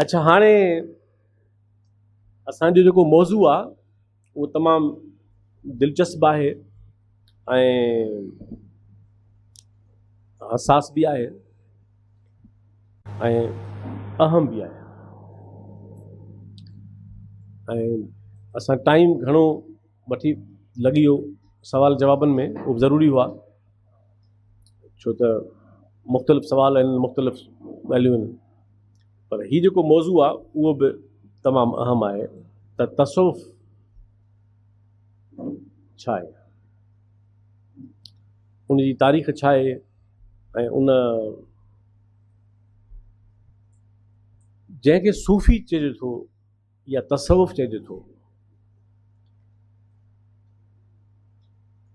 अच्छा, हाणे असांजो जेको मौज़ू आ वो तमाम दिलचस्प है, हसास भी है, अहम भी है। असा टाइम घणो वठी लगी हो सवाल जवाबन में, वो ज़रूरी हुआ छो त मुख्तलिफ़ सवाल आहिनि, मुख्तलिफ़ ॻाल्हियूं आहिनि, पर ही जेको मौज़ू आ उहो बि तमामु अहम आहे त तसव्वुफ़ छा आहे, उनजी तारीख़ छा आहे ऐं उन जैके सूफ़ी चइजे थो या तसव्वुफ़ चइजे थो,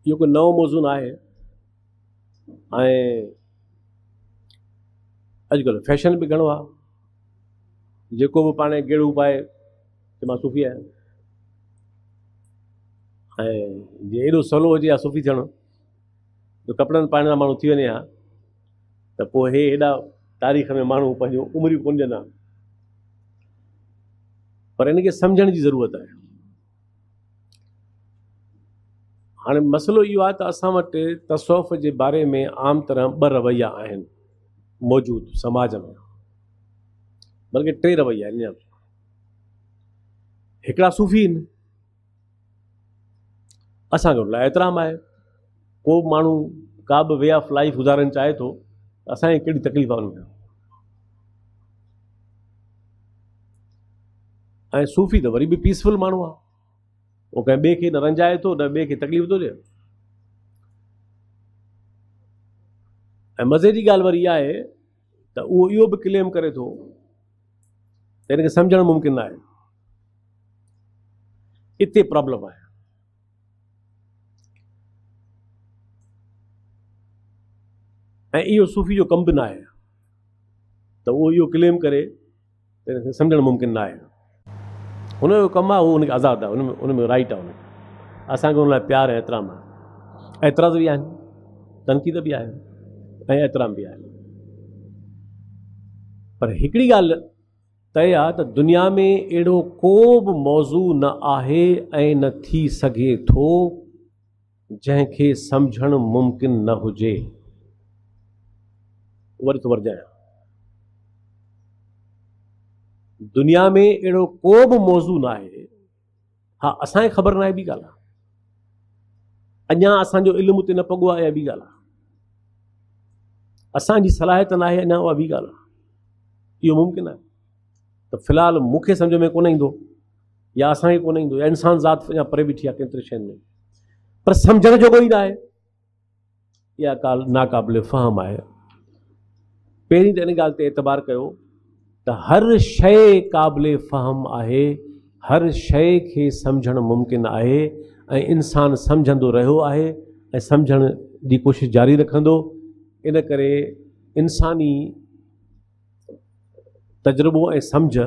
इहो को नओं मौज़ू न आहे। अजकल फैशन भी घणो आहे, जेको बि पाण गेड़ू पाए कि मां सूफ़ी आहियां, ऐं जे एॾो सवलो हुजे हा सूफ़ी थियणो, जो कपिड़नि पाइण जा माण्हू थी वञे हा त पोइ हे हेॾा तारीख़ में माण्हू पंहिंजो उमिरि पुंजंदा, पर इनखे सम्झण जी ज़रूरत आहे। हाँ, मसलो यो आ असां वटि तसव्वुफ़ के बारे में आम तरह ब रवैया आहिनि मौजूद समाज में, बल्कि टे रवैया आहिनि। हिकिड़ा सूफ़ी आहिनि, असांखे उन लाइ एतराम आहे, को बि माण्हू का बि वे ऑफ लाइफ गुज़ारण चाहे तो असांखे कहिड़ी तकलीफ़ आहे उनखे। ऐं सूफ़ी त वरी बि पीसफुल माण्हू आहे, वो कें बे के न रंजाए तो न बे के तकलीफ तो दे। मजे की गाल वरी है तो वो यो भी क्लेम करे तो इनके समझ मुमकिन ना है, इतने प्रॉब्लम है। यो सूफी जो कम भी ना है तो वो यो क्लेम करे तो समझ मुमकिन ना है। उनजो कमु आहे, उनखे आज़ादु आहे, उनमें राइट आहे, असांखे उन लाइ प्यार ऐं एतराम आहे। एतिराज़ बि आहिनि, तनक़ीद बि आहे ऐं एतराम बि आहे, पर हिकिड़ी ॻाल्हि तय आहे त दुनिया में अहिड़ो को बि मौज़ू न आहे ऐं न थी सघे थो जंहिंखे सम्झणु मुमकिन न हुजे। वरी तो वरजाया दुनिया में अड़ो को भी मौजू ना है। हाँ, असांखे खबर ना बी गाल, अना असो इल्म उतने न पगो है, बी गाल असांजी सलाहियत ना है, अना वह बी गाल। यो मुमकिन है तो फिलहाल मुख्य समझ में कोई या असांखे को या इंसान जात या परे बीठी है केतरी शयन में, पर समझण जो कोई ना है, या काल नाकाबिल फहम है। पैं तो इन गाल एतबार कर तो हर शय काबिल फहम आहे, हर शय के समझण मुमकिन आहे, इंसान समझंदो रहो आहे ऐं समझण जी कोशिश जारी रखंदो। इन करे इंसानी तजुर्बो ऐं समझ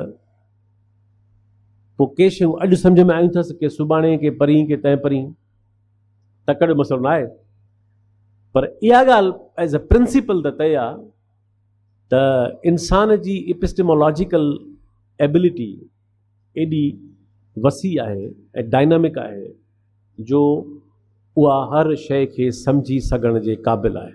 पोइ के शयूं अॼु समझ में आयूं अथसि के सुभाणे के परी के तंहिं परी, तकड़ि मसलो न आहे, पर इहा ॻाल्हि एज़ अ प्रिंसिपल त तय आहे त इंसान जी एपिस्टेमोलॉजिकल एबिलिटी एॾी वसी आहे ऐं डायनामिक आहे जो उहा हर शइ खे सम्झी सघण जे क़ाबिल आहे।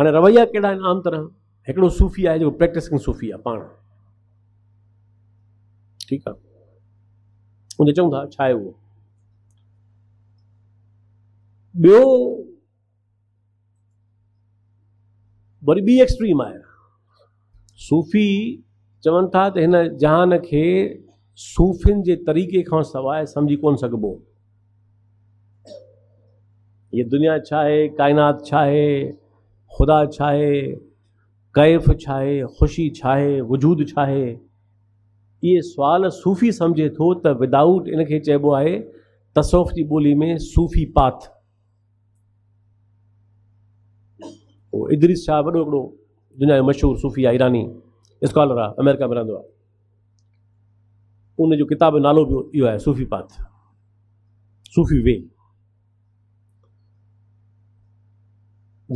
हाणे रवैया कहिड़ा आहिनि आम तरह? हिकिड़ो सूफ़ी आहे जेको प्रैक्टिसिंग सूफ़ी आहे पाण, ठीकु आहे, उन चऊं था छा आहे उहो। ॿियो वरी बी एक्सट्रीम आया, सूफ़ी चवन था त हिन जहान खे सूफ़िन जे तरीक़े खां सवाइ सम्झी कोन सघिबो। ये दुनिया छा आहे, काइनात छा आहे, ख़ुदा छा आहे, कैफ़ छा आहे, ख़ुशी छा आहे, वजूद छा आहे, इहे सुवाल सूफ़ी सम्झे थो त विदाउट, इनखे चइबो आहे तसव्वुफ़ जी ॿोली में सूफ़ी पाथ। इदरीस शाह वॾो हिकिड़ो दुनिया जो मशहूर सूफ़ी आहे, ईरानी स्कॉलर आहे, अमेरिका में रहंदो आहे, उनजो किताब जो नालो बि इहो आहे सूफ़ी पाथ, सूफ़ी वे,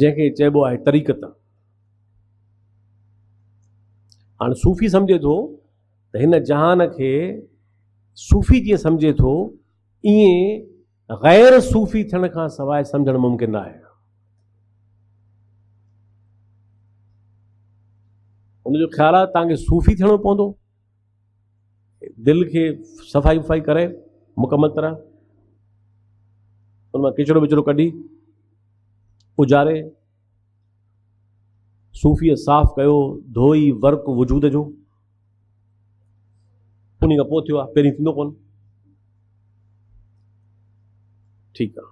जंहिंखे चइबो आहे तरीक़त। हाँ सूफ़ी सम्झे तो हिन जहान के सूफ़ी जी सम्झे तो इं गैर सूफ़ी थियण खां सवाइ सम्झण मुमकिन ना है। उनजो ख्याल है तव्हांखे सूफ़ी थियणो पवंदो, दिल के सफाई वफाई करे मुकम्मल तरह उनमें किचड़ो विचड़ो कढी उजारे सूफी साफ़ कयो धोई वर्क वजूद जो उन खां पोइ थियो आहे, पहिरीं थींदो कोन। ठीक है,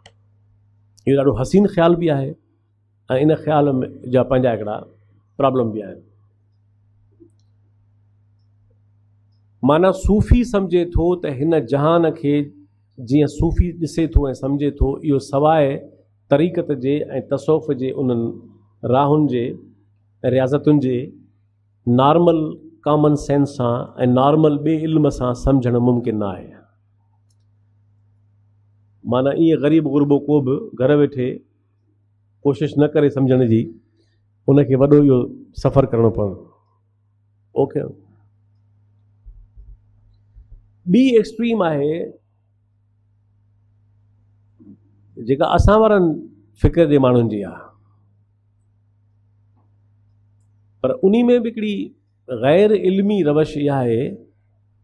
ये ढो हसीन ख्याल भी है और इन ख्याल में जहाँ पैंजा एकड़ा प्रॉब्लम भी है। माना सूफ़ी समझे तो इन जहान के जी सूफ़ी दिसे तो समझे तो यो सवाए तरीक़त जे तसौफ़ जे उन राहुन जे रियाज़तुन जे नॉर्मल कॉमन सेंस सां नॉर्मल बे इल्म सां समझण मुमकिन ना आहे। माना ये गरीब गुरबो को भी घर वेठे कोशिश न करे समझण जी उनके वडो यो सफ़र करणो पवंदो। ओके, बी एक्सट्रीम आहे जेका असां वारनि फ़िक्र जे माण्हुनि जी आहे, पर उन्हीं में भी हिकिड़ी गैर इल्मी रवश इहा आहे,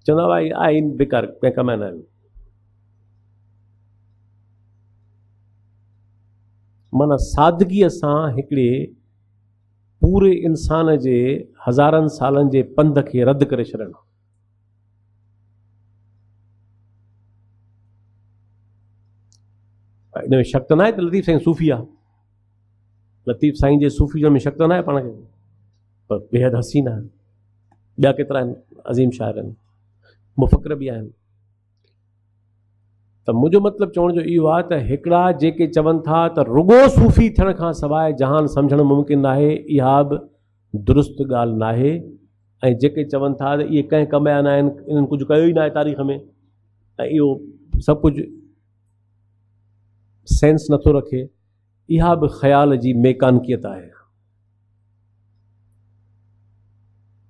चवंदा हुआ आइन बेकार कंहिं कम न आहिनि। माना सादगीअ सां हिकिड़े पूरे इंसान जे हज़ारनि सालनि जे पंध खे रद्द करे छॾणु। इन में शक न आहे त लतीफ़ साईं सूफ़ी आहे, लतीफ़ साईं जे सूफ़ीज़म में शक न आहे पाण खे, पर बेहद हसीन आहिनि। ॿिया केतिरा आहिनि अज़ीम शाइर आहिनि, मुफ़क़िर बि आहिनि। त मुंहिंजो मतिलबु चवण जो इहो आहे त हिकिड़ा जेके चवनि था त रुगो सूफ़ी थियण खां सवाइ जहान सम्झणु मुमकिन न आहे, इहा बि दुरुस्त ॻाल्हि न आहे। ऐं जेके चवनि था त इहे कंहिं कम जा न आहिनि, इन्हनि कुझु कयो ई न आहे तारीख़ में, ऐं इहो सभु कुझु सेंस नथो रखे, इहा बि ख़्याल जी मेकानकियत आहे।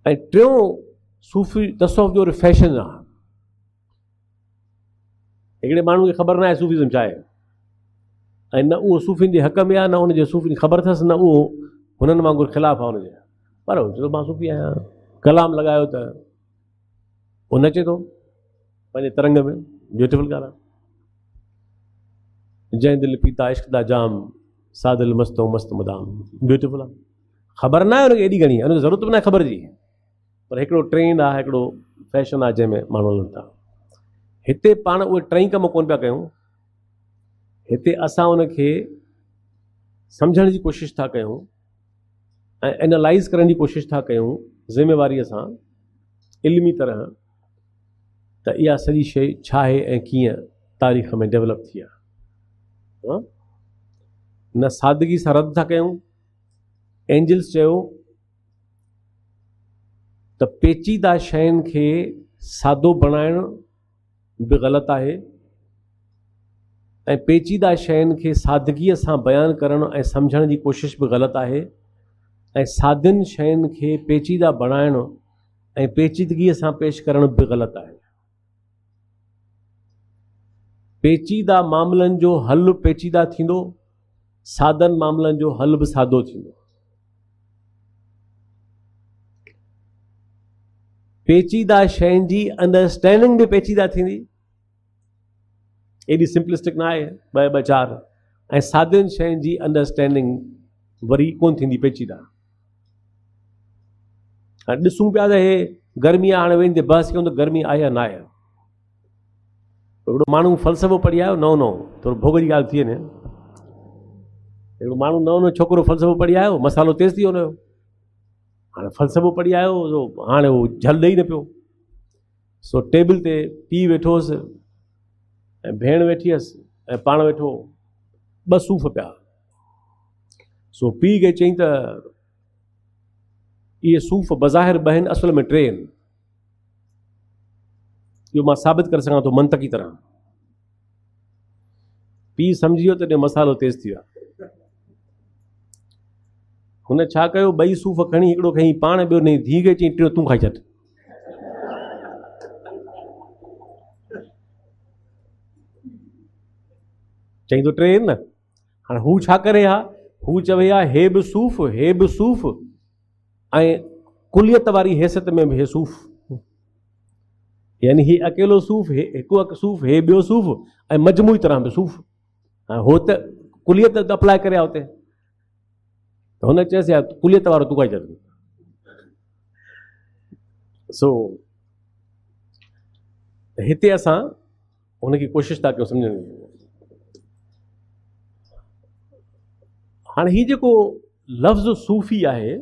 ऐं टियों सूफ़ी तसौफ़ जो फैशन आहे। हिकिड़े माण्हू खे ख़बर न आहे सूफ़ीज़म छा आहे, ऐं न उहो सूफ़ियुनि जे हक़ में आहे, न हुनजे सूफ़ी ख़बर अथसि, न उहो हुननि वांगुरु ख़िलाफ़ु आहे हुनजे, पर चलो मां सूफ़ी आहियां, कलाम लॻायो त उहो नचे थो पंहिंजे तरंग में, ब्यूटिफुल ॻाल्हि आहे। जंहिं दिल पीता इश्क दा जाम, सादिल मस्तो मस्त मदाम, ब्यूटीफुल आहे। ख़बर न आहे हुनखे एॾी घणी, हुनखे ज़रूरत बि न आहे ख़बर जी, पर हिकिड़ो ट्रेंड आहे, हिकिड़ो फैशन आहे जंहिंमें माण्हू हलनि था। हिते पाण उहे टई कम कोन पिया कयूं, हिते असां उनखे सम्झण जी कोशिशि था कयूं ऐं एनालाइज़ करण जी कोशिशि था कयूं ज़िम्मेवारीअ सां इल्मी तरह, त इहा सॼी शइ छा आहे ऐं कीअं तारीख़ में डेवलप थी आहे। न सादगी सां रद्द था कयूं। एंजल्स चयो त पेचीदा शयुनि खे सादो बणाइण बि ग़लति आहे ऐं पेचीदा शयुनि खे सादगीअ सां बयानु करणु ऐं सम्झण जी कोशिशि बि ग़लति आहे, ऐं सादियुनि शयुनि खे पेचीदा बणाइणु ऐं पेचीदगीअ सां पेश करणु बि ग़लति आहे। पेचीदा मामलनि जो हल पेचीदा थींदो, सादनि मामलनि जो हल बि सादो थींदो। पेचीदा शयुनि जी अंडरस्टैंडिंग बि पेचीदा थींदी, एॾी सिंपलिस्टिक न आहे ॿ ॿ चारि, ऐं सादियुनि शयुनि जी अंडरस्टैंडिंग वरी कोन थींदी पेचीदा। हाणे ॾिसूं पिया त हे गर्मी आहे, हाणे वेंदे बहस कयूं त गर्मी आहे या न आहे। हिकिड़ो माण्हू फ़लसफ़ो पढ़ी आयो नओं नओं, थोरो भोग जी ॻाल्हि थी वञे, हिकिड़ो माण्हू नओं नओं छोकिरो फ़लसफ़ो पढ़ी आयो, मसालो तेज़ थी वियो हुनजो, हाणे फ़लसफ़ो पढ़ी आयो, हाणे उहो झल ॾेई न पियो। सो टेबल ते पीउ वेठोसि ऐं भेण वेठी हुअसि ऐं पाण वेठो, ॿ सूफ़ पिया। सो पीउ खे चई त इहे सूफ़ बज़ाहिर ॿ आहिनि, असुल में टे आहिनि, इहो मां साबित करे सघां थो मंतकी तरह। पीउ सम्झी वियो तॾहिं मसालो तेज़ थी वियो। हुन छा कयो ॿई सूफ़ खणी हिकिड़ो खईं पाण ॿियो नई धीउ खे चई टियों तूं खाई छॾ। चई तो टे आहिनि न। हाणे हू छा करे हा, हू चवे हा हे बि सूफ़ ऐं कुलियत वारी हैसियत में बि हे सूफ़, यानी ही अकेलो सूफ़ हिकु सूफ़ हे ॿियो सूफ़ ऐं मजमूई तरह बि सूफ़। हा हो त कुलियत अप्लाए करे हुते, त हुन चयोसि यार कुलियत वारो तूं खाई छॾ। सो हिते असां हुनखे कोशिशि था कयूं सम्झण जी। हाणे हीउ जेको लफ़्ज़ सूफ़ी आहे,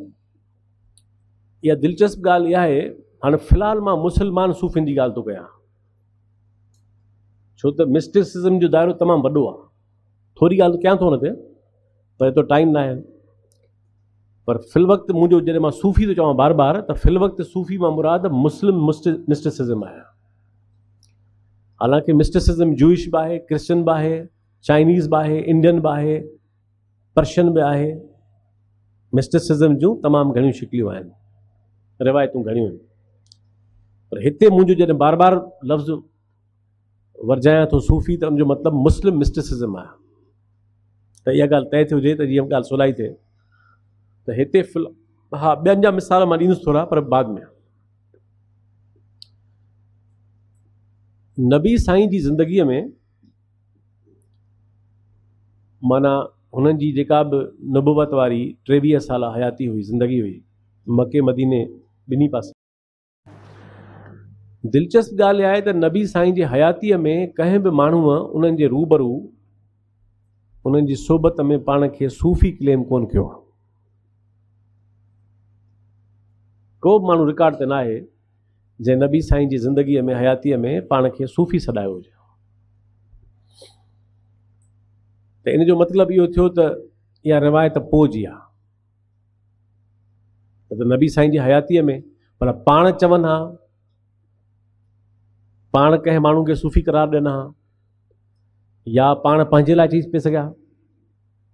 इहा दिलचस्प ॻाल्हि इहा आहे, हाणे फ़िलहाल मां मुसलमान सूफ़ियुनि जी ॻाल्हि थो कयां, छो त मिस्टिसिज़म जो दायरो तमामु वॾो आहे। थोरी ॻाल्हि कयां थो हुन ते, पर एतिरो टाइम न आहे। पर फ़िल वक़्तु मुंहिंजो, जॾहिं मां सूफ़ी थो चवां बार बार, त फ़िल वक़्तु सूफ़ी मां मुराद मुस्लिम मिस्टिसिज़म आहे। हालांकि मिस्टिसिज़म जूइश बि आहे, क्रिश्चन बि आहे, चाइनीज़ बि आहे, इंडियन बि आहे, पर्शियन बि आहे। मिस्टिसिज़म जूं तमामु घणियूं शिकलियूं आहिनि, रिवायतूं घणियूं आहिनि। पर हिते मुंहिंजो जॾहिं बार बार लफ़्ज़ वरजायां थो सूफ़ी, त हुनजो मतिलबु मुस्लिम मिस्टिसिज़म आहे। त इहा ॻाल्हि तय थी हुजे त इहा ॻाल्हि सवलाई थिए त हिते हा ॿियनि जा मिसाल मां ॾींदुसि थोरा, पर बाद में। नबी साईं जी ज़िंदगीअ में माना हुननि जी जेका बि नबुवत वारी 23 साल हयाती हुई, ज़िंदगी हुई, मके मदीने ॿिन्ही पासे। दिलचस्प ॻाल्हि आहे त नबी साईं जी हयातीअ में कंहिं बि माण्हूअ उन्हनि जे रूबरू, उन्हनि जी सोबत में पाण खे सूफ़ी क्लेम कोन कयो। को बि माण्हू रिकॉर्ड ते न आहे जंहिं नबी साईं जी ज़िंदगीअ में हयातीअ में पाण खे सूफ़ी सॾायो हुजे। त इन जो मतिलबु इहो थियो त इहा रिवायत पोइ जी आहे, त नबी साईं जी हयातीअ में पर पाण चवनि हा, पाण कंहिं माण्हू खे सूफ़ी करार ॾियनि हा, या पाण पंहिंजे लाइ चई पिए सघिया,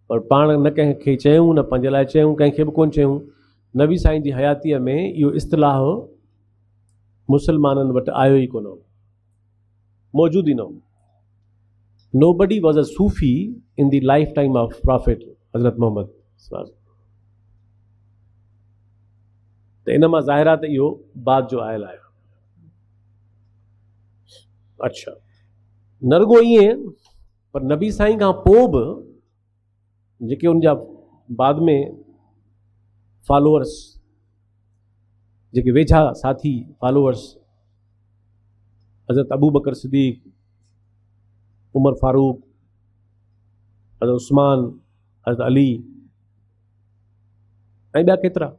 पर पाण न कंहिंखे चयूं, न पंहिंजे लाइ चयूं, कंहिंखे बि कोन चयूं। नबी साईं जी हयातीअ में इहो इस्तिलाह मुसलमाननि वटि आयो ई कोन हो, मौजूदु ई न हो। Nobody was a Sufi in the lifetime of Prophet Hazrat Muhammad सल्लल्लाहु अलैहि वसल्लम। त इन मां ज़ाहिरा त इहो बात जो आयल आहे। अच्छा, न रुॻो ईअं, पर नबी साईं खां पोइ बि जेके उन जा बाद में फॉलोअर्स, जेके वेझा साथी फॉलोअर्स, हज़रत अबू बकर सिद्दीक़, उमर फारूक, हज़रत उस्मान, हज़रत अली ऐं ॿिया केतिरा,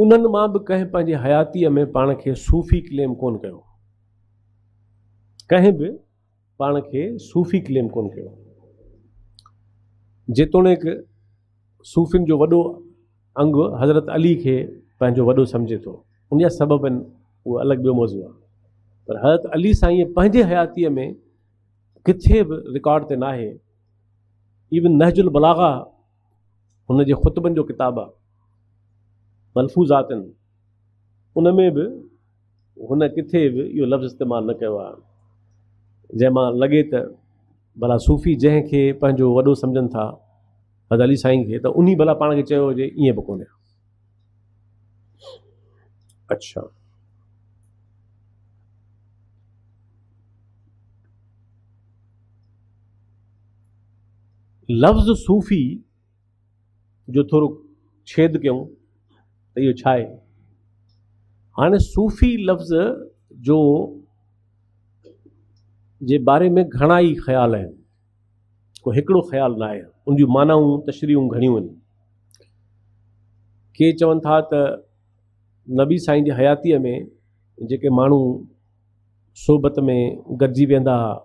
उन्हनि मां बि कंहिं पंहिंजी हयातीअ में पाण खे सूफ़ी क्लेम कोन कयो, कंहिं बि पाण खे सूफ़ी क्लेम कोन कयो। जेतोणीकि सूफ़ियुनि जो वॾो अंग हज़रत अली खे पंहिंजो वॾो सम्झे थो, उन जा सबबु आहिनि, उहो अलॻि ॿियो मौज़ू आहे। पर हज़रत अली साईं पंहिंजे हयातीअ में किथे बि रिकॉर्ड ते न आहे। इवन नहजुल बलागा, हुन जे ख़ुतबनि जो किताबु आहे, मलफूज़ात आहिनि, उन में बि हुन किथे बि इहो लफ़्ज़ इस्तेमालु न कयो आहे, जंहिंमां लॻे त भला सूफ़ी जंहिंखे पंहिंजो वॾो सम्झनि था हज़रत अली साईं खे, त उन्ही भला पाण खे चयो हुजे, ईअं बि कोन्हे। अच्छा, लफ़्ज़ सूफ़ी जो थोरो छेद कयूं त इहो छा आहे। हाणे सूफ़ी लफ़्ज़ जो जे बारे में घणा ई ख़्याल आहिनि, को हिकिड़ो ख़्याल न आहे, उन जूं मानाऊं तशरीहूं घणियूं आहिनि। के चवनि था त नबी साईं जी हयातीअ में जेके माण्हू सोबत में गॾिजी वेंदा हुआ,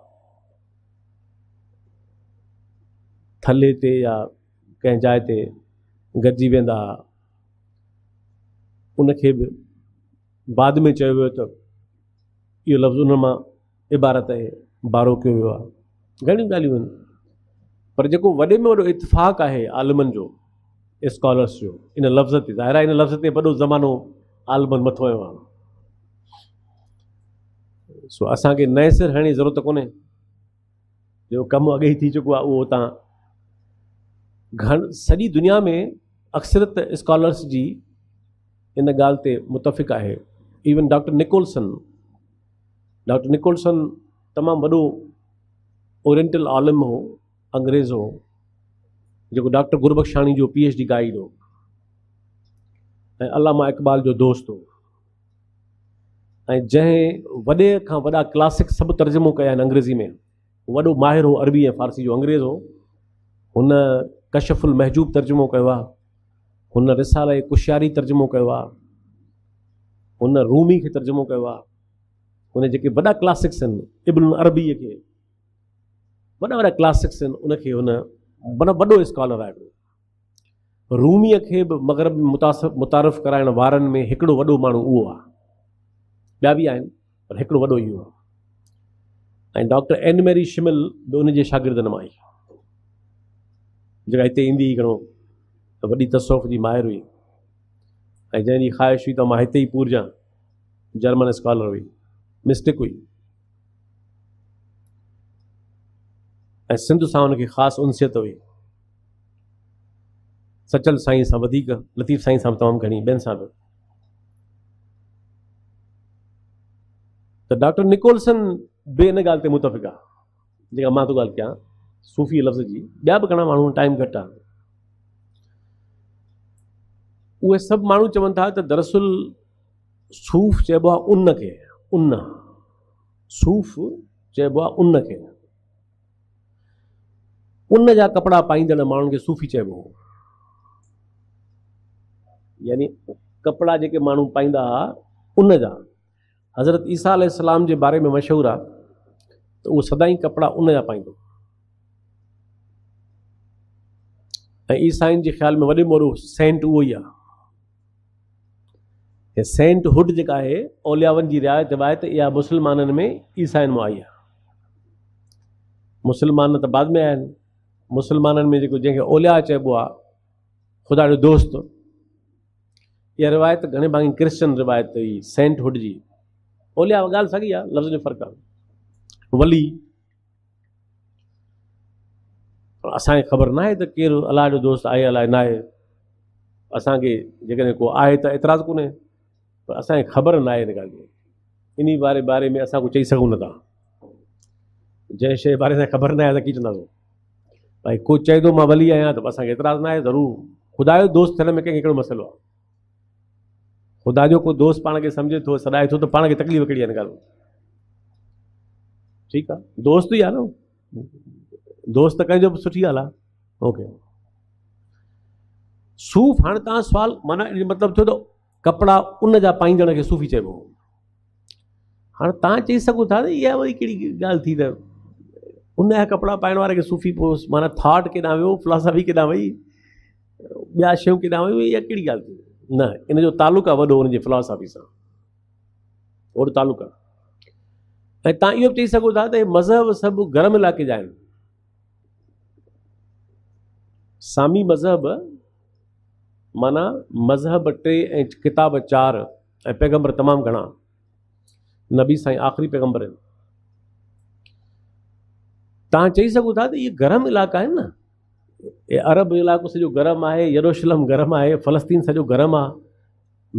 थले ते या कंहिं जाइ ते गॾिजी वेंदा हुआ, उनखे बि बाद में चयो वियो त इहो लफ़्ज़ उन मां इबारत आहे, बारो कयो वियो आहे। घणियूं ॻाल्हियूं आहिनि, पर जेको वॾे में वॾो इतफ़ाक़ आहे आलिमनि जो, स्कॉलर्स जो इन लफ़्ज़ ते ज़ाहिर आहे इन लफ़्ज़ ते वॾो ज़मानो आलमन मथो आयो आहे। सो असांखे नए सिर हणण जी ज़रूरत कोन्हे, जो कमु अॻे ई थी चुको आहे उहो तव्हां घण सॼी दुनिया में अक्सरत स्कॉलर्स जी इन ॻाल्हि ते मुतफ़िक़ आहे। इवन डॉक्टर निकोलसन तमामु वॾो ओरिएंटल आलिम हो, अंग्रेज़ हो, जो डॉक्टर गुरबख्शाणी जो PhD गाइड हो, अल्लामा इकबाल जो दोस्त हो, जैं वडे का वड़ा क्लासिक सब तर्जुमो कया अंग्रेजी में, वो माहिर हो अरबी ए फारसी जो अंग्रेज़ हो, उन कशफुल महजूब तर्जुमो किया, उन रिसाले कुश्यारी तर्जुमो किया, उन रूमी के तर्जुमो किया, उन जेके वड़ा क्लासिक्स इब्न अरबी के वड़ा वड़ा क्लासिक्स उनके उन बड़ा वॾो स्कॉलर आहे। रूमीअ खे बि मग़रब मुतारिफ़ कराइण वारनि में हिकिड़ो वॾो माण्हू उहो आहे, ॿिया बि आहिनि पर हिकिड़ो वॾो इहो आहे। ऐं डॉक्टर एनमेरी शिमिल बि उनजे शागिर्दनि मां आई, जेका हिते ईंदी हुई, घणो वॾी तसौफ़ जी माहिर हुई ऐं जंहिंजी ख़्वाहिश हुई त मां हिते ई पूरजां, जर्मन स्कॉलर हुई, मिस्टिक हुई ऐं सिंध सां उनखे ख़ासि उनसियत हुई, सचल साईं सां वधीक, लतीफ़ साईं सां तमामु घणी, ॿियनि सां बि। त डॉक्टर निकोलसन बि इन ॻाल्हि ते मुतफ़िक़ आहे जेका मां थो ॻाल्हि कयां सूफ़ी लफ़्ज़ जी, ॿिया बि घणा माण्हू, टाइम घटि आहे। उहे सभु माण्हू चवनि था त दरअसल सूफ़ चइबो आहे उन खे, उन सूफ़ चइबो आहे उन खे, उन जा कपिड़ा पाईंदड़ माण्हुनि खे सूफ़ी चइबो हो। यानी कपिड़ा जेके माण्हू पाईंदा हुआ उन जा, हज़रत ईसा अलैहिस्सलाम जे बारे में मशहूरु आहे त उहो सदाई कपिड़ा उन जा पाईंदो ऐं ईसाइन जे ख़्याल में वॾे मोरो सेंट उहो ई आहे। हे सेंट हुड जेका आहे औलियावनि जी रिआयत रिवायत इहा मुस्लमाननि में ईसाइन मां आई आहे। मुस्लमान त बाद में आया आहिनि, मुसलमाननि में जेको जंहिंखे ओलिया चइबो आहे, ख़ुदा जो दोस्त, इहा रिवायत घणे भाङे क्रिश्चन रिवायत हुई सेंट हुड जी। ओलिया ॻाल्हि साॻी आहे, लफ़्ज़ में फ़र्क़ु आहे। वली असांखे ख़बर न आहे त केरु अलाह जो दोस्त आहे अलाए न आहे, असांखे जेकॾहिं को आहे त एतिराज़ कोन्हे, पर असांखे ख़बर न आहे हिन ॻाल्हि जी, इन बारे में असां कुझु चई सघूं नथा। जंहिं शइ बारे में ख़बर न आहे त कीअं चवंदासीं? भई को चए थो मां वली आहियां त असांखे एतिराज़ न आहे, ज़रूरु। ख़ुदा जो दोस्त थियण में कंहिंखे कहिड़ो मसइलो आहे? ख़ुदा जो को दोस्त पाण खे सम्झे थो, सॾाए थो, त पाण खे तकलीफ़ कहिड़ी आहे हिन ॻाल्हि? ठीकु आहे, दोस्त ई आहे न, दोस्त त कंहिंजो बि सुठी ॻाल्हि आहे। ओके, सूफ़, हाणे तव्हां सुवाल माना मतिलबु थियो त कपिड़ा उन जा पाईंदड़ खे सूफ़ी चइबो। हाणे तव्हां चई सघो था त इहा वरी कहिड़ी ॻाल्हि थी त उन जा कपिड़ा पाइण वारे खे सूफ़ी, पोइ माना थाट केॾां वियो, फिलासफ़ी केॾां वई, ॿिया शयूं केॾां वयूं, इहा कहिड़ी ॻाल्हि थी? न, इन जो तालुक़ु आहे वॾो हुनजे फिलासफ़ी सां, ओड़ो तालुक़ु आहे। ऐं तव्हां इहो बि चई सघो था त मज़हब सभु गरम इलाइक़े जा आहिनि। सामी मज़हब माना मज़हब 3 ऐं किताब 4 ऐं पैगम्बर तमामु घणा, नबी साईं आख़िरी पैगम्बर आहिनि। तव्हां चई सघो था त इहे गरम इलाइक़ा आहिनि न, इहे अरब इलाइक़ो सॼो गरम आहे, यरूशलम गरम आहे, फ़लस्तीन सॼो गरम आहे,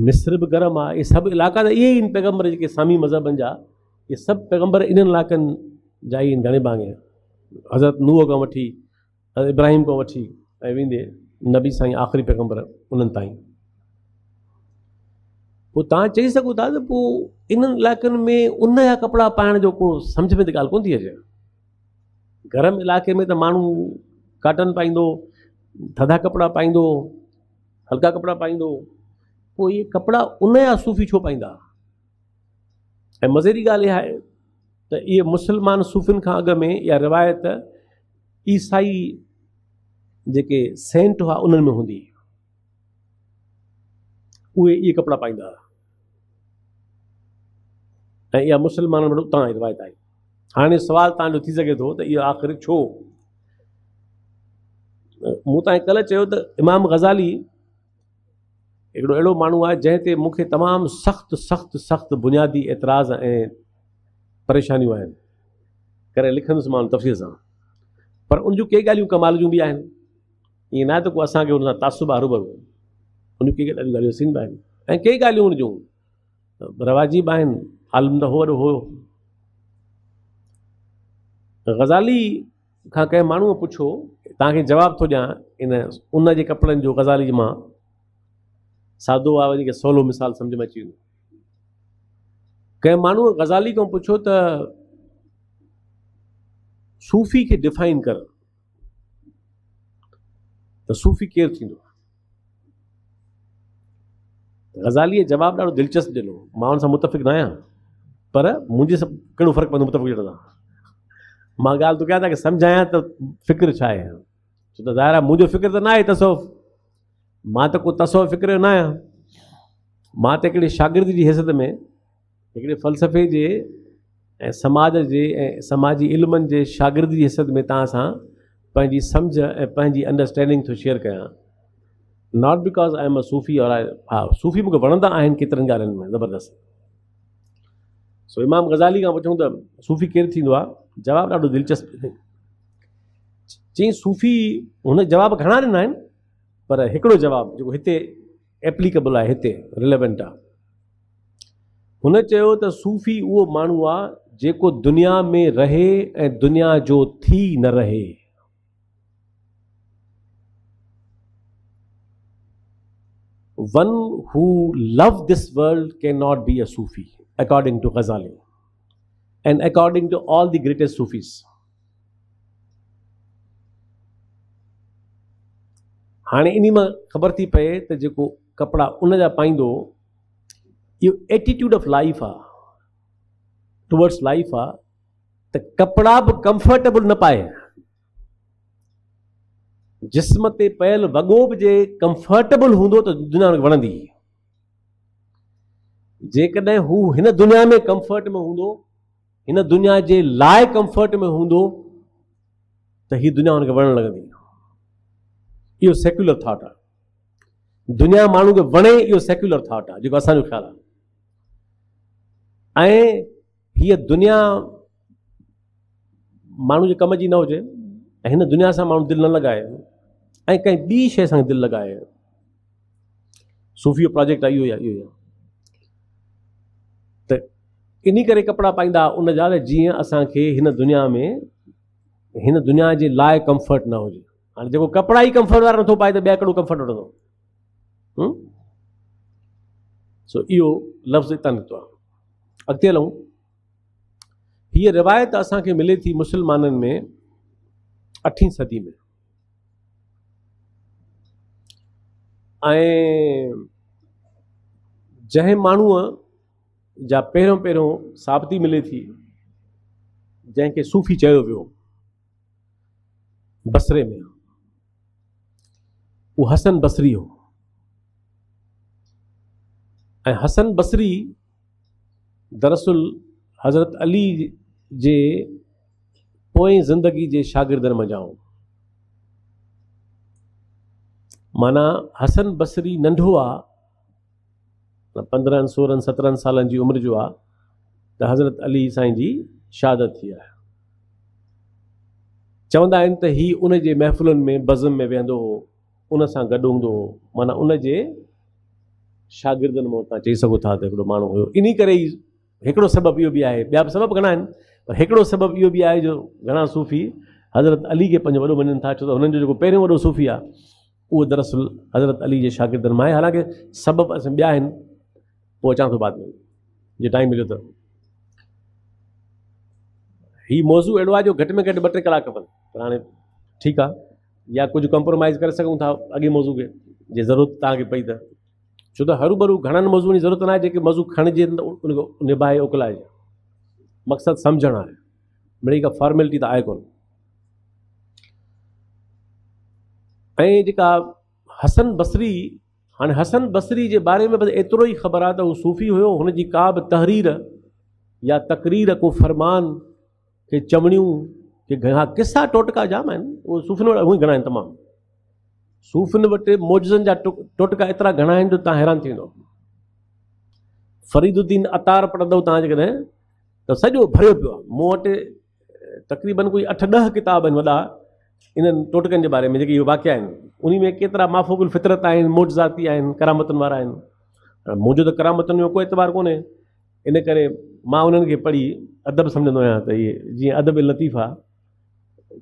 मिस्र बि गरम आहे। इहे सभु इलाइक़ा त इहे ई आहिनि पैगम्बर जेके सामी मज़हबनि जा, इहे सभु पैगम्बर इन्हनि इलाइक़नि जा ई आहिनि घणे भाङे, हज़रत नूह खां वठी इब्राहिम खां वठी ऐं वेंदे नबी साईं आख़िरी पैगम्बर उन्हनि ताईं। पोइ तव्हां चई सघो था त पोइ इन्हनि इलाइक़नि में उन जा कपिड़ा पाइण जो को सम्झ में त ॻाल्हि कोन थी अचे। गरम इलाइक़े में त माण्हू काटन पाईंदो, थधा कपिड़ा पाईंदो, हल्का कपिड़ा पाईंदो, पोइ इहे कपिड़ा उन जा सूफ़ी छो पाईंदा? ऐं मज़े जी ॻाल्हि इहा आहे त इहे मुसलमान सूफ़ियुनि खां अॻु में इहा रिवायत ईसाई जेके सेंट हुआ उन्हनि में हूंदी, उहे इहे कपिड़ा पाईंदा हुआ ऐं इहा मुसलमाननि वटि उतां रिवायत आई। हाणे सुवाल तव्हांजो थी सघे थो त इहो आख़िर छो? मूं तल चयो तो इमाम गज़ाली एक अड़ो मानू है जैसे मुख्य तमाम सख्त सख्त सख्त बुनियादी एतराज़ ए परेशानियों करें लिखंदुसि मां तफ़सील से पर उन कई गालियों कमाल जूँ भी ये ना तो को असा के तासुब रूबरू उन कई गालियों भी कई गालियों उन रवाजी भी आलम तो हो हो गज़ाली का कें मानू पुछो तव्हांखे जवाब तो दियाँ इन उन के कपड़न जो गज़ाली मां सादो आ वरी के सवलो मिसाल समझ में अची कें मानू गज़ाली को पुछो तो सूफ़ी के डिफाइन कर तो सूफ़ी केर थींदो गज़ाली जवाब ढो दिलचस्प दिनों मां उन सां मुतफ़िक़ न आहियां पर मुझे सब कड़ो फ़र्क़ पवंदो मुतफ़िक़ सां मां गाल तो क्या था कि समझाया तो फ़िक्र छाए छो तो ज़ाहिर आहे मुझो फ़िक्र तो ना है तसव्वुफ़ मां तो को तसव्वुफ़ फ़िक्र ना आहियां मां तो हिकिड़े शागिर्द की हैसियत में हिकिड़े फ़लसफ़े जे ऐं समाज जे ऐं समाजी इल्मनि जे शागिर्द जी हिसियत में तव्हां सां पंहिंजी सम्झ ऐं पंहिंजी अंडरस्टैंडिंग थो शेयर कयां not because I am a सूफ़ी और आई हा सूफ़ी मूंखे वणंदा आहिनि केतिरनि ॻाल्हियुनि में ज़बरदस्त सो इमाम गज़ाली खां पुछूं त सूफ़ी केरु थींदो आहे जवाबु ॾाढो दिलचस्प अथई चई सूफ़ी हुन जवाब घणा ॾिना आहिनि पर हिकिड़ो जवाबु जेको हिते एप्लीकेबल आहे हिते रिलेवेंट आहे हुन चयो त सूफ़ी उहो माण्हू आहे जेको दुनिया में रहे ऐं दुनिया जो थी न रहे one who love this world can not be a Sufi according to Ghazali and according to all the greatest Sufis हाणे इन्ही मां ख़बर थी पए त जेको कपिड़ा उन जा पाईंदो इहो एटीट्यूड ऑफ लाइफ आहे टुवर्ड्स लाइफ आ तो कपड़ा भी कंफर्टेबल न पाए जिस्म ते पयल वगो भी जे कंफर्टेबल होंदो तो दुनिया वणंदी जेकॾहिं हू हिन दुनिया में कंफर्ट में होंदो हिन दुनिया जे लाइ कंफर्ट में होंदो तो ही दुनिया उनखे वणन लॻंदी इहो सेक्युलर थॉट आहे दुनिया माण्हू खे वणे इहो सेक्युलर थॉट आहे जेको असांजो ख़्यालु आहे ऐं हीअ दुनिया माण्हू जे कम जी न हुजे ऐं हिन दुनिया सां माण्हू दिलि न लॻाए ऐं कंहिं ॿी शइ सां दिलि लॻाए सूफ़ी जो प्रोजेक्ट आहे इहो त इन करे कपिड़ा पाईंदा उन जा जीअं असांखे हिन दुनिया जे लाइ कंफर्ट न हुजे हाणे जेको कपिड़ा ई कंफर्ट वारा नथो पाए त ॿिया कहिड़ो कंफर्ट वठंदो सो इहो लफ़्ज़ हितां निकितो आहे अॻिते हलूं ये रिवायत असां खे मिले थी मुसलमाननि में 8वीं सदी में जंहिं माण्हूअ जा पहिरों पहिरों साबिती मिले थी जंहिंखे सूफ़ी चयो वियो बसरे में उहो हसन बसरी हो ऐं हसन बसरी दरअसल हज़रत अली जे पोएं ज़िंदगी जे शागिर्दनि मां जाऊं माना हसन बसरी नंढो आहे 15, 16, 17 सालनि जी उमिरि जो आहे त हज़रत अली साईं जी शहादत थी आहे चवंदा आहिनि त ही उन जे महफ़िलुनि में बज़म में वेंदो हो उन सां गॾु हूंदो हो माना उन जे शागिर्दनि मां तव्हां चई सघो था त हिकिड़ो माण्हू हुयो इन करे ई हिकिड़ो सबबु इहो बि आहे ॿिया बि सबबु घणा आहिनि पर हिकिड़ो सबबु इहो बि आहे जो घणा सूफ़ी हज़रत अली खे पंहिंजो वॾो मञनि था छो त हुननि जो जेको पहिरियों वॾो सूफ़ी आहे उहो दरअसल हज़रत अली जे शागिर्दनि मां आहे हालांकि सबबु असां ॿिया आहिनि पोइ अचां थो बाद में जे टाइम मिलियो त हीउ मौज़ू अहिड़ो आहे जो घटि में घटि 2-3 कलाक खपनि पर हाणे ठीकु आहे या कुझु कॉम्प्रोमाइज़ करे सघूं था अॻे मौज़ू खे जे ज़रूरत तव्हांखे पई त छो त हरूभरू घणनि मौज़ूअ जी ज़रूरत न आहे जेके मौज़ू खणिजे उनखे निभाए उकलाइजे मक़सदु सम्झणु आहे मिड़ई का फॉर्मेलिटी त आहे कोन ऐं जेका हसन बसरी हाणे हसन बसरी जे बारे में बसि एतिरो ई ख़बर आहे त हू सूफ़ी हुयो हुनजी का बि तहरीर या तकरीर को फ़रमान के चमड़ियूं के घणा किस्सा टोटका जाम आहिनि उहे सूफ़ी घणा आहिनि तमामु सूफ़िन वटि मौजज़नि जा टोटका एतिरा घणा आहिनि जो तव्हां हैरान थी वेंदो। फरीदुद्दीन अतार पढ़ंदव तव्हां जेकॾहिं त सॼो भरियो पियो आहे। मूं वटि तक़रीबन कोई 8-10 किताब आहिनि वॾा इन्हनि टोटकनि जे बारे में जेके इहे वाक़िया आहिनि, उन में केतिरा माफ़ूक़ुल फ़ितरत आहिनि, मौजज़ाती आहिनि, करामतुनि वारा आहिनि। मुंहिंजो त करामतुनि जो कोई एतबार कोन्हे, इन करे मां उन्हनि खे पढ़ी अदब सम्झंदो आहियां त इहे जीअं अदब लतीफ़ आहे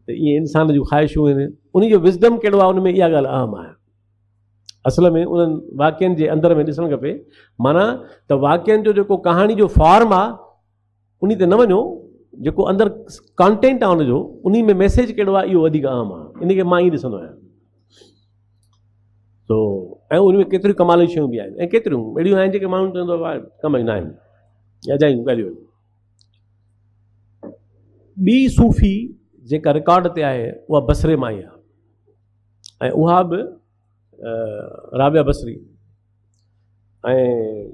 त इहे इंसान जूं ख़्वाहिशूं आहिनि, उन जो विज़डम कहिड़ो आहे, उनमें इहा ॻाल्हि अहम आहे। असल में उन्हनि वाक्यनि जे अंदर में ॾिसणु खपे, माना त वाक्यनि जो जेको कहाणी जो फॉर्म आहे उन ते न वञो, जेको अंदरि कॉन्टेंट आहे उनजो, उन में मैसेज कहिड़ो आहे, इहो वधीक अहम आहे। इनखे मां ई ॾिसंदो आहियां तो, ऐं उन में केतिरियूं कमाल शयूं बि आहिनि ऐं केतिरियूं अहिड़ियूं आहिनि जेके माण्हू चवंदो आहे कम न आहिनि, अजायूं ॻाल्हियूं आहिनि। ॿी सूफ़ी जेका रिकॉर्ड ते आहे उहा बसरे मां ई आहे ऐं उहा बि राबिया बसरी ऐं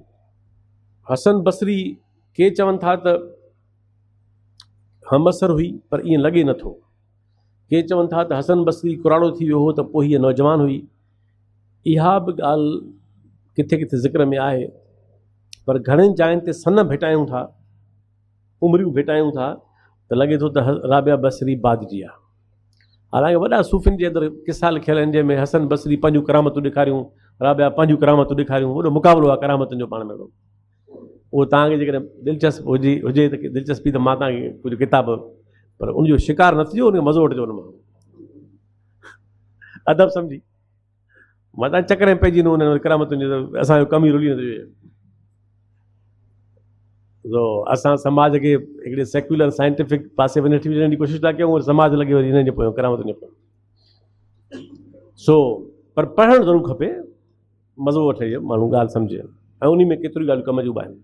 हसन बसरी के चवनि था त हमअसर हुई, पर ईअं लॻे नथो। के चवनि था त हसन बसरी कुराड़ो थी वियो हो त पोइ हीअ नौजवान हुई। इहा बि ॻाल्हि किथे किथे ज़िक्र में आहे, पर घणनि जाइनि ते सन भेटायूं था, उमरियूं भेटायूं था त लॻे थो त राबिया बसरी बादजी आहे। हालांकि वॾा सूफ़िन जे अंदरि किसा लिखियल आहिनि जंहिंमें हसन बसरी पंहिंजूं करामतूं ॾेखारियूं, राबिया पंहिंजूं करामतूं ॾेखारियूं। वॾो मुक़ाबिलो आहे करामतुनि जो पाण में। उहो तव्हांखे जेकॾहिं दिलचस्प हुजे त दिलचस्पी त मां तव्हांखे कुझु किताब, पर उनजो शिकार न थियो, उनखे मज़ो वठिजो उन मां, अदब सम्झी। मां तव्हां चकर में पइजी न हुन करामतुनि जो असांजो कमु ई रुली नथो हुजे। तो असां समाज के हिकिड़े सेक्युलर साइंटिफिक पासे में वठी वञण जी कोशिशि था कयूं, समाज लॻे वरी हिननि जे पोयां करामतुनि जे पोयां। सो पर पढ़णु ज़रूरु खपे, मज़ो वठे माण्हू, ॻाल्हि सम्झे ऐं उन में केतिरियूं ॻाल्हियूं कम जूं बि आहिनि।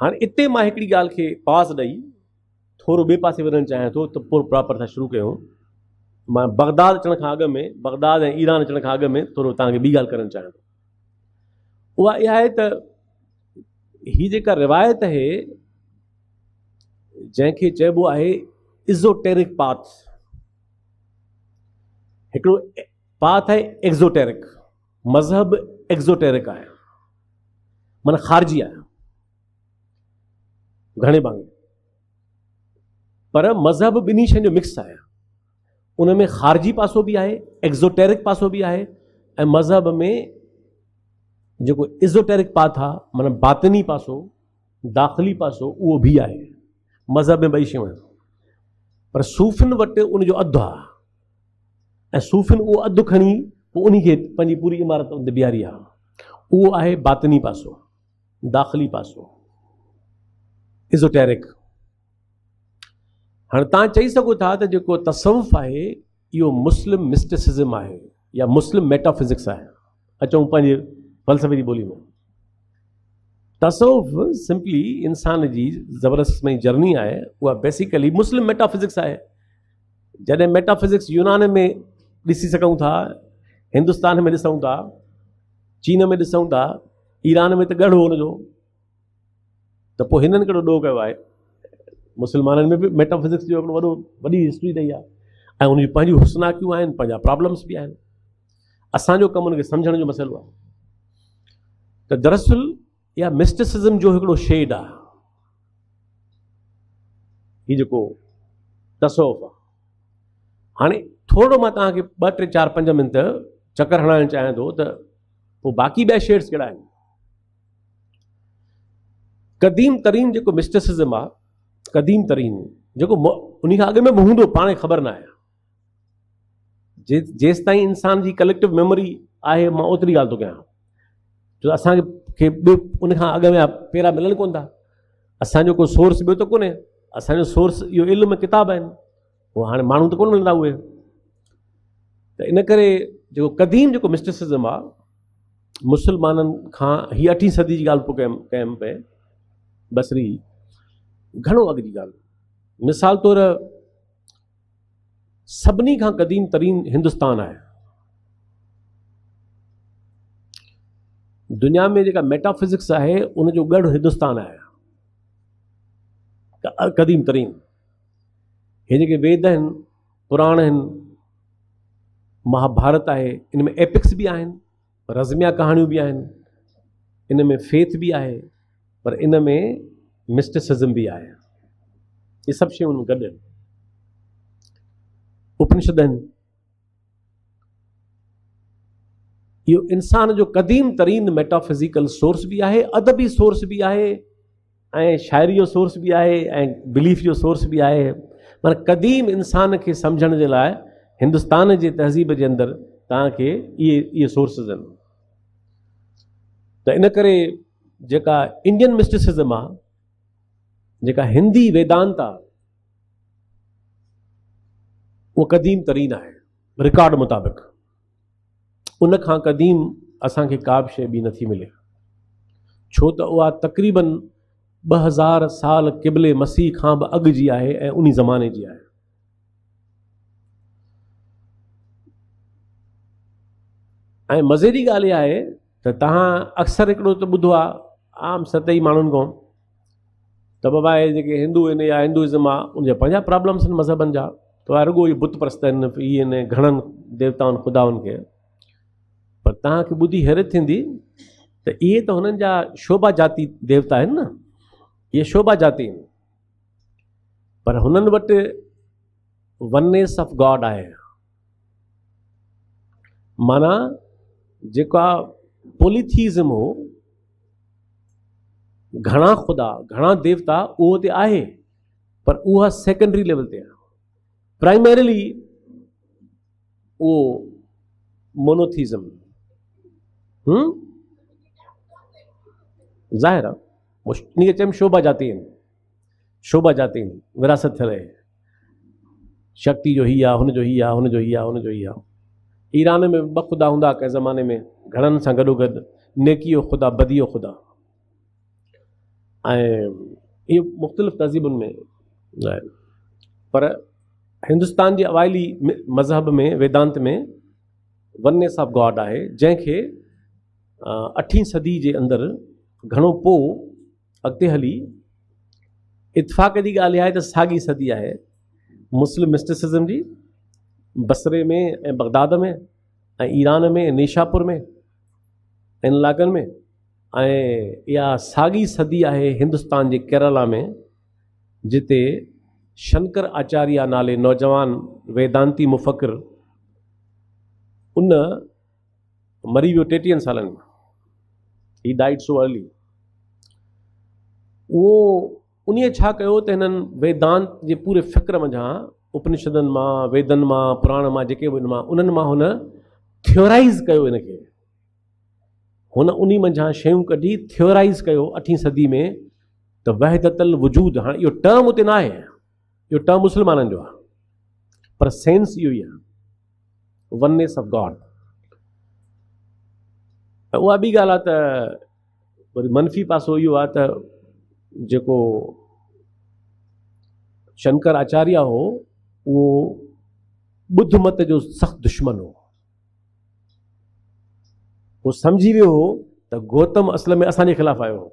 हाणे इते मां हिकिड़ी ॻाल्हि खे पास ॾेई थोरो ॿिए पासे वञणु चाहियां थो, त पोइ प्रॉपर सां शुरू कयूं। मां बगदाद अचण खां अॻु में, बगदाद ऐं ईरान अचण खां अॻु में थोरो तव्हांखे ॿी ॻाल्हि करणु चाहियां थो। वह यह है तो ही जेका रिवायत है जैके चेबो है एज़ोटेरिक पाथ, एकड़ो पाथ है एग्जोटेरिक, मजहब एग्जोटेरिक है मन खारजी है घणे भांगे, पर मजहब बिनी शय जो मिक्स है, उनमें खारजी पासो भी है, एग्जोटेरिक पासो भी है, ए मजहब में जो एज़ोटेरिक पाथ आ माना बातनी पासो, दाखिली पासो, वो भी है। मजहब में बई शयूं आहिनि, पर सूफ़िन वटि उनजो अधु आहे ऐं सूफ़िन उहो अधु खणी पोइ उन खे पंहिंजी पूरी इमारत ते बीहारी आहे। उहो आहे बातनी पासो, दाखिली पासो, एज़ोटेरिक। हाणे तव्हां चई सघो था त जेको तसवुफ़ आहे इहो मुस्लिम मिस्टिसिज़म आहे या मुस्लिम मेटाफिज़िक्स आहे, अचूं पंहिंजे फलसफे की बोली में। तसव्वुफ़ सिंपली इंसान की ज़बरदस्ती जर्नी है, वह बेसिकली मुस्लिम मेटाफिज़िक्स है। जैसे मेटाफिज़िक्स यूनान में ॾिसी सघूं था, हिंदुस्तान में ॾिसूं था, चीन में ॾिसूं था, ईरान में तो गढ़ो उनजो, तो पोइ हिननि कहिड़ो ॾोह कयो आहे। मुसलमाननि में भी मेटाफिज़िक्स जो वॾो वॾी हिस्ट्री रही आहे ऐं उन जूं पंहिंजूं हुस्नाकियूं आहिनि, पंहिंजा प्रॉब्लम्स भी आहिनि। असांजो कमु उनखे सम्झण जो मसइलो आहे। तो दरअसल या मिस्टिसिज़म जो हिकिड़ो शेड आ, ये जो तसव्वुफ़ आ। हाणे थोड़ो मां तव्हांखे 2-4-5 मिनट चक्कर हणाइण चाहियां थो त पोइ बाक़ी ॿिया शेड्स कहिड़ा आहिनि। क़दीम तरीन जेको मिस्टिसिज़म आ, क़दीम तरीन जेको उन खां अॻु में बि हूंदो, पाण ख़बर न आहे। जेसि ताईं इंसान जी कलेक्टिव मेमोरी आहे, मां ओतिरी ॻाल्हि थो कयां जो असांखे उन खां अॻु में पहिरां मिलनि कोन था। असांजो को सोर्स ॿियो त कोन्हे, असांजो सोर्स इहो इल्म किताब आहिनि, उहे हाणे माण्हू त कोन मिलंदा उहे। त इन करे जेको क़दीम जेको मिस्टिसिज़म आहे मुसलमाननि खां, हीअ 8वीं सदी जी ॻाल्हि पोइ कयमि पए बसरी, घणो अॻु जी ॻाल्हि। मिसाल तौर सभिनी खां क़दीम तरीन हिंदुस्तान आहे। दुनिया में जेका मेटाफिज़िक्स आहे उनजो गढ़ हिंदुस्तान आहे, क़दीम तरीन। हे जेके वेद आहिनि, पुराण आहिनि, महाभारत आहे, इनमें एपिक्स भी आहिनि, रज़मिया कहाणियूं भी आहिनि, इन में फेथ भी आहे, पर इन में मिस्टिसिज़म भी आहे। ये सभु शयूं उन गॾु आहिनि। उपनिषद आहिनि। इहो इंसान जो क़दीम तरीन मेटाफिज़िकल सोर्स भी आहे, अदबी सोर्स भी आहे, ऐं शाइरी जो सोर्स भी आहे, ऐं बिलीफ जो सोर्स भी आहे। माना क़दीम इंसान खे सम्झण जे लाइ हिंदुस्तान जी तहज़ीब जे अंदरि तव्हांखे इहे सोर्सिस आहिनि। त इन करे जेका इंडियन मिस्टिसिज़म आहे, जेका हिंदी वेदांत आहे, उहो क़दीम तरीन आहे रिकॉर्ड मुताबिक़। उन खां क़दीम असांखे का बि शइ ॿी नथी मिले, छो त उहा तक़रीबन 2000 साल क़िबले मसीह खां बि अॻु जी आहे ऐं उन ज़माने जी आहे। ऐं मज़े जी ॻाल्हि इहा आहे त तव्हां अक्सर हिकिड़ो त ॿुधो आहे आम सतही माण्हुनि खां त बाबा इहे जेके हिंदू आहिनि या हिंदुइज़म आहे उनजा पंहिंजा प्रॉब्लम्स आहिनि मज़हबनि जा, त रुगो इहे बुत परस्त आहिनि, इहे आहिनि घणनि देवताउनि खुदाउनि खे। पर तव्हांखे ॿुधी हैरत थींदी त इहे त हुननि जा शोभा जाती देवता आहिनि न, इहे शोभा जाती आहिनि, पर हुननि वटि वननेस ऑफ गॉड आहे। माना जेका पॉलीथीज़म हो, घणा खुदा घणा देवता, उहो त आहे पर उहा सेकेंडरी लेवल ते आहे। प्राइमरीली उहो मोनोथीज़म ज़ाहिर आहे, इनखे चइबो शोभा जाती आहिनि, शोभा जाती आहिनि, विरासत थियल आहे, शक्ति जो ही आहे, हुनजो ही आहे, हुनजो ही आहे, हुनजो ही आहे। ईरान में ॿ खुदा हूंदा कंहिं ज़माने में, घणनि सां गॾो गॾु नेकी जो खुदा, बदी जो खुदा, ऐं इहे मुख़्तलिफ़ तहज़ीबुनि में आहे। पर हिंदुस्तान जे अवाइली मज़हब में वेदांत में वननेस ऑफ गॉड आहे, जंहिंखे 8वीं सदी जे अंदरि घणो पोइ अॻिते हली, इतफ़ाक़ जी ॻाल्हि आहे त साॻी सदी आहे मुस्लिम मिस्टिसिज़म जी, बसरे में ऐं बगदाद में ऐं ईरान में नेशापुर में इन इलाक़नि में, ऐं इहा साॻी सदी आहे हिंदुस्तान जे केरला में, जिते शंकर आचार्य नाले नौजवान वेदांती मुफ़क़िर उन मरी वियो 43 सालनि में। He died so early. उहो उन्हीअ छा कयो त हिननि वेदांत जे पूरे फ़िक्र मंझां, उपनिषदनि मां, वेदनि मां, पुराण मां, जेके बि उन्हनि मां हुन थियोराइज़ कयो, इनखे हुन उन मंझां शयूं कढी थियोराइज़ कयो 8वीं सदी में। त वहदतल वजूद, हाणे इहो टर्म हुते न आहे, इहो टर्म मुस्लमाननि जो आहे, पर सेंस इहो ई आहे, वननेस ऑफ गॉड। उहा ॿी ॻाल्हि आहे त वरी मनफ़ी पासो इहो आहे त जेको शंकर आचार्य हो वो बुद्ध मत जो सख्त दुश्मन हो, वो समझी वियो हो त गौतम असल में असांजे ख़िलाफ़ आयो हो।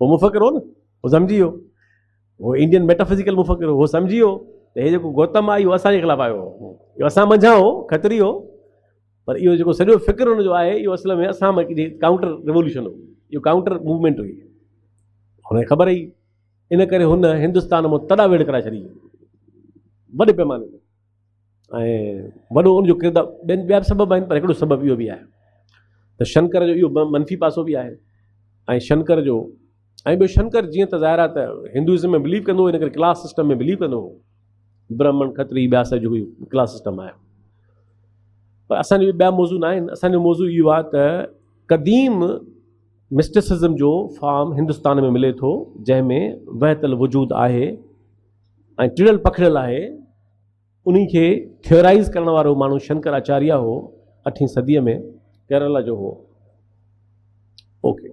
वो मुफ़क़िर हो न, वो समझी वियो, वो इंडियन मेटाफिज़िकल मुफ़क़िर हो, वो समझी वियो त हे जेको गौतम आहे इहो असांजे ख़िलाफ़ आयो हो, इहो असां मंझां हो, खतरी हो, पर इहो जेको सॼो फ़िक्र हुनजो आहे इहो असल में असां काउंटर रिवोल्यूशन हो, इहो काउंटर मूवमेंट हुई, हुनखे ख़बर हुई। इन करे हुन हिंदुस्तान में तड़ावेड़ कराए छॾी वॾे पैमाने ते, ऐं वॾो उनजो किरदारु। ॿियनि ॿिया बि सबबु आहिनि, पर हिकिड़ो सबबु इहो बि आहे त शंकर जो इहो मनफ़ी पासो बि आहे, ऐं शंकर जो, ऐं ॿियो शंकर जीअं त ज़ाहिर आहे त हिंदुइज़म में बिलीव कंदो हो, इन करे क्लास सिस्टम में बिलीव कंदो हो, ब्राह्मण खत्री ॿिया सॼो इहो क्लास सिस्टम आहे। पर असांजो ॿिया मौज़ू न आहिनि, असांजो मौज़ू इहो आहे त क़दीम मिस्टिसिज़म जो फॉर्म हिंदुस्तान में मिले थो, जंहिंमें वहतल वजूद आहे ऐं टिड़ियल पखिड़ियल आहे। उन्ही खे थियोराइज़ करण वारो माण्हू शंकर आचार्य हो, 8वीं सदीअ में केरला जो हो। ओके,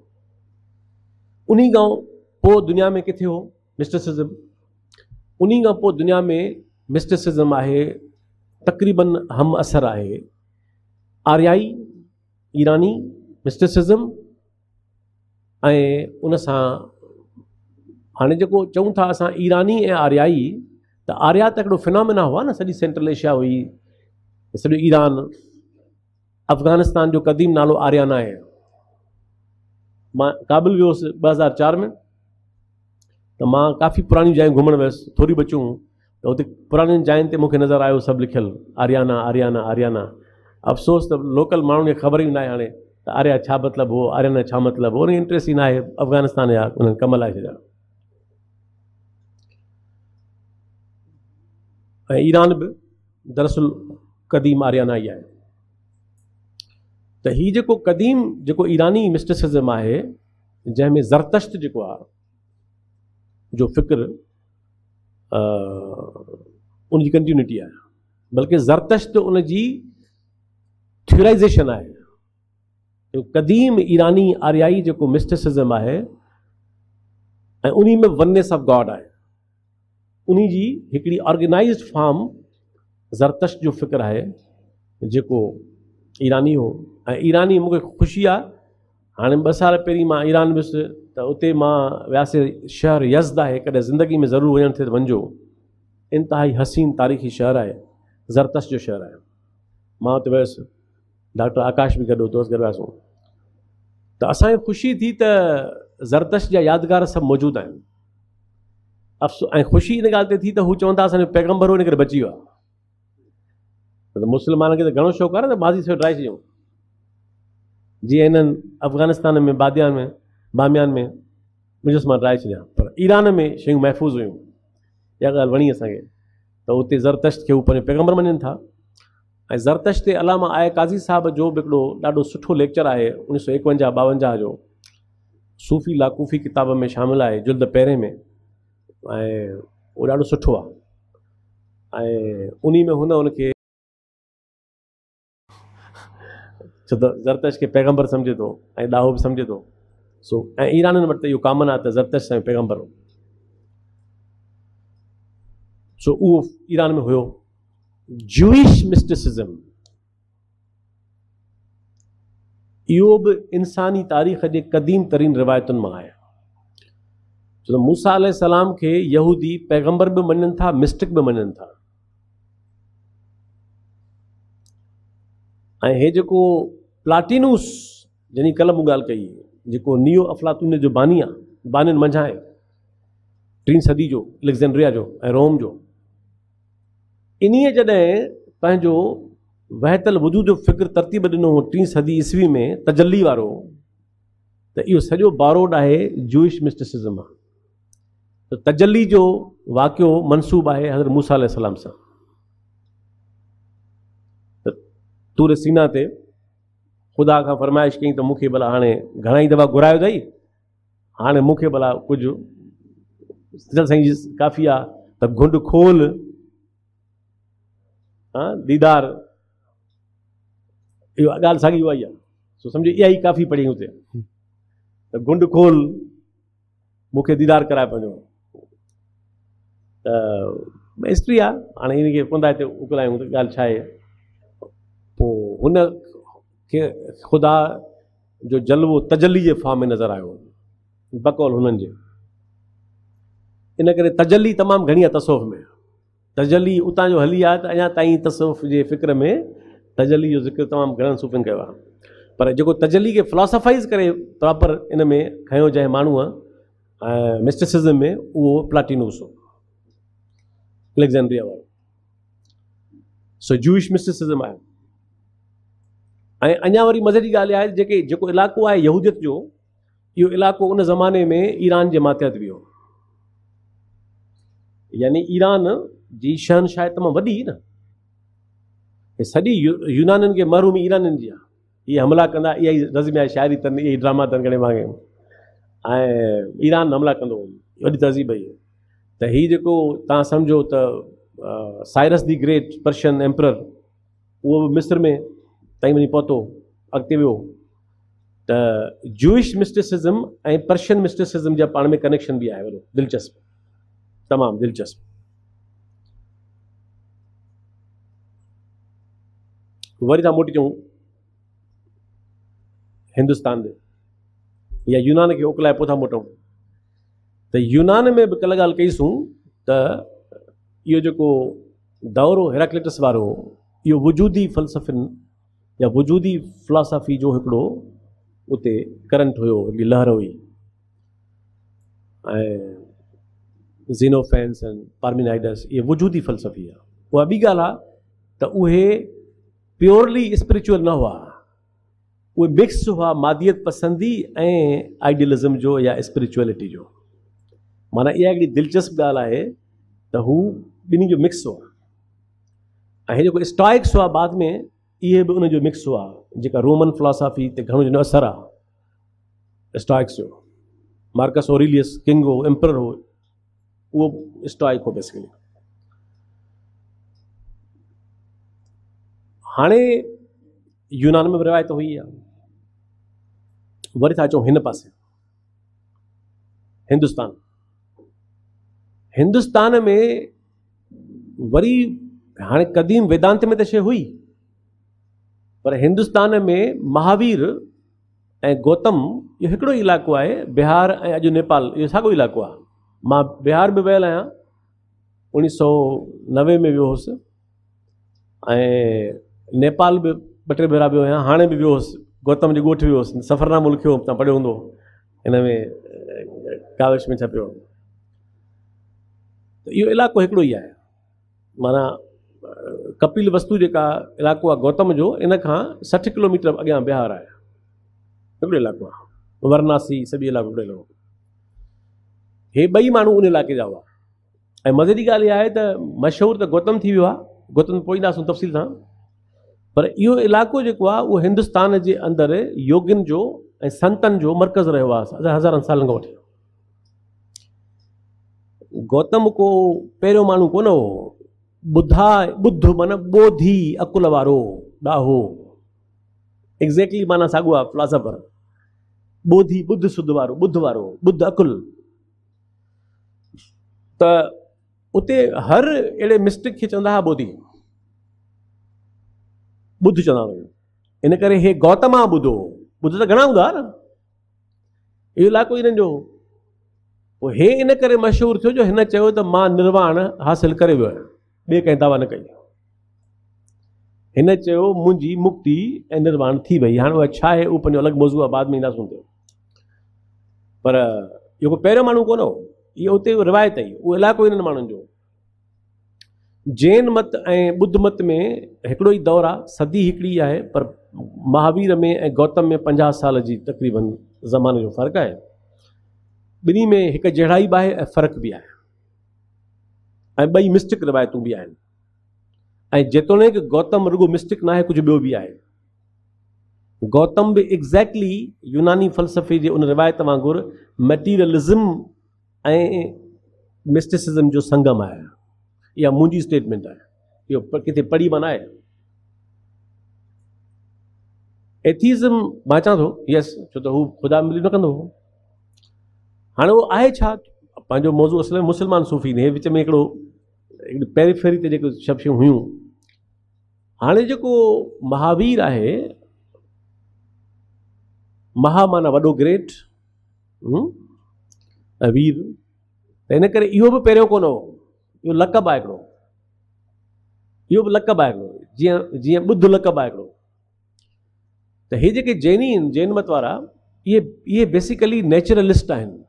उन्ही खां पोइ दुनिया में किथे हो मिस्टिसिज़म? उन्ही खां पोइ दुनिया में मिस्टिसिज़म आहे तक़रीबन हम असर आहे आर्याई ईरानी मिस्टिसिज़म, ऐं उन सां हाणे जेको चऊं था असां ईरानी ऐं आर्याई, त आर्या त हिकिड़ो फिनोमिना हुआ न, सॼी सेंट्रल एशिया हुई, सॼो ईरान, अफ़गानिस्तान जो क़दीम नालो आर्याना आहे। मां काबिल वियोसि 2004 में, तो मां काफ़ी पुराणी जायूं घुमण वियुसि, थोरी बचूं त हुते पुराणियुनि जायुनि ते मूंखे नज़र आयो सभु लिखियलु आर्याना आर्याना आर्याना। अफ़सोस त लोकल माण्हुनि खे ख़बर ई न आहे हाणे त आर्या छा मतिलबु हो, आर्याना छा मतिलबु हो, उन इंट्रस्ट ई न आहे। अफ़गानिस्तान जा उन्हनि कम लाइ छॾिया। ऐं ईरान बि दरअसल कदीम आर्याना ई आहे। त ही जेको कदीम जेको ईरानी मिस्टिसिज़म आहे, जंहिंमें ज़रतश्त जेको आहे जो फ़िक्र उनजी कंटिन्यूटी आहे, बल्कि ज़रतश्त उनजी थ्योराइज़ेशन आहे। जो कदीम ईरानी आर्याई जेको मिस्टिसिज़म आहे ऐं उन्ही में वननेस ऑफ गॉड आहे, उनजी हिकिड़ी ऑर्गेनाइज्ड फॉर्म ज़रतश्त जो फ़िक्र आहे जेको ईरानी हो। ऐं ईरानी मूंखे ख़ुशी आहे, हाणे 2 साल पहिरीं मां ईरान वियुसि त उते मां वियासीं शहर यज़्द आहे, कॾहिं ज़िंदगी में ज़रूरु वञणु थिए त वञिजो। इंतिहाई हसीन तारीख़ी शहर आहे, ज़रतश्त जो शहर आहे। मां उते वियुसि, डॉक्टर आकाश बि गॾु दोस्त गॾु वियासीं, त असांखे ख़ुशी थी त ज़रतश्त जा यादगार सभु मौजूदु आहिनि। अफ़सोस ऐं ख़ुशी इन ॻाल्हि ते थी त हू चवंदा असांजो पैगम्बर हो, इन करे बची वियो आहे। त मुस्लमाननि खे त घणो शौक़ु आहे न त माज़ी सभु ठाहे छॾियूं। जीअं हिननि अफ़गानिस्तान में बादियान में बामियान में मुजस्मा ठाहे छॾिया, पर ईरान में शयूं महफ़ूज़ हुयूं। इहा ॻाल्हि वणी असांखे, त उते ज़रतश्त खे हू पंहिंजो पैगम्बर मञनि था। ऐं ज़रतश्त ते अलामा आए काज़ी साहब जो बि हिकिड़ो ॾाढो सुठो लेक्चर आहे 1951-52 जो, सूफ़ी लाकूफ़ी किताब में शामिलु आहे, जुल्द पहिरें में। ऐं उहो ॾाढो सुठो आहे। ऐं उन में हुनखे छो त ज़रतश्त खे पैगम्बर सम्झे थो ऐं ॾाहो बि सम्झे थो। सो ऐं ईराननि वटि त इहो कामन आहे त ज़रतश्त ऐं पैगम्बर हो। सो उहो ईरान में हुयो। ज्यूइश मिस्टिसिज़म इहो बि इंसानी तारीख़ जे क़दीम तरीन रिवायतुनि मां आहे। छो त मूसा अलैहिस्सलाम खे यहूदी पैगम्बर बि मञनि था, मिस्टिक बि मञनि था। ऐं हे जेको प्लाटिनूस जॾहिं कल मूं ॻाल्हि कई, जेको नियो अफ़लातून जो बानी आहे, बानियुनि मंझां आहे, 3वीं सदी जो एलेक्जेंड्रिया जो ऐं रोम जो, इन्हीअ जॾहिं पंहिंजो वहतल वजूद जो फ़िक्र तरतीब ॾिनो हो 3वीं सदी ईस्वी में तजली वारो, त इहो सॼो बारोड आहे ज्यूइश मिस्टिसिज़म आहे। त तजली जो वाक़ियो मनसूब आहे हज़रत मूसा अलैहिस्सलाम सां। तूर सीना ते ख़ुदा खां फरमाइश कई त मूंखे भला हाणे घणा ई दफ़ा घुरायो अथई, हाणे मूंखे भला कुझु साईं जी काफ़ी आहे त घुंड खोल, हा दीदार। इहा ॻाल्हि साॻी उहा ई आहे। सो सम्झो इहा ई काफ़ी पढ़ी हुते त घुंड खोल मूंखे दीदार कराए पंहिंजो। त हिस्ट्री आहे, हाणे हिनखे पंदा ते उकलायूं त ॻाल्हि छा आहे। पोइ हुन खे ख़ुदा जो जलवो तजली जे फॉर्म में नज़र आयो बकौल हुननि जे। इन करे तजली तमामु घणी आहे तसवुफ़ में। तजली उतां जो हली आहे त अञा ताईं तसवुफ़ जे फ़िक्र में तजली जो ज़िक्र तमामु घणनि सूफ़नि कयो आहे। पर जेको तजली खे फिलोसोफाइज़ करे प्रॉपर इन में खयो जंहिं माण्हूअ मिस्टिसिज़म में, उहो प्लाटिनूस हो एलेक्जेंड्रिया वारो। सो ज्यूइश मिस्टिसिज़म आहे। ऐं अञा वरी मज़े जी ॻाल्हि आहे जेके जेको इलाइक़ो आहे यहूदियत जो, इहो इलाइक़ो उन ज़माने में ईरान जे मातहत बि हो। यानी ईरान जी शहनशाह तमामु वॾी न, सॼी यूनाननि खे महरूमी ईराननि जी आहे। इहे हमला कंदा, इहा ई नज़म आहे, शाइरी अथनि, इहा ई ड्रामा अथनि घणे भाङे। ऐं ईरान हमला कंदो, वॾी तहज़ीब हुई। त हीउ जेको तव्हां सम्झो त Cyrus the great Persian emperor, उहो बि मिस्र में ताईं वञी पहुतो, अॻिते वियो। त ज्यूइश मिस्टिसिज़म ऐं पर्शियन मिस्टिसिज़म जा पाण में कनेक्शन बि आहे वॾो, दिलचस्प, तमामु दिलचस्प। वरी था मोटी चऊं हिंदुस्तान ॾे या यूनान खे ओकलाए पोइ था मोटूं। त यूनान में बि कल्ह ॻाल्हि कईसूं त इहो जेको दौरो हेराक्लिटस वारो हो, यो वजूदी फ़लसफ़न या वजूदी फ़िलासफ़ी जो हिकिड़ो उते करंट हुयो, लहर हुई। ऐं ज़ीनोफेंस ऐं पार्मेनाइडस ये वजूदी फ़लसफ़ी आहे। उहा ॿी ॻाल्हि आहे त उहे प्योरली स्पिरिचुअल न हुआ, उहे मिक्स हुआ मादियत पसंदी ऐं आइडियलिज़म जो या स्पिरिचुअलिटी जो। माना इहा हिकिड़ी दिलचस्प ॻाल्हि आहे त हू ॿिन्ही जो मिक्स हुआ। ऐं जेको स्टॉइक्स हुआ बाद में इहे भी उनजो मिक्स हुआ, जेका रोमन फिलासफ़ी ते घणो जो असर आहे स्टॉइक्स जो। मार्कस ओरेलियस किंग हो, एम्परर हो, उहो स्टॉइक हो बेसिकली। हाणे यूनान में रिवायत हुई आहे। वरी था अचूं हिन पासे, हिंदुस्तान। हिंदुस्तान में वरी हाँ कदीम वेदांत में तो शे हुई, पर हिंदुस्तान में महावीर ए गौतम यो एकड़ो इलाक़ो है, बिहार ए अज नेपाल यो सागो इलाक़ो है। मां बिहार में वयल आया, 1990 में वो हुस, नेपाल भी बटे भेरा भी आया, हाँ भी वो हुस। गौतम जो गोठ हुस सफ़रनामो लिखो तुम पढ़ो होंद, इनमें कागज में छपो। तो यो इलाक़ो एकड़ो ही है। माना कपिल वस्तु जेका इलाक़ो आहे गौतम जो, इन खां 60 किलोमीटर अॻियां बिहार आहे, हिकिड़ो इलाक़ो आहे। वाराणसी सभी इलाक़ो हिकिड़ो इलाक़ो। हे ॿई माण्हू उन इलाइक़े जा हुआ। ऐं मज़े जी ॻाल्हि इहा आहे त मशहूरु त गौतम थी वियो आहे, गौतम पोईंदासूं तफ़सील सां, पर इहो इलाइक़ो जेको आहे उहो हिंदुस्तान जे अंदरि योगिन जो ऐं संतनि जो मर्कज़ रहियो आहे हज़ारनि सालनि खां वठी। गौतम को पहिरियों माण्हू कोन हो, बुधा बुद्ध माना बोधी अकुल वारो ॾाहो, एग्ज़ैक्टली माना साॻियो आहे फिलासफ़र। बोधी बुद्ध सुध वारो, बुद्ध वारो, बुद्ध अकुल। त उते हर अहिड़े मिस्टिक खे चवंदा हुआ बोधी, बुद्ध चवंदा हुआ। इन करे हे गौतम आहे ॿुधो, ॿुध त घणा हूंदा न, इहो इलाइक़ो इन्हनि जो। पोइ हे इन करे मशहूरु थियो जो हिन चयो त मां निर्वाण हासिलु करे वियो आहियां, ॿिए कंहिं दावा न कई। हिन चयो मुंहिंजी मुक्ति ऐं निर्वाण थी वई। हाणे उहा छा आहे, उहो पंहिंजो अलॻि मौज़ू आहे, बाद में ईंदासूं ते। पर जेको पहिरियों माण्हू कोन हो, इहो उते रिवायत आई, उहो इलाइक़ो हिननि माण्हुनि जो। जैन मत ऐं ॿुद्ध मत में हिकिड़ो ई दौर आहे, सदी हिकिड़ी आहे, पर महावीर में ऐं गौतम में 50 साल जी तक़रीबन ज़माने जो फ़र्क़ु आहे। ॿिन्ही में हिकु जहिड़ाई बि आहे ऐं फ़र्क़ु बि आहे, ऐं ॿई मिस्टिक रिवायतूं बि आहिनि। ऐं जेतोणीकि गौतम रुगो मिस्टिक न आहे, कुझु ॿियो बि आहे। गौतम बि एग्ज़ैक्टली यूनानी फ़लसफ़े जे उन रिवायत वांगुरु मटीरियलिज़म ऐं मिस्टिसिज़म जो संगम आहे। इहा मुंहिंजी स्टेटमेंट आहे, इहो किथे पढ़ी माना आहे। एथीज़म मां चवां थो यस, छो त हू ख़ुदा मिली न कंदो हो। हाणे उहो आहे छा, पंहिंजो मौज़ू असुल में मुसलमान सूफ़ी ने विच में हिकिड़ो पेरीफेरी ते जेको सभु शयूं हुयूं। हाणे जेको महावीर आहे, महा माना वॾो ग्रेट ऐं वीर, त हिन करे इहो बि पहिरियों कोन हो, इहो लक़ब आहे हिकिड़ो। इहो बि लक़ब आहे हिकिड़ो, जीअं जीअं ॿुध लक़ब आहे हिकिड़ो। त हे जेके जैनी आहिनि, जैन मत वारा, इहे बेसिकली नेचुरलिस्ट आहिनि।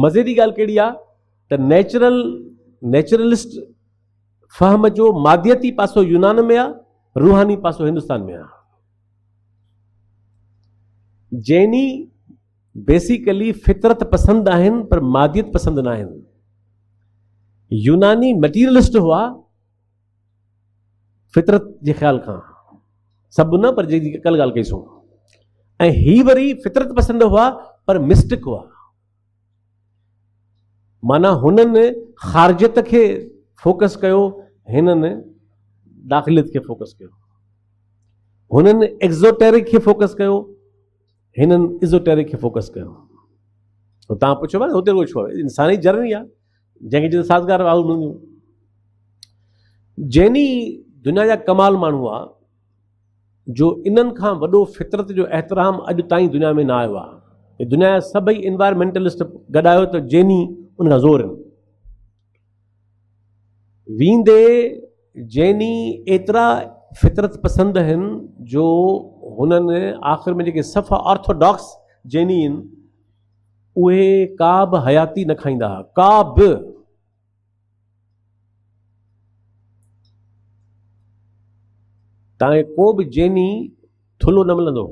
मज़े जी ॻाल्हि कहिड़ी आहे त नेचुरलिस्ट फ़हम जो मादियती पासो यूनान में आहे, रूहानी पासो हिंदुस्तान में आहे। जैनी बेसिकली फितरत पसंदि आहिनि, पर मादियत पसंदि न आहिनि। यूनानी मटीरियलिस्ट हुआ फितरत जे ख़्याल खां, सभु न, पर जेकी कल ॻाल्हि कईसूं। ऐं ही वरी फितरत पसंदि हुआ, पर मिस्टिक हुआ। माना हुननि ख़ारिजियत खे फोकस कयो, हिननि दाख़िलियत खे फोकस कयो। हुननि एक्ज़ोटेरिक खे फोकस कयो, हिननि इज़ोटेरिक खे फोकस कयो। तो तव्हां पुछो न हुते कुझु आहे, इंसानी जर्नी आहे, जंहिंखे साज़गार आऊं मिलंदियूं। जैनी दुनिया जा कमाल माण्हू आहे, जो इन्हनि खां वॾो फितरत जो एहतराम अॼु ताईं दुनिया में न आयो आहे। दुनिया जा सभई इन्वायरमेंटलिस्ट गॾायो त जैनी उनका जोर है। वींदे जैनी एतिरा फितरत पसंदि आहिनि जो हुननि आख़िर में जेके सफ़ा ऑर्थोडॉक्स जैनी आहिनि उहे का बि हयाती न खाईंदा हुआ, का बि। तव्हांखे को बि जैनी थुलो न मिलंदो।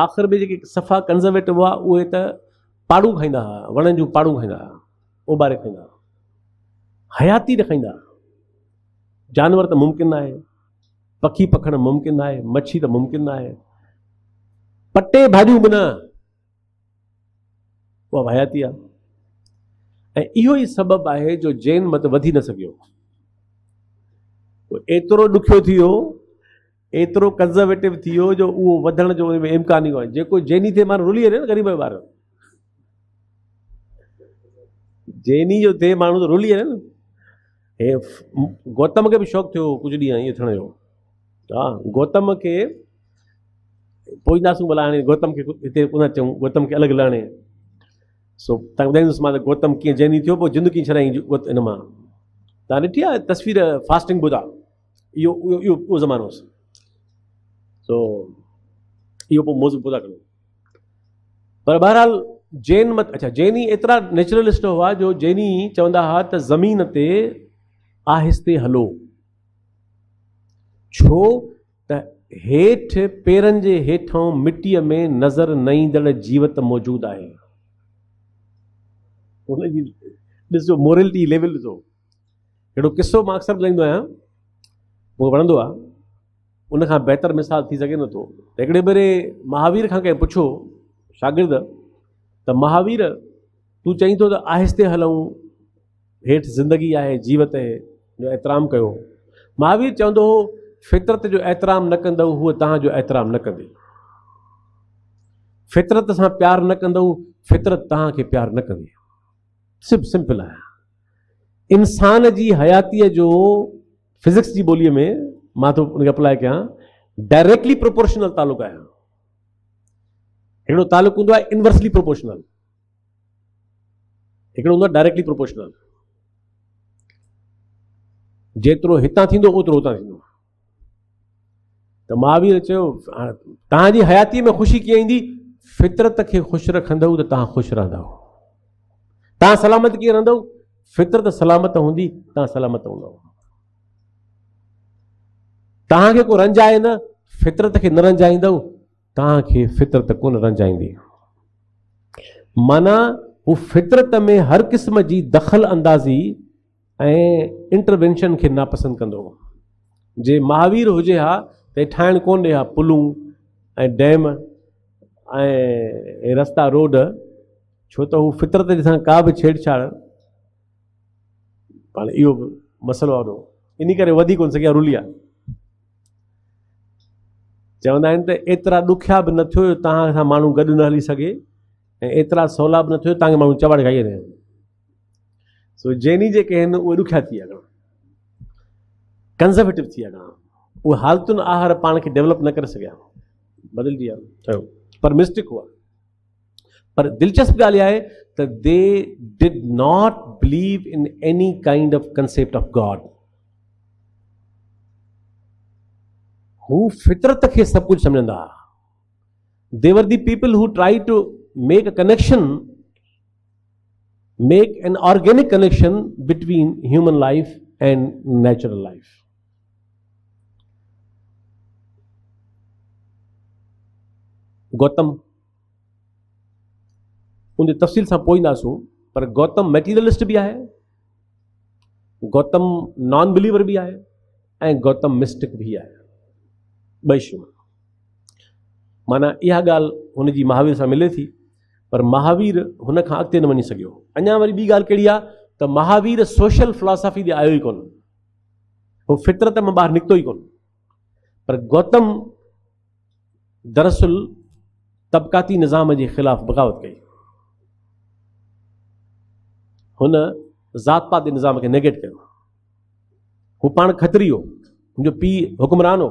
आख़िर में जेके सफ़ा कंज़र्वेटिव हुआ उहे त पाड़ू खाईंदा हुआ, वणनि जूं पाड़ू खाईंदा हुआ, उॿारे खाईंदा हुआ, हयाती न खाईंदा। जानवर तो मुमकिन ना है, पखी पखण मुमकिन ना है, मच्छी तो मुमकिन ना है, पट्टे भाॼियूं बिना वह हयाती आ। इहो ही सबब है जो जैन मत वधी न सको। एतरो दुखियो थी हो, एतरो कंजर्वेटिव थी हो जो वो वधण जो इम्कान ही कोन्हे। जेको जैनी थे माण्हू रुली वञे न, ग़रीब जो ॿार जैनी जो थे माण्हू तो रुली वञे न। हे गौतम के भी शौक़ थो कुछ डी ये थे। हाँ, गौतम के पोईंदासूँ भला। हाँ, गौतम के इतने कोन चूँ, गौतम के अलग लाने। सो तुम मां गौतम कें जैनी थो जिंदगी छड़ाई इन मां। तुम ॾिठी आहे तस्वीर फास्टिंग बुधा, यो जमानो। सो यो मौजूद पूरा करूँ। पर बहरहाल जैन मत, अच्छा जैनी एतिरा नेचुरलिस्ट हुआ जो जैनी चवंदा हुआ त ज़मीन ते आहिस्ते हलो, छो त हेठि पेरनि जे हेठां मिटीअ में नज़र न ईंदड़ जीवत मौजूदु आहे। हुनजी ॾिसो मोरलिटी लेवल ॾिसो। अहिड़ो किसो मां अक्सर ॿुधाईंदो आहियां, मूंखे वणंदो आहे। उनखां बहितर मिसाल थी सघे नथो। हिकिड़े भेरे महावीर खां कंहिं पुछो शागिर्द, तो महावीर तू चई तो आहिस्ते हलूँ, हेठ जिंदगी है, जीवत है, जो एहतराम कयो। महावीर चवंदो हो फितरत जो एहतराम न कंदव हूँ तव्हांजो एहतराम न कंदे। फितरत सां प्यार न कंदव, फितरत तव्हांखे प्यार न कंदी। सिर्फ सिंपल है। इंसान की हयाती जो फिजिक्स की बोली में मां तो उनखे अप्लाई क्या, डायरेक्टली प्रोपोर्शनल तालुक है। हिकिड़ो तालुक हूंदो आहे इनवर्सली प्रोपोर्शनल, हिकिड़ो हूंदो आहे डायरेक्टली प्रोपोर्शनल। जेतिरो हितां थींदो ओतिरो हुतां थींदो। त महावीर चयो तव्हांजी हयातीअ में ख़ुशी कीअं ईंदी? फितरत खे ख़ुशि रखंदव त तव्हां ख़ुशि रहंदव। तव्हां सलामत कीअं रहंदव? फितरत सलामत हूंदी, तव्हां सलामत हूंदव। तव्हांखे को रंजाए न, फितरत खे न रंजाईंदव, तव्हांखे फितरत कोन रंजाईंदी। माना वो फितरत में हर किस्म की दखल अंदाजी ऐं इंटरवेंशन के नापसंद कंदो। जे महावीर हुजे हा त ठाहिण कोन ॾे हा पुलूं ऐं डैम ऐं रस्ता रोड, छो त हू फितरत सां का भी छेड़छाड़। पाण इहो मसलो आहे। इन करे वधी कोन सघिया, रुली आहे। चवंदा आहिनि त एतिरा ॾुखिया बि न थियो तव्हां सां माण्हू गॾु न हली सघे, ऐं एतिरा सवला बि न थियो तव्हांखे माण्हू चवाड़ खाई रहिया आहिनि। सो जैनी जेके आहिनि उहे ॾुखिया थी विया घणा, कंज़र्वेटिव थी विया घणा। उहे हालतुनि आहार पाण खे डेवलप न करे सघिया, बदिलजी विया, पर मिस्टेक हुआ। पर दिलचस्प ॻाल्हि आहे त they did not believe in any kind of concept of God. हू फितरत के सब कुछ समझंदा। They were the people who try to make a connection, make an organic connection between human life and natural life. Gautam उन तफसील से पोईंदासूं, पर गौतम मेटीरियलिस्ट भी है, गौतम नॉन बिलीवर भी है, गौतम मिस्टिक भी है। बैशुम माना यह गाल उन जी महावीर से मिले थी, पर महावीर उन खां अगते न वही सको। अना वरी बी गाल कड़ी आ तो महावीर सोशल फिलॉसफी दे आयो ही कोन, वो फितरत में बाहर निकतो ही कोन। पर गौतम दरअसल तबकाती निज़ाम के खिलाफ बगावत कई, उन जात पात निज़ाम के नेगेट किया। वो पान खतरी हो, उनजो पी हुक्मरान हो,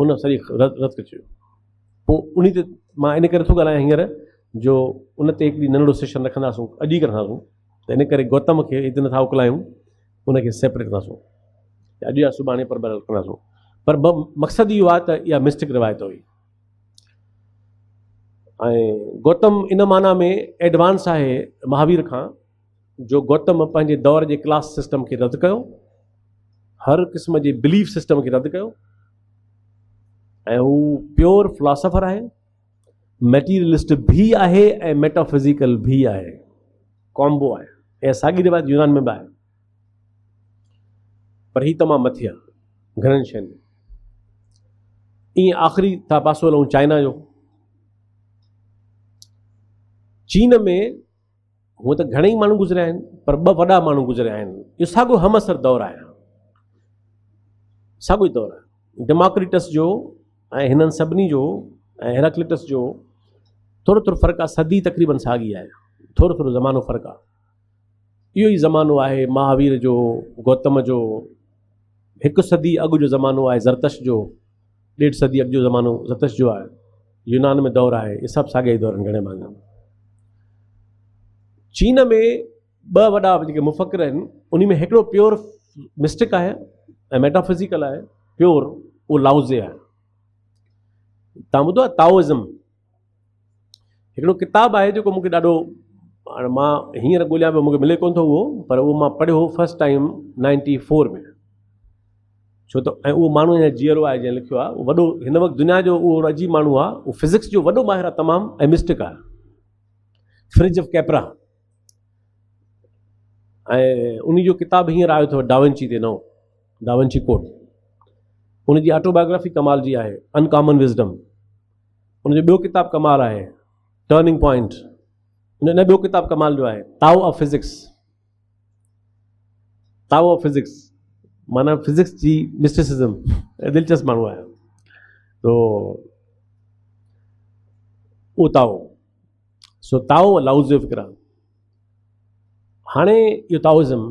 उन सारी रद्द कयो। उन ते मां इन करे थो ॻाल्हायां हींअर जो उन ते हिकिड़ी नंढो सेशन रखंदासूं, अॼु ई रखंदासूं। तो इन करे गौतम के इदन था उकलायूं उनके सेपरेट कंदासूं अॼु या सुभाणे पर बदल कंदासूं पर मक़सदु इहो आहे त इहा मिस्टिक रिवायत हुई ऐं गौतम इन माना में एडवांस है महावीर खां जो गौतम पंहिंजे दौर के क्लास सिस्टम के रद्द कयो हर क़िस्म के बिलीफ सिस्टम के रद्द कयो ऐं हू प्योर फिलॉसफर है मेटीरियलिस्ट भी है ए मेटाफिजिकल भी है कॉम्बो है यह सागी रिवायत यूनान में भी है पर ही तमाम मथे आहे घणनि शयुनि में ईअं आख़िरी था पासो हलूं चाइना जो चीन में हूअं त घणेई माण्हू गुज़रिया आहिनि पर ॿ वॾा माण्हू गुज़रिया आहिनि इहो साॻियो हम असर दौरु आहे साॻियो ई दौरु आहे डेमोक्रेटस जो ऐं हिननि सभिनी जो ऐं हेराक्लिटस जो थोरो थोरो फ़र्क़ु आहे सदी तक़रीबन साॻी आहे थोरो थोरो ज़मानो फ़र्क़ु आहे इहो ई ज़मानो आहे महावीर जो गौतम जो एक सदी अग जो ज़मानो है ज़रतश जो डेढ़ सदी अग जो ज़मानो ज़रतश जो है यूनान में दौर है ये सब साॻा ही दौर घणे माना चीन में ब वड़ा जो मुफ़क्र आहिनि उन में एकड़ो प्योर मिस्टिक है मेटाफिजिकल है प्योर वो लाउज़े है तव्हां ॿुधो आहे ताओइज़म एकड़ो किताब है जो मुझे ॾाढो मां हींअर ॻोल्हियां पियो मुझे मिले कोन थो वो पर वो मां पढ़ियो फर्स्ट टाइम 94 में छो तो ऐं उहो माण्हू या जीअरो आहे जंहिं लिखियो आहे वॾो हिन वक़्तु दुनिया जो उहो अजीब माण्हू आहे उहो फिज़िक्स जो वॾो माहिर आहे तमामु ऐं मिस्टिक आहे फ्रिज ऑफ कैपरा ऐं उन जो किताब हींअर आयो अथव डाविंची ते नओं डाविंची कोड उनजी ऑटोबायोग्राफी कमाल जी आहे अनकॉमन विज़डम उनजो ॿियो किताबु कमाल आहे टर्निंग पॉइंट उन ॿियो किताबु कमाल जो आहे ताओ ऑफ फिज़िक्स माना फिज़िक्स जी मिस्टिसिज़म दिलचस्प माण्हू आहे तो उहो ताओ सो ताओ लाउज़े फ़िक्र आहे हाणे इहो ताओइज़म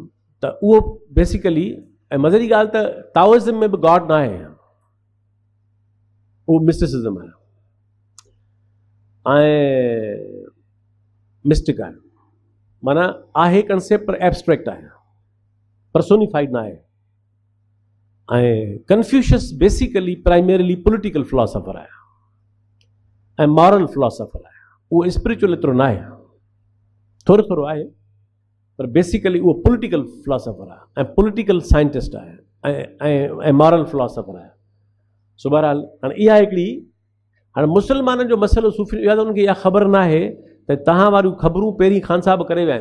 त उहो बेसिकली ऐं मज़े जी ॻाल्हि त ताओइज़म में बि गॉड न आहे उहो मिस्टिसिज़म आहे ऐं मिस्टिक आहे माना आहे कंसेप्ट पर एब्स्ट्रैक्ट आहे पर्सोनिफाइड न आहे ऐं Confucius basically primarily political philosopher आहे ऐं मॉरल फिलॉसफर आहे उहो स्पिरिचुअल एतिरो न आहे थोरो थोरो आहे पर बेसिकली वो पॉलिटिकल फिलॉसफर है पॉलिटिकल साइंटिस्ट है मॉरल फिलॉसफर है सो बहरहाल हाँ यहाँ मुसलमान जो मसलो सूफी या तो उनके या खबर ना है तो तहां वाली खबरू पैरी खान साहब करे वे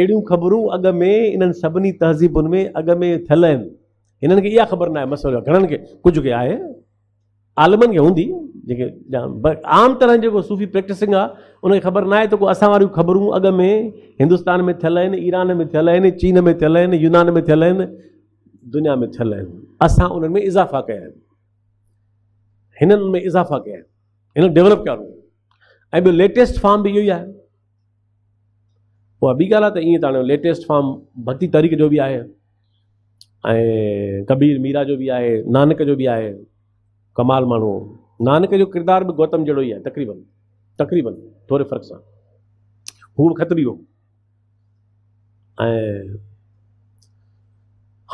अड़ियों खबरू अग में इन सभी तहजीबुन में अग में थल इन या खबर ना मसलो घणन के कुछ के है आलमन के होंगी जेके आम तरह जो सूफी प्रैक्टिसिंग आहे उनखे ख़बर न आहे त को असां वारियूं ख़बरूं अॻु में हिंदुस्तान में थियल आहिनि ईरान में थियल आहिनि चीन में थियल आहिनि यूनान में थियल आहिनि दुनिया में थियल आहिनि असां उन्हनि में इज़ाफ़ा कया आहिनि हिननि में इज़ाफ़ा कया आहिनि हिन डेवलप कया ऐं ॿियो लेटेस्ट फॉर्म बि इहो ई आहे उहा ॿी ॻाल्हि आहे त ईअं तव्हांजो लेटेस्ट फॉर्म भक्ति तहरीक जो बि आहे ऐं कबीर मीरा जो बि आहे नानक जो बि आहे कमाल माण्हू नानक जो किरदार भी गौतम जड़ो ही है तकरीबन थोड़े फ़र्क़ से हूँ खत भी हो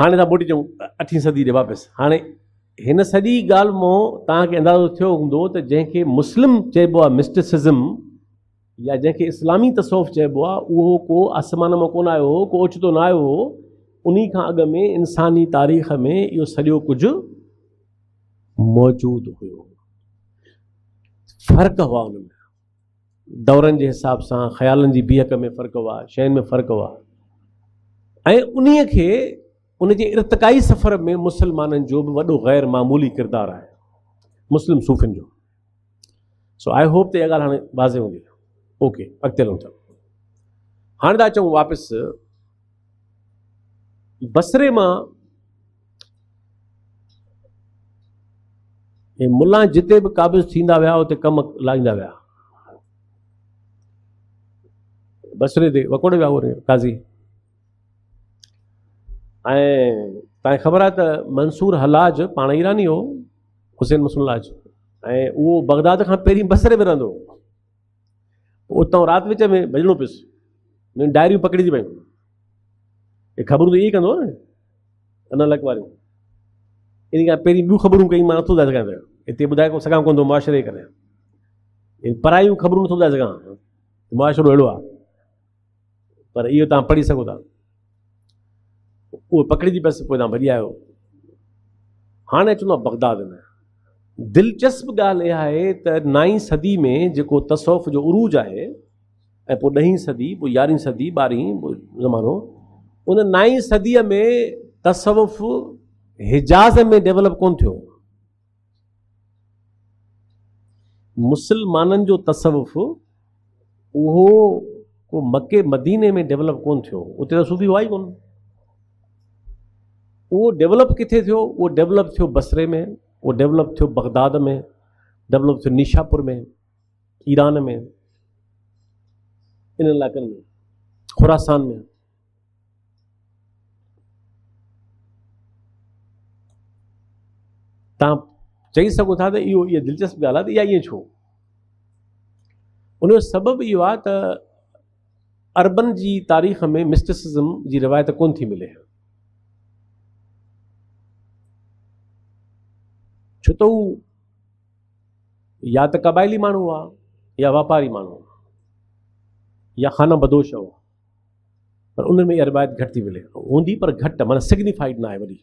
हाँ था बोटी चूँ 8वीं सदी वापस हाँ इन सजी गाल में तक अंदाजो थो हों तो जैसे मुस्लिम चेबो आ मिस्टिसिज्म या जैसे इस्लामी तसौफ चेबो आ वो को आसमान में कोन आयो हो को ओचितो ना आयो हो उन्हीं का अग में इंसानी तारीख में यो सॼो कुछ मौजूद हुयो फ़र्क़ु हुआ उनमें दौरनि जे हिसाब सां ख़्यालनि जी बीहक में फ़र्क़ु हुआ शयुनि में फ़र्क़ु हुआ ऐं उन्हीअ खे उनजे इर्तिकाई सफ़र में मुसलमाननि जो बि वॾो ग़ैर मामूली किरदारु आहे मुस्लिम सूफ़ियुनि जो सो आई होप त इहा ॻाल्हि हाणे वाज़े हूंदी ओके अॻिते हलूं था हाणे था अचूं वापसि बसरे मां ये मुल्ला जिते भी काबिज़ थींदा विया उते कम लाईंदा विया बसरे ते वकोड़े विया उहे काज़ी ऐं तव्हांखे ख़बर आहे त मंसूर हलाज पाण ईरानी हो हुसैन मसनलाज ऐं उहो बगदाद खां पहिरीं बसरे में रहंदो उतां रात विच में भजनो पियुसि मुंहिंजी डायरियूं पकड़िजी पयूं। हे ख़बरूं त इहे कंदो न अञा लक वारियूं, इन खां पहिरीं ॿियूं ख़बरूं कई मां नथो ॿुधाए सघां पियो, हिते ॿुधाए को सघां कोन थो मुआशिरे करे, परायूं ख़बरूं नथो ॿुधाए सघां, मुआशिरो अहिड़ो आहे। पर इहो तव्हां पढ़ी सघो था, उहो पकड़िजी पियसि, पोइ तव्हां भॼी आहियो। हाणे अचूं था बगदाद में। दिलचस्प ॻाल्हि इहा आहे त 9वीं सदी में जेको तसौफ़ जो उरूज आहे ऐं पोइ 10वीं सदी, पोइ 11वीं सदी, 12वीं ज़मानो, उन 9वीं सदीअ में तसवुफ़ हिजाज़ में डेवलप कोन थियो। मुसलमाननि जो तसवुफ़ उहो को मके मदीने में डेवलप कोन थियो, उते त सूफ़ी हुआ ई कोन। उहो डेवलप किथे थियो? उहो डेवलप थियो बसरे में, उहो डेवलप थियो बगदाद में, डेवलप थियो निशापुर में, ईरान में, इन इलाइक़नि में, खुरासान में। तव्हां चई सघो था त इहो इहा दिलचस्प ॻाल्हि आहे त इहा ईअं छो? उनजो सबबु इहो आहे त अरबन जी तारीख़ में मिस्टिसिज़म जी रिवायत कोन थी मिले, छो त हू या त क़बाइली माण्हू हुआ या वापारी माण्हू हुआ या खाना बदोश हुआ, पर उन में इहा रिवायत घटि थी मिले, हूंदी पर घटि, माना सिग्निफाइड न आहे। वरी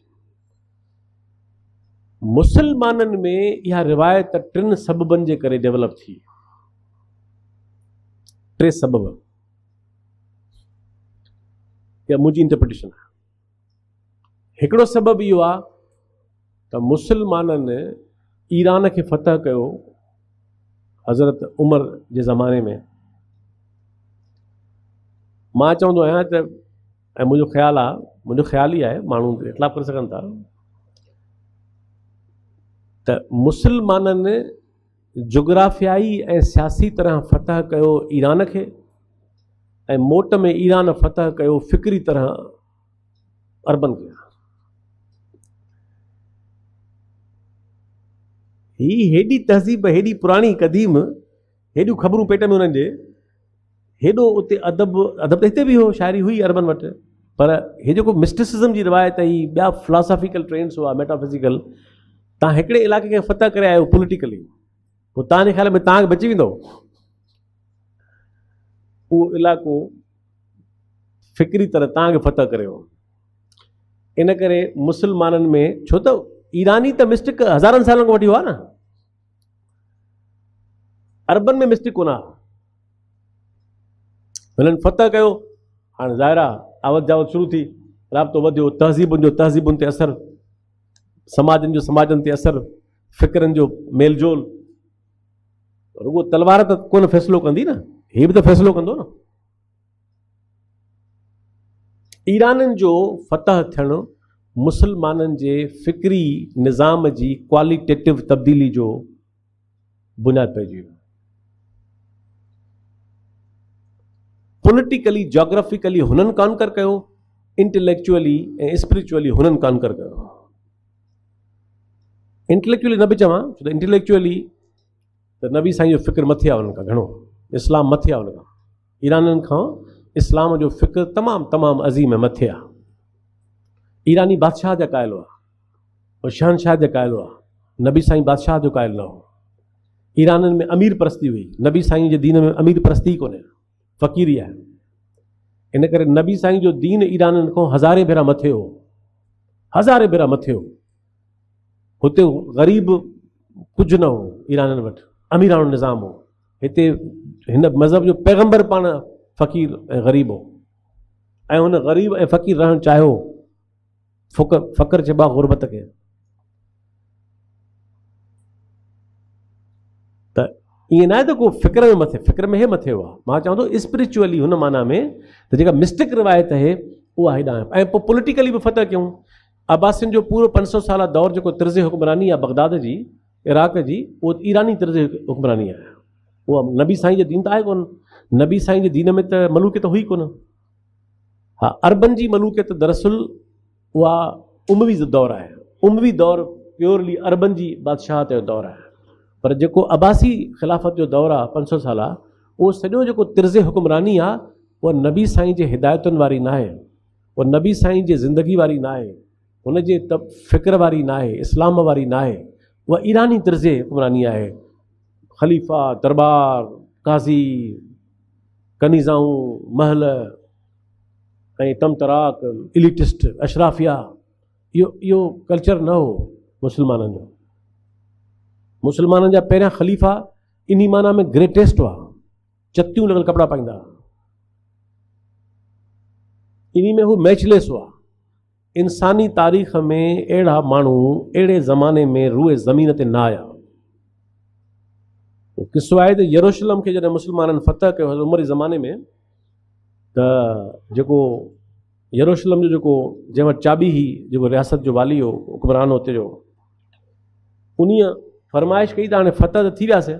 मुसलमाननि में इहा रिवायत टिनि सबबनि जे करे डेवलप थी। टे सबब, इहा मुंहिंजी इंटरप्रिटेशन आहे। हिकिड़ो सबबु इहो आहे त मुसलमाननि ईरान खे फतह कयो हज़रत उमर जे ज़माने में। मां चवंदो आहियां त, ऐं मुंहिंजो ख़्यालु ई आहे, माण्हू इख़्तिलाफ़ करे सघनि था, त मुसलमाननि जुग्राफियाई ऐं सियासी तरह फतह कयो ईरान खे, ऐं मोट में ईरान फतह कयो फ़िक्री तरह अरबन खे। ही हेॾी तहज़ीब, हेॾी पुराणी क़दीम, हेॾियूं ख़बरूं पेट में हुननि जे, हेॾो उते अदब त हिते बि हो, शाइरी हुई अरबन वटि, पर हे जेको मिस्टिसिज़म जी रिवायत ऐं ॿिया फिलासॉफिकल ट्रेंड्स हुआ, मेटाफिज़िकल, तव्हां हिकिड़े इलाइक़े खे फतह करे आहियो पॉलिटिकली, पोइ तव्हांजे ख़्याल में तव्हां बची वेंदो? उहो इलाइक़ो फ़िक्री तरह तव्हांखे फतह करियो। इन करे मुसलमाननि में, छो त ईरानी त मिस्टिक हज़ारनि सालनि खां वठी हुआ न, अरबन में मिस्टिक कोन आहे। हुननि फतह कयो, हाणे ज़ाहिर आहे आवत जावत शुरू थी, राब्तो वधियो, तहज़ीबुनि जो तहज़ीबुनि ते असरु, समाजनि जो समाजनि ते असरु, फ़िक्रनि जो मेलजोल। रुगो तलवार त कोन फ़ैसिलो कंदी न, हीअ बि त फ़ैसिलो कंदो न। ईराननि जो फतह थियणु मुसलमाननि जे फ़िक्री निज़ाम जी क्वालिटेटिव तब्दीली जो बुनियादु पइजी वियो। पॉलिटिकली, जोग्राफिकली हुननि कॉन्कर कयो, इंटेलेक्चुअली ऐं स्पिरिचुअली हुननि कॉन्कर कयो। इंटेलेक्चुअली न बि चवां, छो त इंटेलेक्चुअली त नबी साईं जो फ़िक्र मथे आहे हुननि खां घणो, इस्लाम मथे आहे हुन खां। ईराननि खां इस्लाम जो फ़िक्र तमामु तमामु अज़ीम मथे आहे। ईरानी बादशाह जा क़ाइल हुआ, और शहनशाह जा क़ाइल हुआ, नबी साईं बादशाह जो क़ाइल न हो। ईराननि में अमीर परस्ती हुई, नबी साईं जे दीन में अमीर परस्ती कोन्हे, फ़क़ीरी आहे। इन करे नबी साईं जो दीन ईराननि खां हज़ारे भेरा मथे हो। हुते ग़रीब कुझु न हो, ईराननि वटि अमीराणो निज़ाम हो। हिते हिन मज़हब जो पैगम्बर पाण फ़क़ीर ऐं ग़रीब हो, ऐं हुन ग़रीब ऐं फ़क़ीर रहणु चाहियो। फ़क़्र चइबो आहे ग़ुरबत खे। त ईअं न आहे त को फ़िक्र में मथे हुआ। मां चवां थो स्पिरिचुअली हुन माना में त जेका मिस्टिक रिवायत आहे उहा हेॾां आहे। ऐं पोइ पॉलिटिकली बि फतह कयूं। अब्बासिन जो पूरो 500 साल दौर जेको तर्ज़ हुक्मरानी आहे बगदाद जी, इराक़ जी, उहो ईरानी तर्ज़ हुक्मरानी आहे। उहा नबी साईं जे दीन त आहे कोन, नबी साईं जे दीन में त मलूकियत हुई कोन। हा, अरबन जी मलूकियत दरअसल उहा उमवी जो दौरु आहे, उमवी दौरु प्योरली अरबन जी बादशाहत जो दौरु आहे। पर जेको अब्बासी ख़िलाफ़त जो दौरु आहे 500 साल, वो सॼो जेको तर्ज़ हुक्मरानी आहे उहा नबी साईं जे हिदायतुनि वारी न आहे, उहा नबी साईं जे ज़िंदगी वारी न आहे, हुन जे फ़िक्र वारी न आहे, इस्लाम वारी न आहे, उहा ईरानी तर्ज़ हुक्मरानी आहे। ख़लीफ़ा, दरबार, काज़ी, कनीज़ाऊं, महल ऐं तमतराक, इलिटिस्ट, अशराफिया, इहो कल्चर न हो मुसलमाननि जो। मुसलमाननि जा पहिरियां ख़लीफ़ा इन्ही माना में ग्रेटेस्ट हुआ, चतियूं लॻल कपिड़ा पाईंदा, इन्ही में हू मैचलेस हुआ। इंसानी तारीख़ में अहिड़ा माण्हू अहिड़े ज़माने में रूए ज़मीन ते न आया। किस्सो आहे त यरूशलम खे जॾहिं मुसलमाननि फतह कयो हज़रत उमर जे ज़माने में, त जेको यरूशलम जो जेको जंहिं वटि चाबी हुई, जेको रियासत जो वाली हो, हुक्मरान हुते जो, उन्हीअ फरमाइश कई त हाणे फतह त थी वियासीं,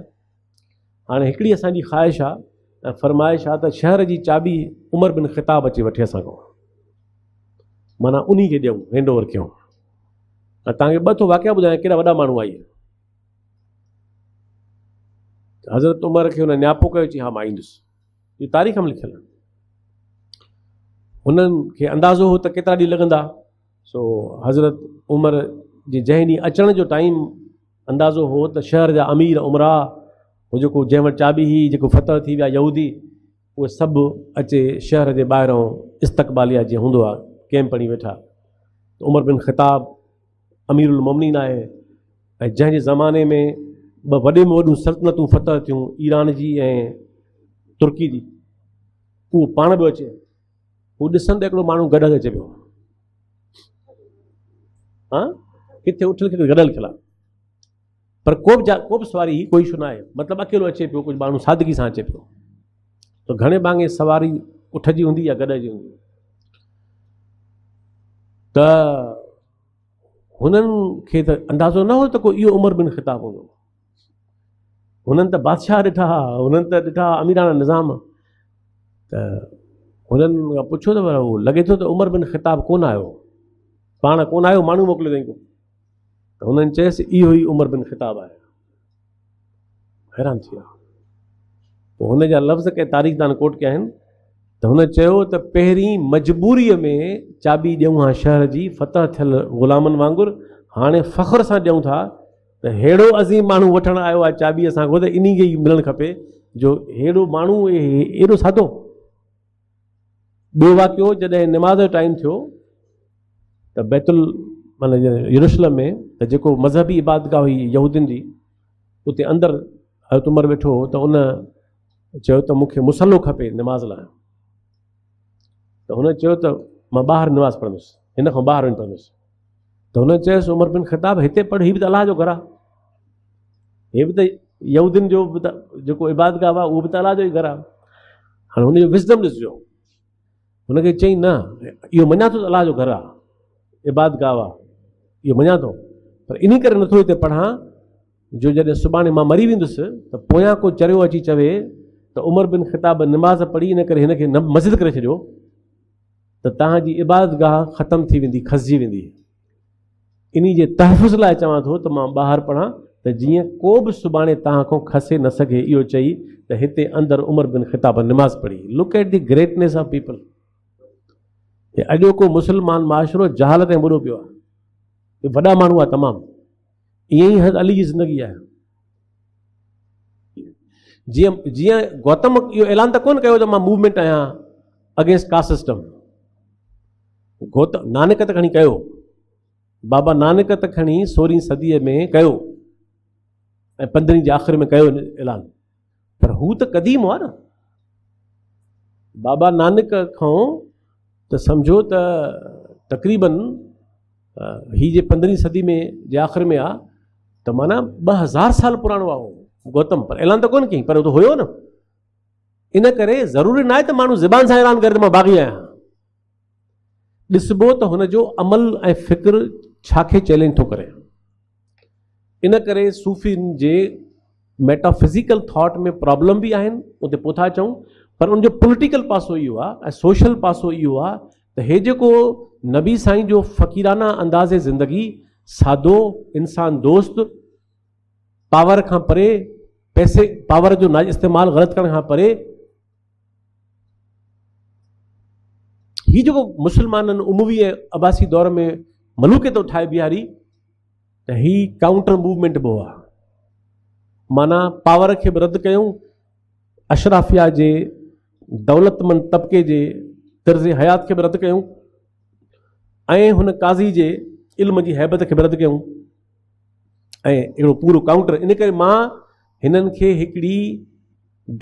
हाणे हिकिड़ी असांजी ख़्वाहिश आहे ऐं फरमाइश आहे त शहर जी चाबी उमर बिन ख़िताब अची वठे असां खां, माना उन्ही खे ॾियूं, हैंड ओवर कयूं। ऐं तव्हांखे ॿ थो वाक़िआ ॿुधायां कहिड़ा वॾा माण्हू आई। हज़रत उमर खे हुन नियापो कयो, चई हा मां ईंदुसि। इहो तारीख़ में लिखियलु आहे। हुननि खे अंदाज़ो हो त केतिरा ॾींहं लॻंदा। सो हज़रत उमर जे जंहिं ॾींहुं अचण जो टाइम अंदाज़ो हो त शहर जा अमीर उमरा, उहो जेको जंहिं वटि चाबी हुई, जेको फतह थी विया यहूदी, उहे सभु अचे शहर जे ॿाहिरां इस्तक़बालिया जीअं हूंदो आहे कैम्प हणी वेठा। उमर बिन ख़िताब अमीरुल मोमिनीन आहे ऐं जंहिंजे ज़माने में ॿ वॾे में वॾियूं सल्तनतूं फतह थियूं, ईरान जी ऐं तुर्की जी, उहो पाण बि अचे। हू ॾिसनि त हिकिड़ो माण्हू गॾियल अचे पियो, हा किथे उठियल किथे गॾियल खिला, पर को बि को बि सवारी कोई शो न आहे, मतिलबु अकेलो अचे पियो, कुझु माण्हू सादगी सां अचे पियो। त घणे भाङे सवारी उठ जी हूंदी या गॾ जी हूंदी। त हुननि खे त अंदाज़ो न हो त को इहो उमर बिन ख़िताब हूंदो। हुननि त बादशाह ॾिठा, हुननि त ॾिठा अमीराना निज़ाम। त हुननि खां पुछियो त पर उहो लॻे थो त उमर बिन ख़िताब कोन आयो, पाण कोन आयो, माण्हू मोकिलियो अथई को। त हुननि चयसि इहो ई उमर बिन ख़िताब आहे। हैरान थी विया। पोइ हुन जा लफ़्ज़ कंहिं तारीख़दान कोट कया आहिनि। त हुन चयो त पहिरीं मजबूरीअ में चाबी ॾियूं हा शहर जी फतह थियल ग़ुलामनि वांगुरु, हाणे फ़ख्र सां ॾियूं था त अहिड़ो अज़ीम माण्हू वठणु आयो आहे चाबी असांखो, त इन्ही खे ई मिलणु खपे जो अहिड़ो माण्हू एॾो साधो। ॿियो वाक़ियो जॾहिं नमाज़ जो टाइम थियो त बैतुल माना यरूशलम में, त जेको मज़हबी इबादगाह हुई यहूदियुनि जी, उते अंदरि हज़रत उमर वेठो हो। त उन चयो त मूंखे मुसलो खपे नमाज़ लाइ। त हुन चयो त मां ॿाहिरि नमाज़ पढ़ंदुसि, हिन खां ॿाहिरि वञी पढ़ंदुसि। त हुन चयोसि उमर बिन ख़िताब हिते पढ़, हीअ बि त अलाह जो घरु आहे, हे बि त यहूदियुनि जो बि त जेको इबादगाह आहे उहो बि त अलाह जो ई घरु आहे। हाणे हुनजो विज़डम ॾिसजो। हुनखे चई न, इहो मञा थो त अलाह जो घरु आहे, इबादगाह आहे, इहो मञा थो, पर इन करे नथो हिते पढ़ां जो जॾहिं सुभाणे मां मरी वेंदुसि त पोयां को चरियो अची चवे त उमर बिन ख़िताब नमाज़ पढ़ी इन करे हिनखे न मस्जिद करे छॾियो, त तव्हांजी इबादगाह ख़तमु थी वेंदी, खसिजी वेंदी। इन जे तहफ़ुज़ लाइ चवां थो त मां ॿाहिरि पढ़ां त जीअं को बि सुभाणे तव्हां खां खसे न सघे। इहो चई त हिते अंदरि उमर बिन ख़िताब नमाज़ पढ़ी। Look at the greatness of people. अॼो को मुसलमान माशरो जहालत ऐं ॿुॾो पियो आहे, वॾा माण्हू आहे तमामु। ईअं ई हज़रत अली जी ज़िंदगी आहे। जीअं जीअं गौतम इहो ऐलान त कोन कयो त मां मूवमेंट आहियां against caste system. Gautam Nanak त खणी कयो, बाबा नानक त खणी 16वीं सदीअ में कयो ऐं 15वीं जे आख़िर में कयो ऐलान, पर हू त क़दीम हुआ न। बाबा नानक खां त सम्झो त तक़रीबन ही जे 15वीं सदी में जे आख़िर में आहे त माना 2000 साल पुराणो आहे हो गौतम, पर ऐलान त कोन कयईं, पर उहो त हुयो न। इन करे ज़रूरी न आहे त माण्हू ज़बान सां ऐलान करे त मां बाग़ी आहियां। ॾिसबो त हुनजो अमल ऐं फ़िक्र छाखे चैलेंज थो करे। इन करे सूफ़ियुनि जे मेटाफिज़िकल थॉट में प्रॉब्लम बि आहिनि, उते पोइ था अचूं, पर उनजो पॉलिटिकल पासो इहो आहे ऐं सोशल पासो इहो आहे त हे जेको नबी साईं जो फ़क़ीराना अंदाज़े ज़िंदगी, सादो, इंसान दोस्त, पावर खां परे, पैसे पावर जो ना इस्तेमाल गलत करण खां परे ही जो मुसलमाननि उमवी ऐं अब्बासी दौर में मलूके तो ठाहे बीहारी त ही काउंटर मूवमेंट बि आहे, माना पावर के रद्द कयूं, अशराफिया जे दौलतमंद तबके जे तर्ज़ हयात के रद्द कयूं ऐं हुन काज़ी जे इल्म जी हैबत के रद्द कयूं ऐं अहिड़ो पूरो काउंटर। इन करे मां हिननि खे हिकिड़ी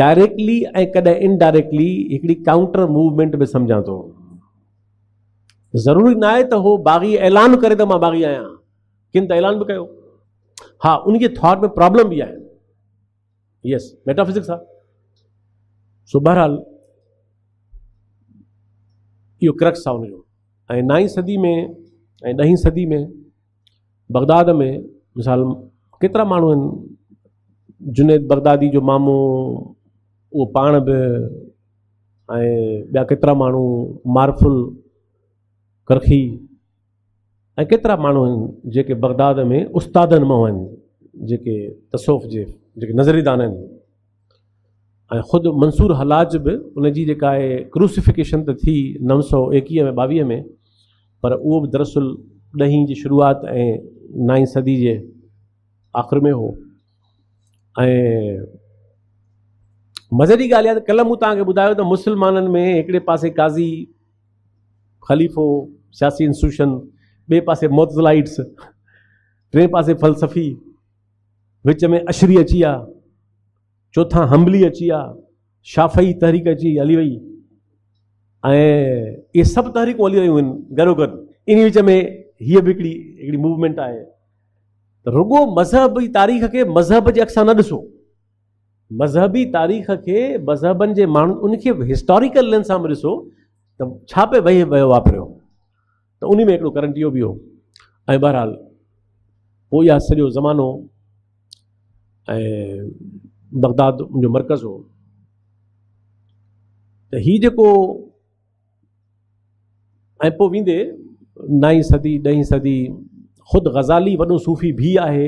डायरेक्टली ऐं कॾहिं इनडायरेक्टली हिकिड़ी काउंटर मूवमेंट बि सम्झां थो। ज़रूरी न आहे त हो बाग़ी ऐलान करे त मां बाग़ी आहियां, किन त ऐलान बि कयो। हाँ, उनके थॉट में प्रॉब्लम भी आए, यस मेटाफिजिक्स है। सो बहरहाल यो क्रक्स आ उनको। 9वीं सदी में 10वीं सदी में बगदाद में मिसाल केतरा मानू जुनेद बगदादी जो मामो वो पान भी केतरा मानू मारफुल करखी ऐं केतिरा माण्हू आहिनि जेके बगदाद में उस्तादनि मां आहिनि जेके तसौफ़ जे जेके नज़रीदान आहिनि ऐं ख़ुदि मंसूर हलाज बि उनजी जेका आहे क्रूसिफिकेशन त थी 921 में 22 में, पर उहो बि दरअसल 10वीं जी शुरूआत ऐं 9वीं सदी जे आख़िर में हो। ऐं मज़े जी ॻाल्हि आहे त कल्ह मूं तव्हांखे ॿुधायो त मुसलमाननि में हिकिड़े पासे काज़ी ख़लीफ़ो सियासी इंस्टीट्यूशन, बे पासे मोतज़लाइट्स, टे पासे फ़लसफ़ी, विच में अशरी अची विया, चौथा हम्बली अची विया, शाफ़ई तहरीक अची हली वई ऐं इहे सभु तहरीकूं हली रहियूं आहिनि गॾो गॾु। इन विच में हीअ बि हिकिड़ी मूवमेंट आहे। त रुगो मज़हबी तारीख़ खे मज़हब जे अक्सा न ॾिसो, मज़हबी तारीख़ खे मज़हबनि जे माण्हू उनखे हिस्टोरिकल लेंस सां बि ॾिसो त छा पे वही वियो वापरियो, तो उन्हीं में एक करंट यो भी हो। बहरहाल वो या सॼो ज़मानो बगदाद जो मर्कज़ हो तो ही जो वेंदे 9वीं सदी 10वीं सदी खुद गज़ाली वॾो सूफ़ी भी है,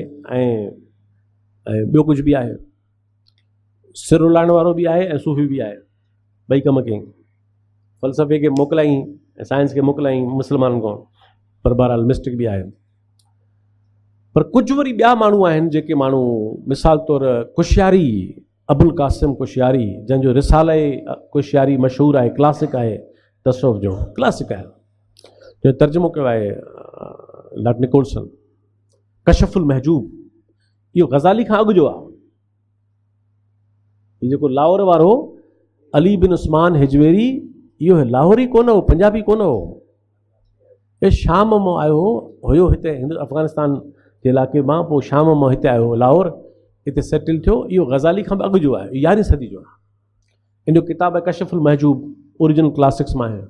बो कुछ भी है, सिर रुलाइण वारो भी है, सूफ़ी भी है, बई कम कई, फ़लसफ़े के मोकिलाई, साइंस के मोकिलाई मुसलमान को, पर बहरहाल मिस्टिक भी आए। पर कुछ वरी बिया मानू आहिनि जेके मानू मिसाल तौर कुशियारी, अबुल कासिम कुशियारी जंहिंजो रिसाले कुशियारी मशहूर है, क्लासिक है, तसौफ़ जो क्लासिक है, जो तर्जुमो कयो है लॉर्ड निकोल्सन, कशफुल महजूब, यो गज़ाली खां अॻु जो आहे। जेको लाहौर वारो अली बिन उस्मान हिजवेरी, यो लाहौरी कोन हो, पंजाबी कोन हो, ये शाम में आयो हुयो, हिते अफ़गानिस्तान के इलाके में, पोइ शाम में हिते आयो लाहौर, हिते सेटल थियो। यो गज़ाली खां अॻु जो आहे, 11वीं सदी जो आहे। इन जो किताब है कशफुल महजूब, ओरिजिनल क्लासिक्स में है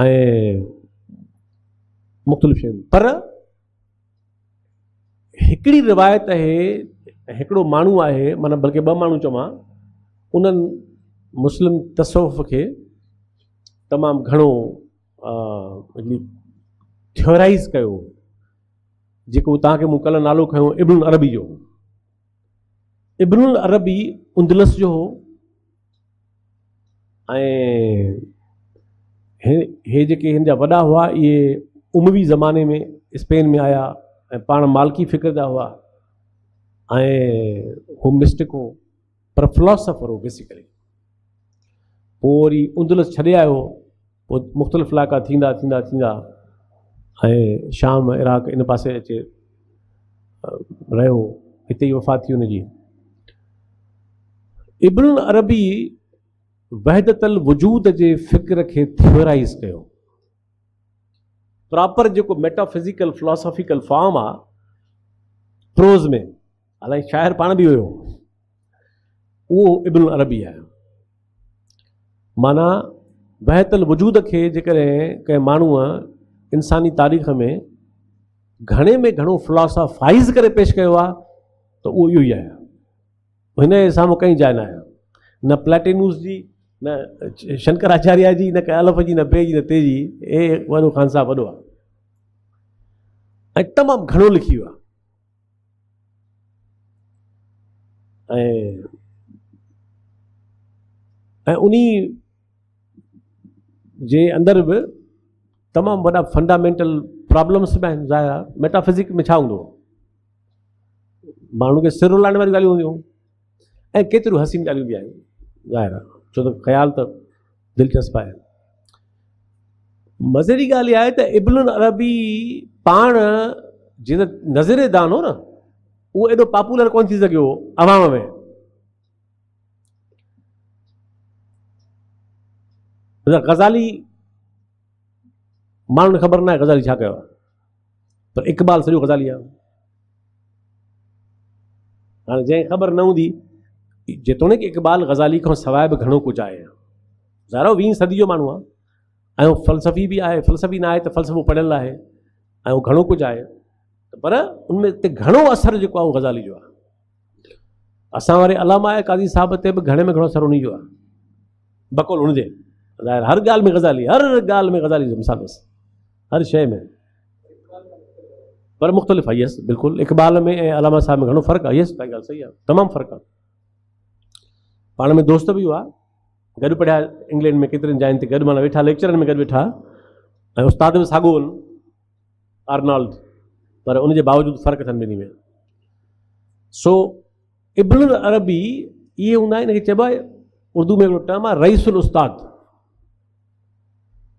ऐं मुख़्तलिफ़ शयूं। पर हिकिड़ी रिवायत है, हिकिड़ो माण्हू आहे, माना बल्कि ॿ माण्हू चवां, उन्हनि मुस्लिम तसौफ़ खे तमाम घणो थियोराइज़ कयो, जेको तव्हांखे मूं कल्ह नालो खयो इब्नुल अरबी जो। इब्नुल अरबी उंदलस जो हो ऐं हे जेके हिन जा वॾा हुआ इहे उमवी ज़माने में स्पेन में आया ऐं पाण मालकी फ़िक्र जा हुआ ऐं हो मिस्टिक हो, पर फिलोसोफर हो बेसिकली। पोइ वरी उंदलस छॾे आयो, पोइ मुख़्तलिफ़ इलाइक़ा थींदा थींदा थींदा ऐं शाम इराक़ इन पासे अचे रहियो, हिते ई वफ़ात थी हुनजी। इब्नुल अरबी वहदतल वजूद जे फ़िक्र खे थियोराइज़ कयो, प्रॉपर जेको मेटाफिज़िकल फिलोसॉफिकल फॉर्म आहे प्रोज़ में, हालांकि शाइर पाण बि हुयो, उहो इब्नुल अरबी आहे। माना बहतल वजूद के जेकॾहिं कंहिं माण्हूअ इंसानी तारीख़ में घणो फिलोसोफाइज़ करे पेश कयो आहे तो उहो इहो ई आहे। हिन जे साम्हूं कई जाइ न आहे, न प्लेटेनूस जी, न शंकराचार्य जी, न कंहिं अलफ़ जी, न बे जी, न ते जी। ए वॾो ख़ान साहब वॾो आहे ऐं तमामु घणो लिखी वियो आहे। उन्हीं जे अंदर भी तमाम वॾा फंडामेंटल प्रॉब्लम्स में आहिनि ज़ाहिर आहे। मेटाफिज़िक में छा हूंदो माण्हू खे सिर उलाइण वारी ॻाल्हियूं हूंदियूं ऐं केतिरियूं हसीन ॻाल्हियूं बि आहिनि ज़ाहिर आहे, छो त ख़्यालु त दिलचस्प आहे। मज़े जी ॻाल्हि आहे त इब्नुल अरबी पाण जीअं नज़रेदान हो न, उहो एॾो पॉपुलर कोन थी सघियो अवाम में। ग़ज़ाली माण्हुनि खे ख़बर न आहे ग़ज़ाली छा कयो आहे, पर इक़बाल सॼो ग़ज़ाली आहे। हाणे जंहिं ख़बर न हूंदी जेतोणीकि इक़बाल ग़ज़ाली खां सवाइ बि घणो कुझु आहे। ज़ाहिर आहे 20वीं सदी जो माण्हू आहे ऐं उहो फ़लसफ़ी बि आहे, फ़लसफ़ी न आहे त फ़लसफ़ो पढ़ियल आहे ऐं उहो घणो कुझु आहे, पर उनमें ते घणो असरु जेको आहे उहो ग़ज़ाली जो आहे। असां वारे अलामा क़ाज़ी साहिब ते बि घणे में घणो असरु उन जो आहे, बक़ौल हुनजे ज़ाहिर हर ॻाल्हि में ग़ज़ाली, हर ॻाल्हि में ग़ज़ाली जो मिसाल बसि हर शइ में, पर मुख़्तलिफ़ आहे। यस बिल्कुलु इक़बाल में ऐं अलामा साहिब में घणो फ़र्क़ु आहे। यस तव्हांजी ॻाल्हि सही आहे, तमामु फ़र्क़ु आहे। पाण में दोस्त बि हुआ गॾु पढ़िया इंग्लैंड में केतिरनि जाइनि ते गॾु, माना वेठा लेक्चरनि में गॾु वेठा, ऐं उस्ताद बि साॻियो हुअनि आर्नॉल्ड, पर उनजे बावजूदु फ़र्क़ु अथनि ॿिन्ही में। सो इब्नुल अरबी इहे हूंदा आहिनि, हिनखे चइबो आहे उर्दू में हिकिड़ो टर्म आहे रईसुल उस्ताद।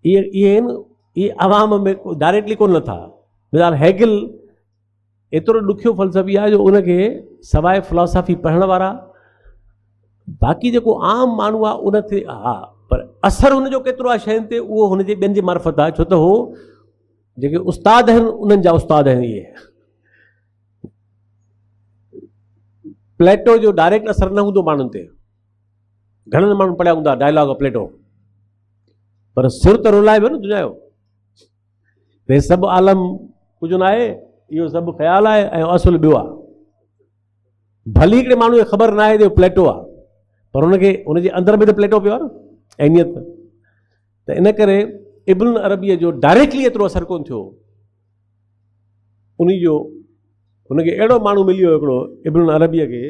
ये अवाम में डायरेक्टली कोन लथा। मिसाल हैगल एतिरो ॾुखियो फ़लसफ़ी आहे जो उनखे सवाइ फिलॉसफी पढ़ण वारा बाक़ी जेको आम माण्हू आहे उन ते हा, पर असर हुनजो केतिरो आहे शयुनि ते उहो हुनजे ॿियनि जे मार्फत आहे, छो त उहो जेके उस्ताद आहिनि उन्हनि जा उस्ताद आहिनि। इहे प्लेटो जो डायरेक्ट असर न हूंदो माण्हुनि ते, घणनि माण्हुनि पढ़िया हूंदा डायलॉग ऑफ प्लेटो, पर सिर त रुलाए पियो न दुनिया जो। हे सभु आलम कुझु न आहे, इहो सभु ख़्यालु आहे ऐं असुलु ॿियो आहे। भली हिकिड़े माण्हू खे ख़बर न आहे जो प्लेटो आहे, पर हुनखे हुनजे अंदर में त प्लेटो पियो आहे न अहमियत। त इन करे इब्नुल अरबीअ जो डायरेक्टली एतिरो असरु कोन थियो उन जो। हुनखे अहिड़ो माण्हू मिली वियो हिकिड़ो इब्नुल अरबीअ खे,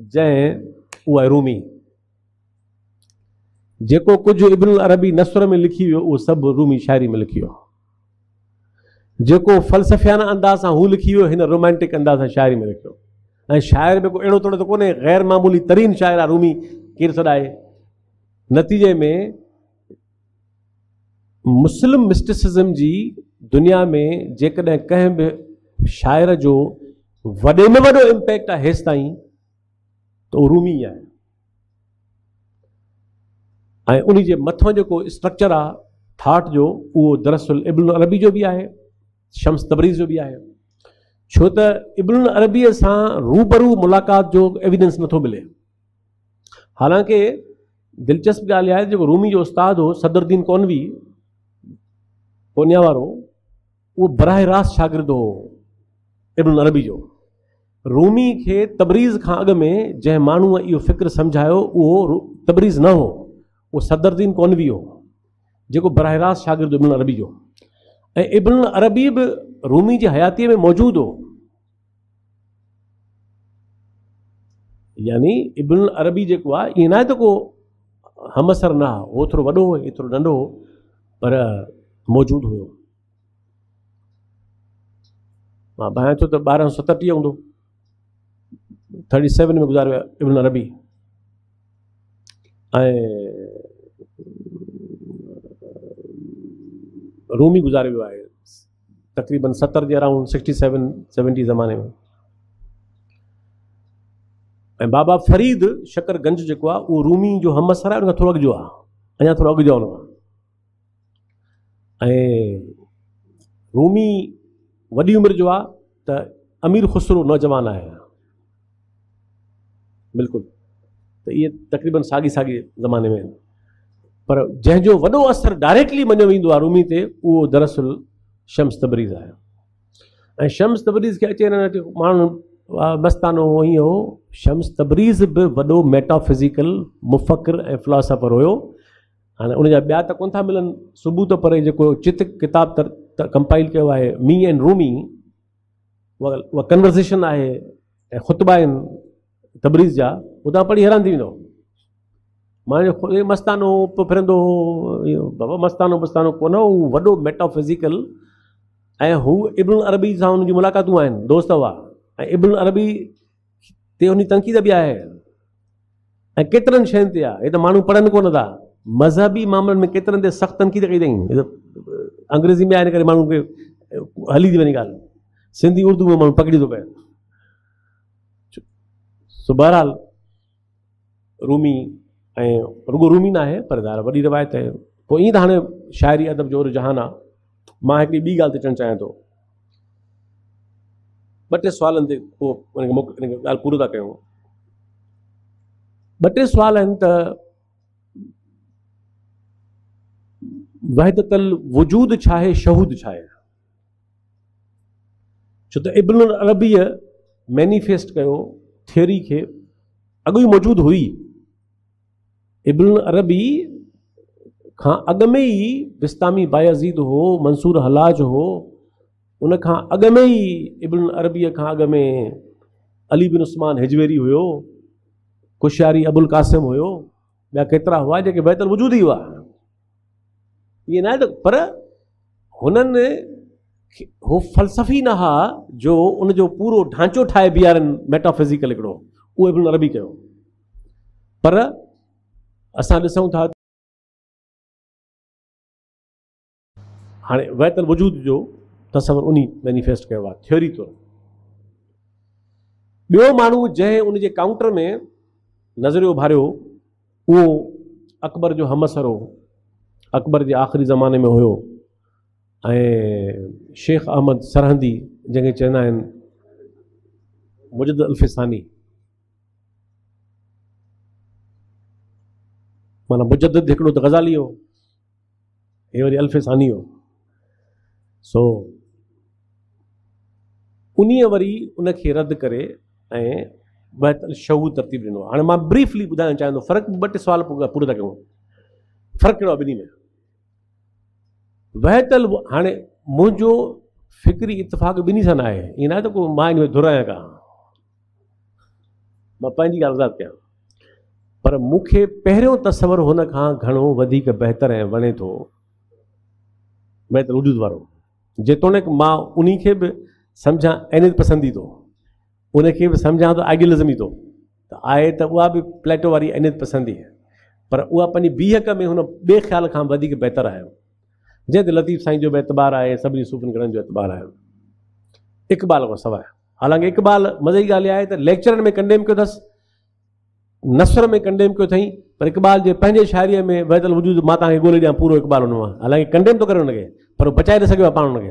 जंहिं उहा रूमी जेको कुझु इब्नुल अरबी नसर में लिखी वियो उहो सभु रूमी शाइरी में लिखी वियो। जेको फ़लसफ़ियाना अंदाज़ सां हू लिखी वियो, हिन रोमांटिक अंदाज़ सां शाइरी में लिखियो। ऐं शाइर में को अहिड़ो थोरो त कोन्हे, ग़ैर मामूली तरीन शाइर आहे रूमी, केरु सॾाए। नतीजे में मुस्लिम मिस्टिसिज़म जी दुनिया में जेकॾहिं कंहिं बि शाइर जो वॾे में वॾो इम्पैक्ट आहे हेसि ताईं, त उहो रूमी आहे। ऐं उन जे मथां जेको स्ट्रक्चर आहे थाट जो, उहो दरअसल इब्नुल अरबी जो बि आहे, शम्स तबरीज़ जो बि आहे। छो त इब्नुल अरबीअ सां रूबरू मुलाक़ात जो एविडेंस नथो मिले। हालांकि दिलचस्प ॻाल्हि आहे जेको रूमी जो उस्ताद हो सदरुद्दीन कोनवी, कोन्या वारो, उहो बराह रास्त शागिर्द हो इब्नुल अरबी जो। रूमी खे तबरीज़ खां अॻु में जंहिं माण्हूअ इहो फ़िक्र सम्झायो उहो तबरीज़ न हो, उहो सदरुद्दीन कोनवी हो जेको बराह रास्त शागिर्द इब्नुल अरबी जो। ऐं इब्नुल अरबी बि रूमी जी हयातीअ में मौजूदु हो, यानी इब्नुल अरबी जेको आहे ईअं न आहे त को हमअसर न आहे, उहो थोरो वॾो हो एतिरो नंढो हो, पर मौजूदु हुयो। मां भायां थो त 1237 हूंदो, 37 में गुज़ारे वियो इब्नुल अरबी। ऐं रूमी गुज़ारे वियो आहे तक़रीबन 70 जे अराउंड 67-70 ज़माने में। ऐं बाबा फ़रीद शकरगंज जेको आहे उहो रूमी जो हमअसर आहे, उनखां थोरो अॻु जो आहे, अञा थोरो अॻु जो हुन खां। ऐं रूमी वॾी उमिरि जो आहे त अमीर ख़ुसरो नौजवान आहे बिल्कुलु, त इहे तक़रीबन साॻी साॻी ज़माने में आहिनि। पर जंहिंजो वॾो असरु डायरेक्टली मञियो वेंदो आहे रूमी ते, उहो दरअसल शम्स तबरीज़ आहे। ऐं शम्स तबरीज़ खे अचे न माण्हू मस्तानो हो, ईअं हो। शम्स तबरीज़ बि वॾो मेटाफिज़िकल मुफ़क़िर ऐं फिलासफ़र हुयो। हाणे उनजा ॿिया त कोन था मिलनि सबूत, पर जेको चित किताब कंपाइल कयो आहे मी एंड रूमी, उहा कन्वर्सेशन आहे ऐं ख़ुतबा आहिनि तबरीज़ जा, उतां पढ़ी हैरान थी वेंदो। मुंहिंजो मस्तानो फिरंदो हो, बाबा मस्तानो मस्तानो कोन, हू वॾो मेटाफिज़िकल ऐं हू इब्न अरबी सां हुन जी मुलाक़ातूं आहिनि, दोस्त हुआ ऐं इब्न अरबी ते हुन जी तंक़ीद बि आहे ऐं केतिरनि शयुनि ते आहे। हे त माण्हू पढ़नि कोन था, मज़हबी मामलनि में केतिरनि ते सख़्तु तंक़ीद कई अथई। अंग्रेज़ी में आहे हिन करे माण्हू खे हली थी वञे ॻाल्हि, सिंधी उर्दू में माण्हू पकिड़ी थो पए। सो बहरहाल रूमी ऐं रुगो रूमी न आहे पर वॾी रिवायत आहे। पोइ ईअं त हाणे शाइरी अदब जो रुझान आहे। मां हिकिड़ी ॿी ॻाल्हि ते चवणु चाहियां थो, ॿ टे सुवालनि ते पोइ ॻाल्हि पूरो था कयूं। ॿ टे सुवाल आहिनि त वहदतल वजूद छा आहे, शहूद छा आहे? छो त इब्न अरबीअ मैनिफेस्ट कयो थियरी खे, अॻु ई मौजूदु हुई। इब्न अरबी खां अॻु में ई बिस्तामी बायज़ीद हो, मंसूर हलाज हो, उन खां अॻु में ई इब्न अरबीअ खां अॻु में अली बिन उस्मान हिजवेरी हुयो, कुशारी अबुल कासिम हुयो, ॿिया केतिरा हुआ जेके बहितर वजूद ई हुआ। इहे न आहे त पर हुननि हो फ़लसफ़ी न हा जो उनजो पूरो ढांचो ठाहे बीहारनि मेटाफिज़िकल हिकिड़ो, उहो इब्न अरबी कयो। पर असां ॾिसूं था हाणे वहदतल वजूद जो तसवर उन मैनिफेस्ट कयो आहे थ्योरी तौरु। ॿियो माण्हू जंहिं उनजे काउंटर में नज़रियो भारियो उहो अकबर जो हमसर हो, अकबर जे आख़िरी ज़माने में हुयो ऐं शेख अहमद सरहंदी जंहिंखे चवंदा आहिनि मुजद अल्फिसानी, माना मुजदद हिकिड़ो त ग़ज़ाली हो, हे वरी अल्फिसानी हो। सो उन्हीअ वरी उनखे रद्द करे ऐं बहतल शहूद तरतीब ॾिनो। हाणे मां ब्रीफली ॿुधाइणु चाहियां थो, फ़र्क़ु ॿ टे सुवाल पूरा था कयूं। फ़र्क़ु कहिड़ो आहे ॿिन्ही में? वहदतल हाणे मुंहिंजो फ़िक्री इतफ़ाक़ ॿिन्ही सां न आहे, ईअं न आहे त को मां हिन में धुर आहियां का, मां पंहिंजी ॻाल्हि आज़ादु कयां। पर मूंखे पहिरियों तसवर हुन खां घणो वधीक बहितर ऐं वणे थो बहितर वजूद वारो, जेतोणीकि मां उन खे बि सम्झां एनित पसंदी थो, उनखे बि सम्झां थो आइडियलिज़म ई थो, त आहे त उहा बि प्लेटो वारी एनित पसंदी, पर उहा पंहिंजी बीहक में हुन ॿिए ख़्याल खां वधीक बहितर आहे, जंहिं ते लतीफ़ साईं जो बि एतबार आहे, सभिनी सूफ़नि गणनि जो एतबार आहे, इक़बाल खां सवाइ। हालांकि इक़बाल मज़े जी ॻाल्हि आहे त लेक्चरनि में कंडेम कयो अथसि, नसर में कंडेम कयो अथई, पर इक़बाल जे पंहिंजे शाइरीअ में वहदतल वजूद मां तव्हांखे ॻोल्हे ॾियां पूरो इक़बाल हुन मां, हालांकि कंडेम थो करे हुनखे पर बचाए न सघियो आहे पाण हुनखे।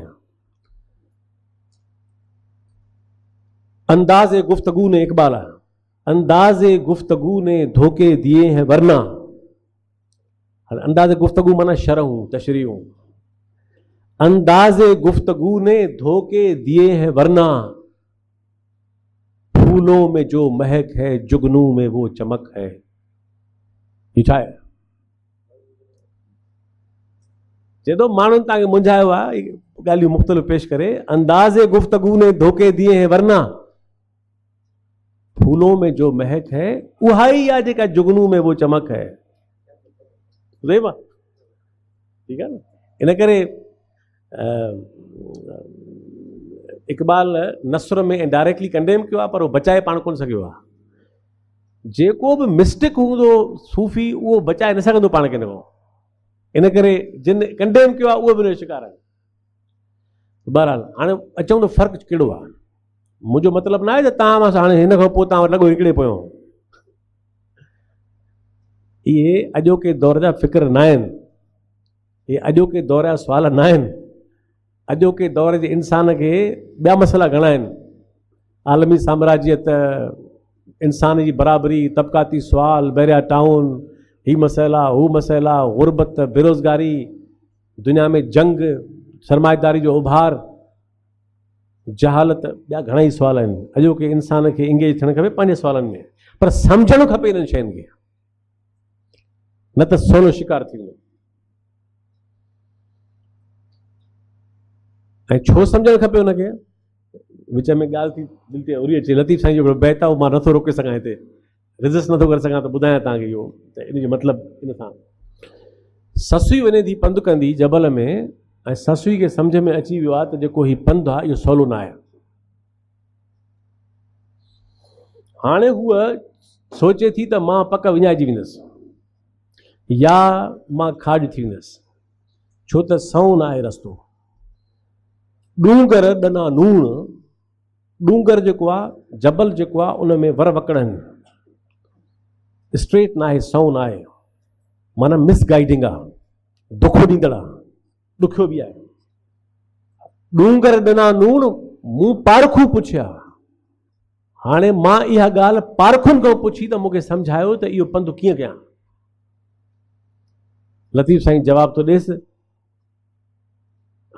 अंदाज़े गुफ्तगू ने इक़बाल आहे, अंदाज़े गुफ्तगू ने धोखे दिए हैं वरना। हाणे अंदाज़े गुफ्तगू माना शरहूं तशरीहूं, अंदाज़ गुफ्तगू ने धोखे दिए हैं वरना, फूलों में जो महक है जुगनू में वो चमक है। ये छा है? जेदो मानन ताके मुंझायो आहे, गालियूं मुख़्तलिफ़ पेश करे। अंदाज़े गुफ्तगू ने धोखे दिए हैं वरना, फूलों में जो महक है उहा ई आहे जेका जुगनू में वो चमक है। ठीक है न? इन करे इक़बाल नसर में डायरेक्टली कंडेम कयो आहे पर उहो बचाए पाण कोन सघियो आहे। जेको बि मिस्टेक हूंदो सूफ़ी उहो बचाए न सघंदो पाण खे, इन करे जिन कंडेम कयो आहे उहो बि शिकार आहे। बहरहाल हाणे अचूं त फ़र्क़ु कहिड़ो आहे। मुंहिंजो मतिलबु न आहे त तव्हां मां हाणे हिन खां पोइ तव्हां लॻो हिकिड़े पियो, इहे अॼोके दौर जा फ़िक्र न आहिनि, इहे अॼोके दौर जा सुवाल न आहिनि। अॼोके दौर जे इंसान खे ॿिया मसइला घणा आहिनि, आलमी साम्राज्यत, इंसान जी बराबरी, तबक़ाती सुवाल, बहिरिया टाउन, हीअ मसइला हू मसइला, ग़ुरबत, बेरोज़गारी, दुनिया में जंग, सरमाएदारी जो उभार, जहालत, ॿिया घणा ई सुवाल आहिनि। अॼोके इंसान खे इंगेज थियणु खपे पंहिंजे सुवालनि में, पर सम्झणु खपे इन्हनि शयुनि खे, न त सवलो शिकार थी वेंदो। ऐं छो सम्झणु खपे हुनखे? विच में ॻाल्हि थी दिलि ते उरी अचे लतीफ़ साईं जो बहताव मां नथो रोके सघां, हिते रिज़स्ट नथो करे सघां, त ॿुधायां तव्हांखे इहो त इन जो मतिलबु इन सां ससुई वञे थी पंधु कंदी जबल में ऐं ससुई खे सम्झ में अची वियो आहे त जेको हीउ पंधु आहे इहो सवलो न आहे। हाणे हूअ सोचे थी त मां पक विञाइजी वेंदसि या मां खाॼ थी वेंदसि, छो त सऊं न आहे रस्तो। डूंगर ॾना नूण, डूंगर जेको आहे जबल जेको आहे उन में वर वकड़ आहिनि, स्ट्रेट न आहे, सऊं न आहे, माना मिसगाइडिंग आहे, दुखो ॾींदड़ आहे, ॾुखियो बि आहे। डूंगर ॾना नूण, मूं पारखू पुछिया। हाणे मां इहा ॻाल्हि पारखुनि खां पुछी त मूंखे सम्झायो त इहो पंधु कीअं कयां। लतीफ़ साईं जवाब थो ॾेसि,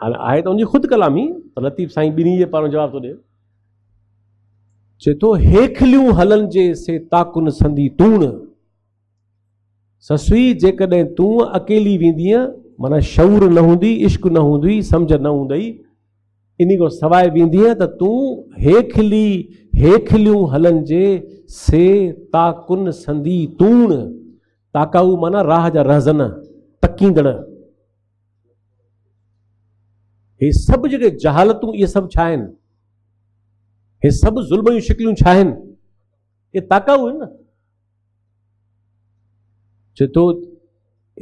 हाणे आहे त उनजी ख़ुदि कलामी, पर लतीफ़ साईं ॿिन्ही जे पारां जवाब थो ॾे। चए थो हेखलियूं हलन जे से ताकुन संदी तूण, ससुई जेकॾहिं तूं अकेली वेंदीअ, माना शऊर न हूंदी, इश्क न हूंदी, सम्झ न हूंदई, इन खां सवाइ वेंदीअ त तूं हेखली हेखलियूं हलन जे से ताकुन संदी तूण, ताकाऊ माना राह जा रहज़न, तकींदड़। हे सभु जेके जहालतूं इहे सभु छा आहिनि, हे सभु ज़ुल्म जूं शिकलियूं छा आहिनि, इहे ताकाऊ आहिनि न। चए थो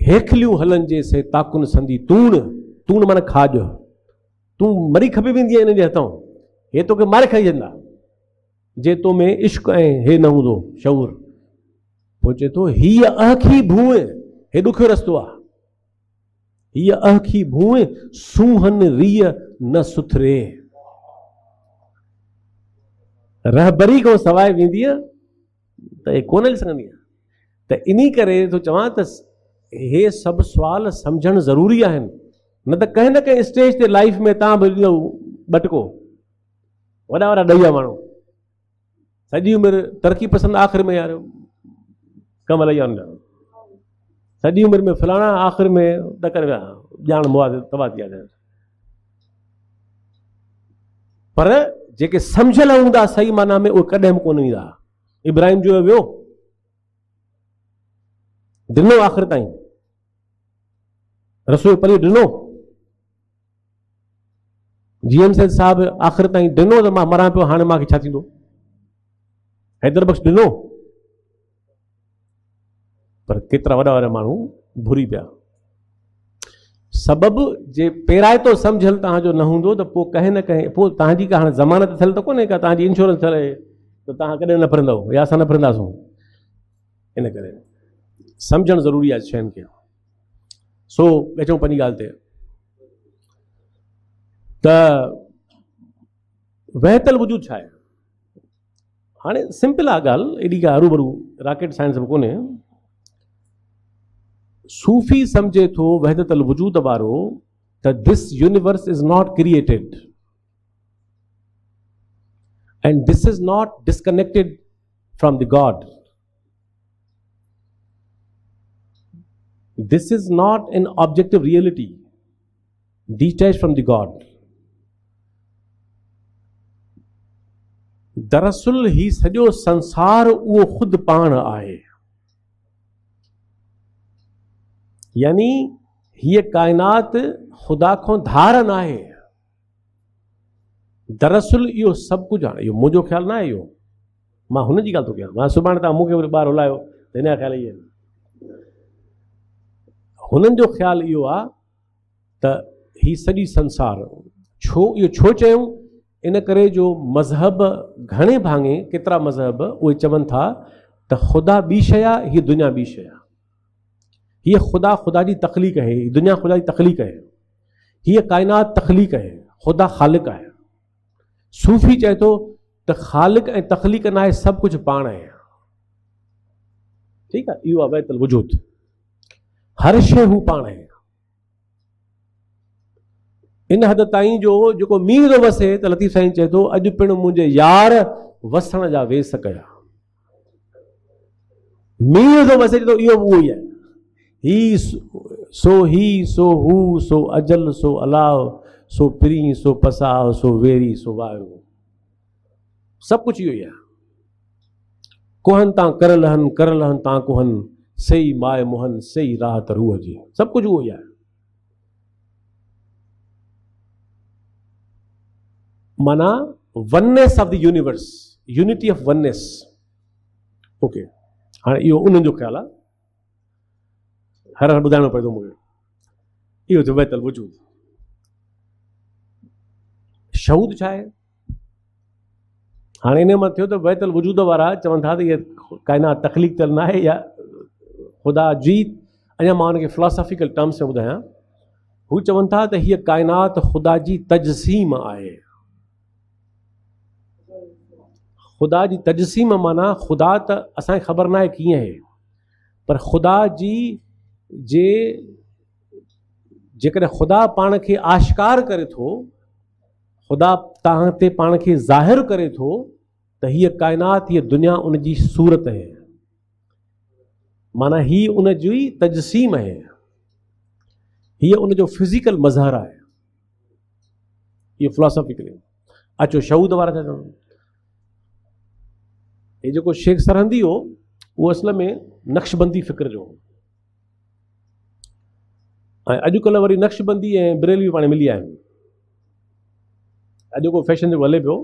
हेखलियूं हलन जे से ताकुन संदी तूण, तूण माना खाॼ, तूं मरी खपी वेंदी आहे हिन जे हथां, हे तोखे मारे खाई वेंदा जे तो में इश्क ऐं हे न हूंदो शऊर। पोइ चए थो हीअ अखी भूए, हे ॾुखियो रस्तो आहे, हीअ अखी भूए सूहन रीह न सुथरे, रहबरी खां सवाइ वेंदीअ त हे कोन हली सघंदी आहे। त इन्ही करे थो चवां त हे सभु सुवाल सम्झणु ज़रूरी आहिनि, न त कंहिं न कंहिं स्टेज ते लाइफ में तव्हां बि ॾियो ॿटको, वॾा वॾा ॾही माण्हू सॼी उमिरि तरक़ी पसंदि, आख़िर में यार कम हलाई विया, सॼी उमिरि में फलाणा, आख़िर में ॾकर विया, ॼाण मुआद तबाह थी विया। पर जेके सम्झियल हूंदा सही माना में उहे कॾहिं बि कोन ईंदा। इब्राहिम जो वियो ॾिनो आख़िर ताईं, रसोई पली ॾिनो, जीएम सेठ साहिबु आख़िर ताईं ॾिनो त मां मरां पियो, हाणे मूंखे छा थींदो। हैदर बख़्श ॾिनो, पर केतिरा वॾा वॾा माण्हू भुरी पिया, सबबु जे पहिराइतो सम्झियल तव्हांजो न हूंदो त पोइ कंहिं न कंहिं, पोइ तव्हांजी का हाणे ज़मानत थियल त कोन्हे, का तव्हांजी इंश्योरेंस थियल आहे त तव्हां कॾहिं न फिरंदव या असां न फिरंदासूं। इन करे सम्झणु ज़रूरी आहे शयुनि खे। सो अचूं पंहिंजी ॻाल्हि ते, त वहतल वजूद छा आहे। हाणे सिंपल आहे ॻाल्हि, एॾी का हरूभरू रॉकेट साइंस बि कोन्हे। सूफ़ी सम्झे थो वहदतल वजूद वारो त this universe is not created and this is not disconnected from the God, this is not an objective reality detached from the God. दरअसल ही सॼो संसार उहो ख़ुदि पाण आहे, यानी हीअ काइनात ख़ुदा खां धार न आहे। दरअसल इहो सभु कुझु आहे, इहो मुंहिंजो ख़्यालु न आहे, इहो मां हुन जी ॻाल्हि थो कयां। मां सुभाणे तव्हां मूंखे वरी ॿाहिरि हलायो त हिन जा ख़्याल इहे आहिनि। हुननि जो ख़्यालु इहो आहे त ही सॼी संसार, छो इहो छो चयूं, इन करे जो मज़हब घणे भाङे केतिरा मज़हब उहे चवनि था त ख़ुदा ॿी शइ आहे, हीअ दुनिया ॿी शइ आहे, हीअ ख़ुदा ख़ुदा जी तख़लीक़ आहे, हीअ दुनिया ख़ुदा जी तख़लीक़ आहे, हीअ काइनात तख़लीक़ आहे, ख़ुदा ख़ालिक़ आहे। सूफ़ी चए थो त ख़ालिक़ ऐं तख़लीक़ न आहे, सभु कुझु पाण आहे। ठीकु आहे, इहो आहे वहदतल वजूद, हर शइ हू पाण आहे। इन हद ताईं जो जेको मींहुं थो वसे त लतीफ़ साईं चए थो अॼु पिणु मुंहिंजे यार वसण जा वेस कया। मींहुं थो वसे चए थो इहो उहो ई आहे, ही सो हू सो अजल सो अलाव सो परी सो पसाव सो वेरी सो वायो। सब कुछ ही हुई कोहन ता करल हन ता कोहन सही माए मोहन सही राहत रूह जी सब कुछ हुई है। माना oneness of the universe unity of oneness. Okay हाँ यो उन्हनि जो ख़्याल आहे हर हर ॿुधाइणो पवंदो मूंखे। इहो जुबैतल वजूद शहूद छा आहे हाँ इन में थो तो वैतल वजूद वारा चवन था ये कायनात तखलीक तल ना है या खुदा जी अजा मां उनके फिलॉसॉफिकल टर्म्स में बुधाया हु चवन था तो ये कायनात खुदा जी तजसीम आए। खुदा जी तजसीम माना खुदा तो असांखे ख़बर ना है कि है पर खुदा जी जे जेकर खुदा पान के आश्कार करे तो खुदा तहां ते पान के ज़ाहिर करे तो ये कायनात ये दुनिया उनकी सूरत है माना ही उनकी तजसीम है ये उनजो फिजिकल मज़हर है। ये फिलॉसॉफिकली अचो शहूद वारा था ये जो शेख सरहंदी हो वो असल में नक्शबंदी फिक्र जो अजकल वरी नक्शबंदी बरेलवी पाने मिली अज को फैशन जो हल पो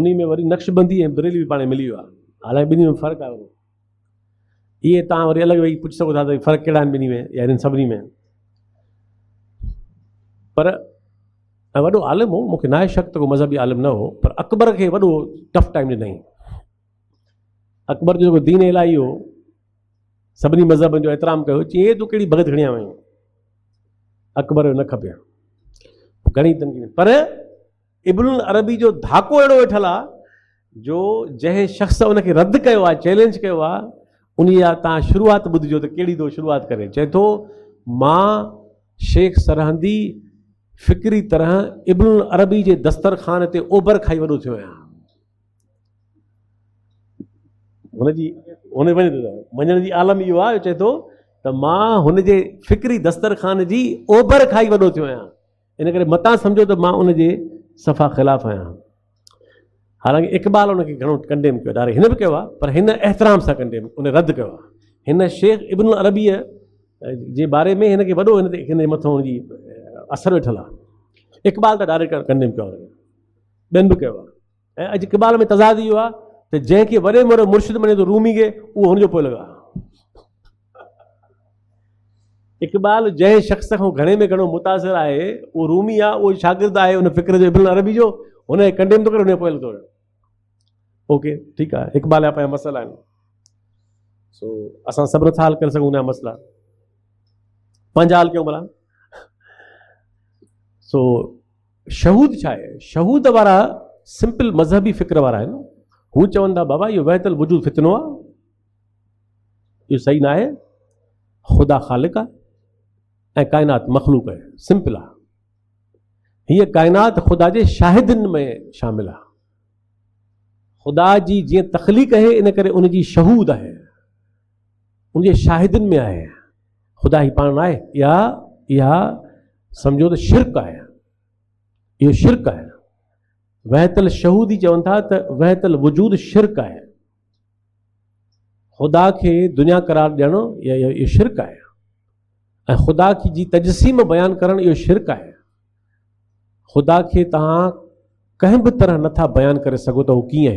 उन्हीं में वरी नक्शबंदी बरेलवी पाने मिली हालांकि बिन्हीं में फर्क आयो ये तुम वरी अलग वही पुछ सको था फर्क कड़ा बिन्हीं में या इन सभी में पर वो आलिम हो मुख्य ना शक तो को मजहबी आलिम न हो पर अकबर के वो टफ टाइम दिनई। अकबर जो दीन इलाही हो सभी मज़हबन जो एहतराम किया चई तू कड़ी भगत खड़ी आई अकबर जो न खपे घड़ी तनकी पर इब्नुल अरबी जो धाको अड़ो वेठल आ जो जै शख्स उन रद्द किया चैलेंज किया उन शुरुआत बुझो तो कड़ी तो शुरुआत करें चए तो मां शेख सरहंदी फिक्री तरह इब्नुल अरबी के दस्तरखान से ओभर खाई वो थो मञण जी आलम इहो आहे चए थो त मां हुन जे फिक्री दस्तरखान जी ओभर खाई वॾो थियो आहियां इन करे मतां सम्झो त मां उन जे सफ़ा ख़िलाफ़ आहियां। हालांकि इक़बाल उनखे घणो कंडेम कयो डायरेक्ट हिन बि कयो आहे पर हिन एहतराम सां कंडेम उन रद्द कयो आहे। हिन शेख इब्नुल अरबीअ जे बारे में हिनखे वॾो हिन मथां हुनजी असरु वेठल आहे। इक़बाल त डायरेक्ट कंडेम कयो आहे ॿियनि बि कयो आहे ऐं अॼु इक़बाल में तज़ाद इहो आहे तो जैके वड़े मोरे मुर्शिद मने तो रूमी के वो उन जो पोइ लगा इक़बाल जै शख्स को घणे में घणो मुतासिर है वो रूमी आ वो शागिर्द है उन फिक्र जो इब्नुल अरबी जो उन्हें कंडेम तो करे उन्हें पोइ लॻो। ओके ठीक है इक़बाल आप मसला सो असां सब्र था हल कर सकूं ना मसला पंहिंजा हल कयूं भला। सो शहूद छा है शहूद वारा सिंपल मजहबी फिक्र वारा आहिनि हूँ चवन था बाबा यो वहतल वजूद फितनो आ यो सही ना है खुदा खालिक आ कायनात मखलूक है सिंपल आ ये कायनात खुदा के शाहिदन में शामिल आ खुदा जी जी तखलीक है इन करे उनकी शहूद है उनके शाहिदन में आए खुदा ही पान आए या समझो तो शिरक है यो शिरक है वहतल शहूदी चवन था तो वहतल वजूद शिरक है खुदा के दुनिया करार देना ये शिरक है खुदा की जी तजसीम बयान करण यो शिरक है खुदा के तहां कें भी तरह नथा बयान करे सको तो कि है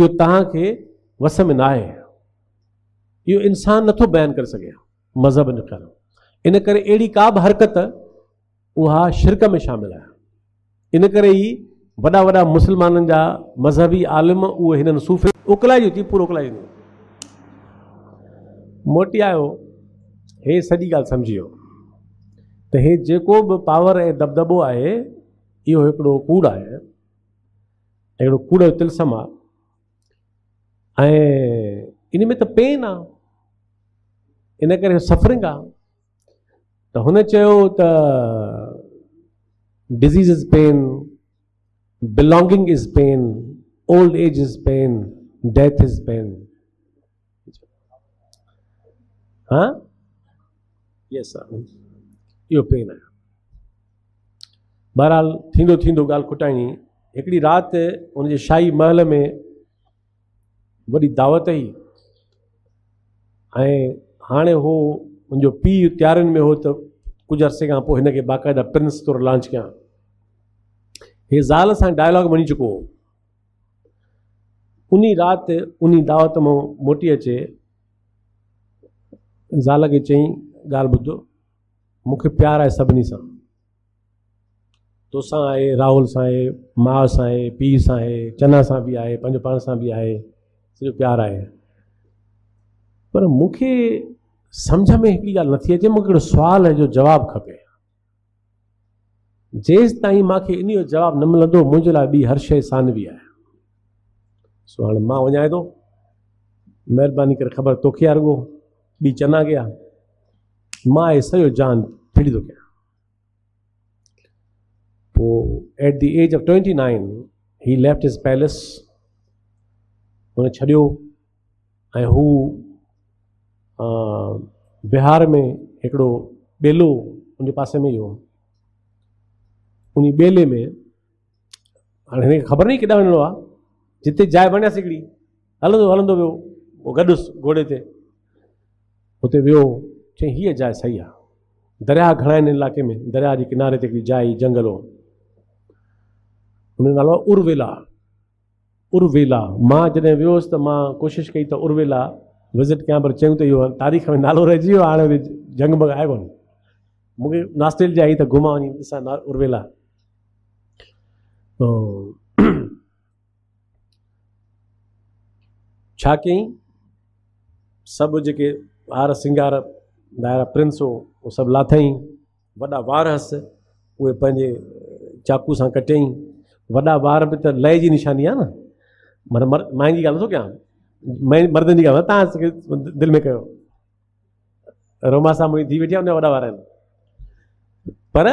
यो तहां के वस में ना है यो इंसान नथो बयान करे सके मजहब न कर इन करे एड़ी का भी हरकत वहाँ शिरक में शामिल है। इन करे ही वड़ा वड़ा मुसलमानन जा मजहबी आलिम उहे हिनन सूफी उकलाइजी थी पूरो उकलाइजी मोटी आयो हे सॼी ॻाल्हि समझियो त हे जेको बि पावर ऐं दबदबो आहे इहो हिकिड़ो कूड़ आहे हिकिड़ो कूड़ जो तिलसम आहे ऐं इन में त पेन आहे इन करे सफ़रिंग आहे त हुन चयो त disease is pain, belonging is pain, old age is pain, death is pain. Huh? Yes sir. Your pain. बहरहाल थींदो थींदो ॻाल्हि खुटाइणी हिकिड़ी राति उनजे शाही महल में वॾी दावत हुई ऐं हाणे हो मुंहिंजो पीउ तयारियुनि में हो त कुझु अरसे खां पोइ हिनखे बाक़ाइदा प्रिंस तौरु लॉन्च कयां। हे ज़ाल सां डायलॉग बणी चुको हो। उन राति उन दावत मां मोटी अचे ज़ाल खे चई ॻाल्हि ॿुधो, मूंखे प्यार आहे सभिनी सां, तोसां आहे, राहुल सां आहे, माउ सां आहे, पीउ सां आहे, चना सां बि आहे, पंहिंजो पाण सां बि आहे, सॼो प्यार आहे, पर मूंखे सम्झ में हिकिड़ी ॻाल्हि नथी अचे, मूंखे हिकिड़ो सुवाल जो जवाबु खपे। जेसि ताईं मूंखे इनजो जवाबु न मिलंदो मुंहिंजे लाइ ॿी हर शइ सानवी आहे। सो हाणे मां वञां थो, महिरबानी करे ख़बर तोखे आहे रुॻो, ॿी चना खे आहे, मां हे सॼो जान फिरी थो कयां। पोइ at the age of 29 he left his palace, हुन छॾियो ऐं हू बिहार में हिकिड़ो ॿेलो हुनजे पासे में ई हो, उन ॿेले में हाणे हिनखे ख़बर न केॾांहुं वञिणो आहे, जिते जाइ बणियासीं हिकिड़ी, हलंदो हलंदो वियो, पोइ गॾुसि घोड़े ते, हुते वियो, चई हीअ जाइ सही आहे, दरिया घणा आहिनि इलाइक़े में, दरिया जे किनारे ते हिकिड़ी जाइ जंगल हो, हुनजो नालो आहे उर्वेला। उर्वेला मां जॾहिं वियोसि त मां कोशिशि कई त उर्वेला विज़िट कयां, पर चयूं त इहो तारीख़ में नालो रहिजी वियो, हाणे हुते जंग बग आहे कोन, मूंखे नास्टेल जी आई त घुमां वञी ॾिसां उर्वेला। तो छा कयईं, सभु जेके हार सिंगार दायरा प्रिंस हो उहो सभु लाथई, वॾा वार हुअसि उहे पंहिंजे चाकू सां कटियईं, वॾा वार बि त लय जी निशानी आहे न, माना मुंहिंजी ॻाल्हि नथो कयां, मर्दनि जी ॻाल्हि आहे, तव्हां दिलि में कयो, रोमा सां मुंहिंजी धीउ वेठी आहे, हुनजा वॾा वार आहिनि, पर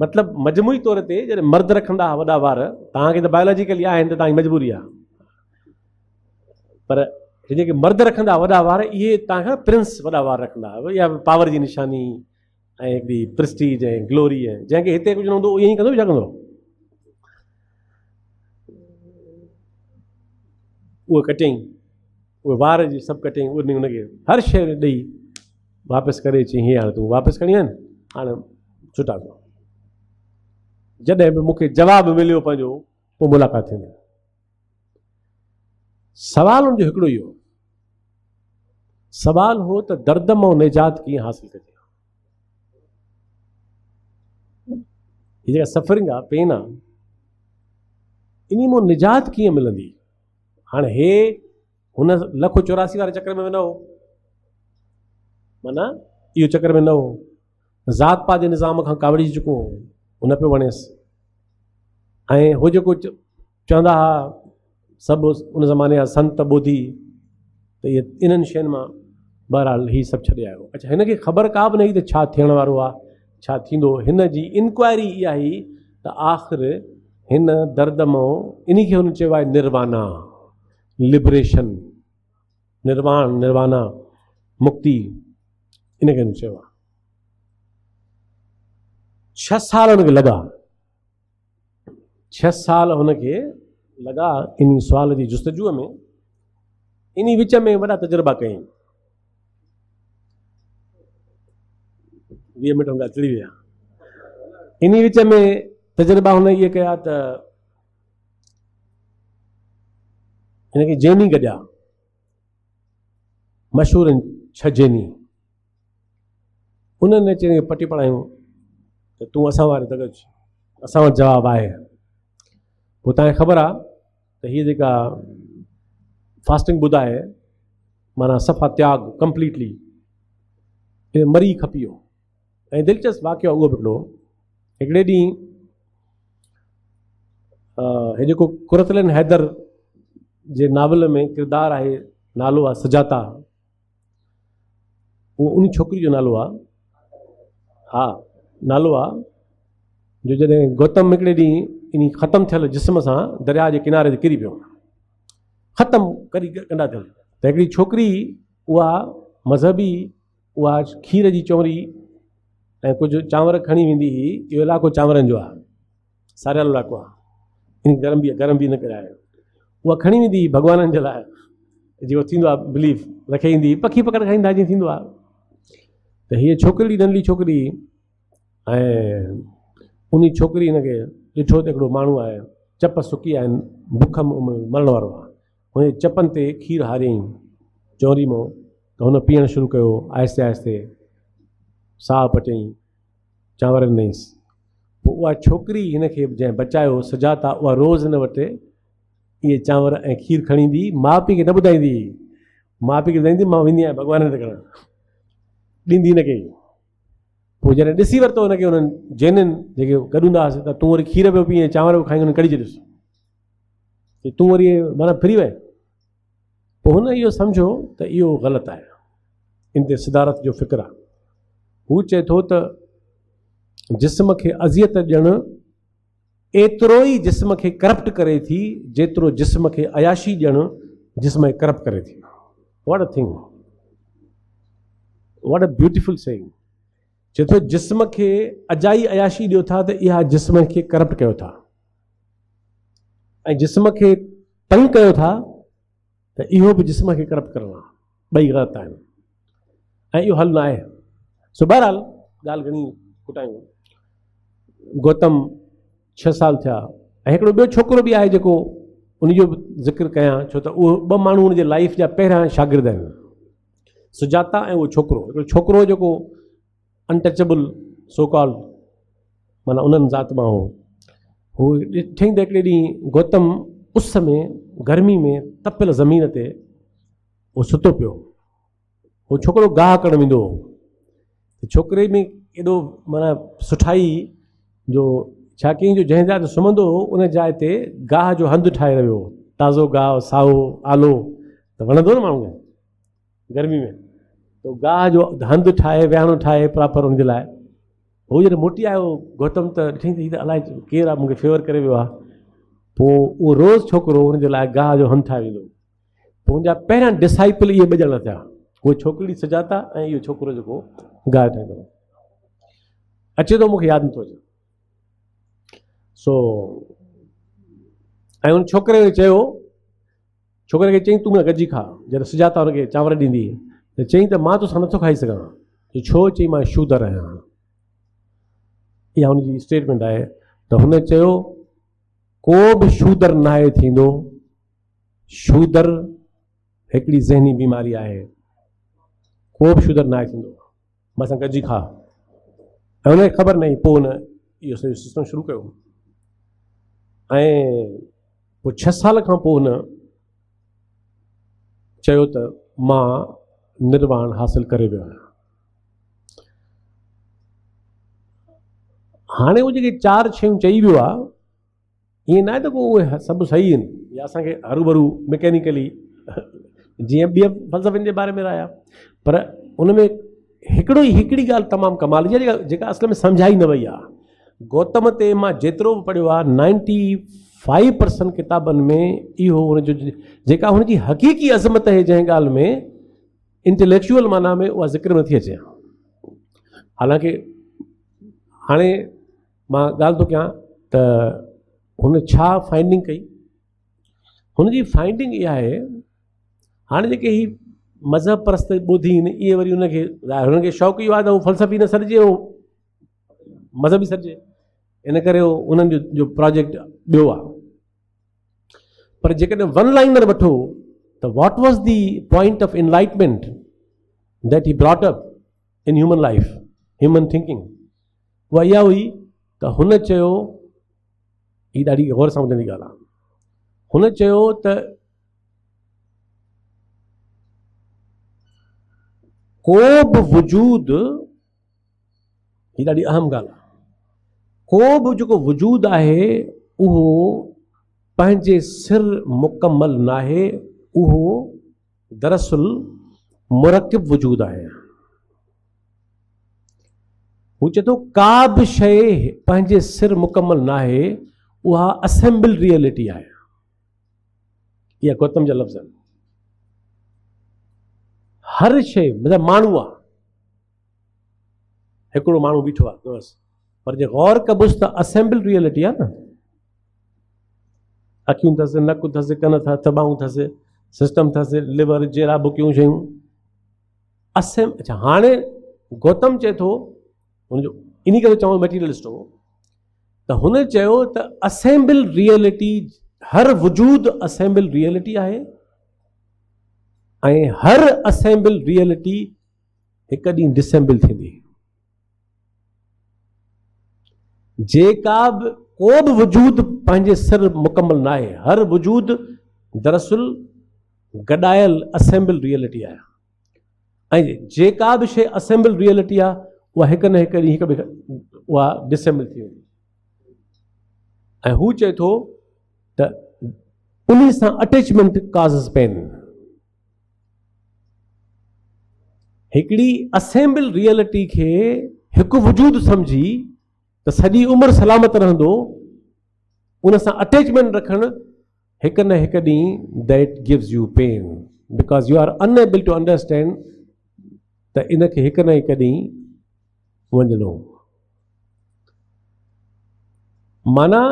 मतिलबु मजमूई तौर ते जॾहिं मर्द रखंदा हुआ वॾा वार, तव्हांखे त बायोलॉजिकली आहिनि त तव्हांजी मजबूरी आहे, पर जेके मर्द रखंदा वॾा वार इहे तव्हांखां प्रिंस वॾा वार रखंदा हुआ, इहा पावर जी निशानी ऐं हिकिड़ी प्रेस्टीज ऐं ग्लोरी आहे, जंहिंखे हिते कुझु न हूंदो ईअं ई कंदो छा कंदो, उहे कटियईं, उहे वार जी सभु कटियईं, उहे हुनखे हर शइ ॾेई वापसि करे चई हीअं हाणे तूं वापसि खणी आहिनि, हाणे छुटा कयो। जॾहिं बि मूंखे जवाबु मिलियो पंहिंजो, पोइ मुलाक़ात थींदी। सवाल उनजो हिकिड़ो ई हो, सवाल हो त दर्द मां निजात कीअं हासिल कजे, हीअ जेका सफ़रिंग आहे, पेन आहे, इन मां निजात कीअं मिलंदी। हाणे हे हुन 184 वारे चक्कर में न हो, माना इहो चक्कर में न हो, ज़ात पात जे निज़ाम खां कावड़िजी चुको हो, हुन पियो वणेसि, ऐं हो जेको चवंदा हुआ सभु उन ज़माने जा संत ॿोधी, त इहे इन्हनि शयुनि मां बहरहाल ही सभु छॾे आयो। अच्छा, हिनखे ख़बर का बि न हुई त छा थियण वारो आहे, छा थींदो, हिन जी इंक्वायरी इहा हुई त आख़िर हिन दर्द मां, इन खे हुन चयो आहे निर्वाणा, लिबरेशन, निर्वाण, निर्वाणा मुक्ति, इनखे हुन चयो आहे। 6 साल हुनखे लॻा, 6 साल हुनखे लॻा इन सुवाल जी जुस्तजूअ में। इन विच में वॾा तजुर्बा कयईं, 20 मिंट हुनखे अचड़ी विया, इन विच में तजुर्बा हुन इहे कया त हिनखे जैनी गॾिया, मशहूरु आहिनि 6 जैनी, उन्हनि अची पटी पढ़ायूं त तूं असां वारे त गॾु, असां वटि जवाबु आहे। पोइ तव्हांखे ख़बर आहे त हीअ जेका फास्टिंग ॿुधा आहे, माना सफ़ा त्याग कंप्लीटली, मरी खपी वियो। ऐं दिलचस्प वाक़ियो उहो बि हिकिड़े ॾींहुं हे जेको कुरतलन हैदर जे नावल में किरदारु आहे, नालो आहे सजाता, उहो उन छोकिरी जो नालो आहे, हा नालो आहे, जो जॾहिं गौतम हिकिड़े ॾींहुं इन ख़तमु थियल जिस्म सां दरिया जे किनारे ते किरी पियो, ख़तमु करी कंदा थियल, त हिकिड़ी छोकिरी उहा मज़हबी, उहा खीर जी चौंरी ऐं कुझु चांवर खणी वेंदी हुई, इहो इलाइक़ो चांवरनि जो आहे, सारियल इलाइक़ो आहे, गरम बि न करायो, उहा खणी ईंदी भॻवाननि जे लाइ, जेको थींदो आहे बिलीफ रखे ईंदी, पखी पकड़ खाईंदा जीअं थींदो आहे। त हीअ छोकिरी नंढी छोकिरी ऐं उन छोकिरी हिनखे ॾिठो त हिकिड़ो माण्हू आहे, चप सुकी आहिनि, बुख मरण वारो आहे, हुनजे चपनि ते खीरु हारियईं चौरी मां, त हुन पीअणु शुरू कयो, आहिस्ते आहिस्ते साह पचई, चांवर नईंसि। पोइ उहा छोकिरी हिनखे जंहिं बचायो सजाता, उहा रोज़ हिन वटि इहे चांवर ऐं खीरु खणी ईंदी, माउ पीउ खे न ॿुधाईंदी, माउ पीउ खे ॿुधाईंदी मां वेंदी आहियां भॻवान ते करणु, ॾींदी हिनखे। पोइ जॾहिं ॾिसी वरितो हुनखे हुननि जैननि जेके गॾु हूंदा हुआसीं, त तूं वरी खीर पियो पीअ ऐं चांवर बि खाई, हुननि कढी छॾियोसि की तूं वरी माना फिरी वए। पोइ हुन इहो सम्झो त इहो ग़लति आहे, इन ते सिदारत जो फ़िक्र आहे। हू चए थो त जिस्म खे अज़ियत ॾियणु एतिरो ई जिस्म खे करप्ट करे थी, जेतिरो जिस्म खे अयाशी ॾियणु जिस्म खे करप्ट करे थी। What a thing, what a beautiful saying. चए थो जिस्म खे अजाई अयाशी ॾियो था, त इहा जिस्म खे करप्ट कयो था, ऐं जिस्म खे तंग कयो था, त इहो बि जिस्म खे करप्ट करणो आहे। ॿई ग़लति आहिनि ऐं इहो हल न आहे। सो बहरहाल ॻाल्हि घणी कुटायूं। गौतम 6 साल थिया, ऐं हिकिड़ो ॿियो छोकिरो बि आहे जेको उनजो ज़िक्र कयां, छो त उहो 2 माण्हू हुनजे लाइफ जा पहिरियां शागिर्द आहिनि, सुजाता ऐं उहो छोकिरो। हिकिड़ो छोकिरो जेको अनटचेबल सोकॉल माना उन्हनि ज़ात मां हो, हू ॾिठईं त हिकिड़े ॾींहुं गौतम उस में गर्मी में तपियल ज़मीन ते उहो सुतो पियो, उहो छोकिरो गाह करणु वेंदो हो। छोकिरे में एॾो माना सुठाई जो छा कयईं, जो जंहिं जाइ ते सुम्हंदो हो उन जाइ ते गाह जो हंधु ठाहे रहियो, ताज़ो गाह, साओ आलो त वणंदो न माण्हू खे गर्मी में, तो गाह जो हंधु ठाहे विहाणो ठाहे प्रॉपर हुनजे लाइ। हू जॾहिं मोटी आयो गौतम त ॾिठईं त हीअ त अलाए केरु आहे मूंखे फेवर करे वियो आहे। पोइ उहो रोज़ छोकिरो हुनजे लाइ गाह जो हंधु ठाहे वेंदो। पोइ हुनजा पहिरियां डिसाइपल इहे 2 ॼणा थिया, उहो छोकिरी सजाता ऐं इहो छोकिरो जेको गाह ठाहींदो। अचे थो मूंखे यादि नथो अचे। सो ऐं हुन छोकिरे खे चयो, छोकिरे खे चयईं तूं न गॾिजी खा। जॾहिं सुजाता हुनखे चांवर ॾींदी त चयईं त मां तोसां नथो खाई सघां। छो? चयईं मां शूदर आहियां। इहा हुनजी स्टेटमेंट आहे। त हुन चयो को बि शूदर नाहे थींदो, शूदर हिकिड़ी ज़हनी बीमारी आहे, को बि शूदर नाहे थींदो, मां सां गॾिजी खा। ऐं हुनखे ख़बर न हुई। पोइ हुन इहो सॼो सिस्टम शुरू कयो ऐं पोइ 6 साल खां पोइ हुन चयो त मां निर्वाण हासिल करे वियो आहियां। हाणे उहे जेके 4 शयूं चई वियो आहे, ईअं न आहे त को उहे सभु सही आहिनि या असांखे हरूभरू मैकेनिकली, जीअं ॿिए फ़लसफ़नि जे बारे में रहिया, पर उन में हिकिड़ी ॻाल्हि तमामु कमाल जी, जेका असल में सम्झाई न वई आहे। गौतम ते मां जेतिरो बि पढ़ियो आहे, 95% किताबनि में इहो हुनजो जेका हुनजी हक़ीक़ी अज़मत आहे, जंहिं ॻाल्हि में इंटेलेक्चुअल माना में उहा ज़िक्र नथी अचे। हालांकि हाणे मां ॻाल्हि थो कयां त हुन छा फाइंडिंग कई। हुनजी फाइंडिंग इहा आहे, हाणे जेके ही मज़हब परस्त ॿुधी आहिनि, इहे वरी हुनखे हुनखे शौक़ु इहो आहे त हू फ़लसफ़ी न सॾिजे, उहो मज़हबी सॾिजे, इन करे उन्हनि जो प्रोजेक्ट ॿियो आहे। पर जेकॾहिं 1 लाइनर वठो त what was the point of enlightenment that he brought up in human life, human thinking, उहा इहा हुई त हुन चयो, हीअ ॾाढी गौर सां ॿुधण जी ॻाल्हि आहे, हुन चयो त को बि वजूद, हीअ ॾाढी अहम ॻाल्हि आहे, को बि जेको वजूद आहे उहो पंहिंजे सिर मुकमल नाहे, उहो दरअसल मुरकिब वजूद आहे। हू चए थो का बि शइ पंहिंजे सिर मुकमल नाहे, उहा असेंबल रियलिटी आहे। इहा गौतम जा लफ़्ज़ आहिनि। हर शइ मतिलबु माण्हू आहे, हिकिड़ो माण्हू बीठो आहे बसि, पर जे गौर कबुस त असेंबल रियलिटी आहे न। अखियूं अथसि नक अथसि कन अथसि तबाहूं अथसि सिस्टम अथसि लिवर जहिड़ा बि कयूं शयूं असें। अच्छा हाणे गौतम चए थो हुनजो इन करे चवां मटीरियलिस्ट हो त हुन चयो त असेंबल रियलिटी हर वजूद असेंबल रियलिटी आहे ऐं हर असेंबल रियलिटी हिकु ॾींहुं डिसेंबल थींदी। जेका बि को बि वजूद पंहिंजे सिर मुकमल ना आहे, हर वजूद दरअसल गॾायल असेंबल रियलिटी आहे ऐं जेका बि शइ असेंबल रियलिटी आहे उहा हिकु न हिकु ॾींहुं हिक ॿिए उहा डिसेंबल थी वेंदी। ऐं हू चए थो त उन सां अटैचमेंट काज़स पेन। हिकिड़ी असेंबल रियलिटी खे हिकु वजूद सम्झी त सॼी उमिरि सलामत रहंदो, उन सां अटैचमेंट रखणु हिकु न हिकु ॾींहुं that gives you pain because you are unable to understand त इनखे हिकु न हिकु ॾींहुं वञिणो। माना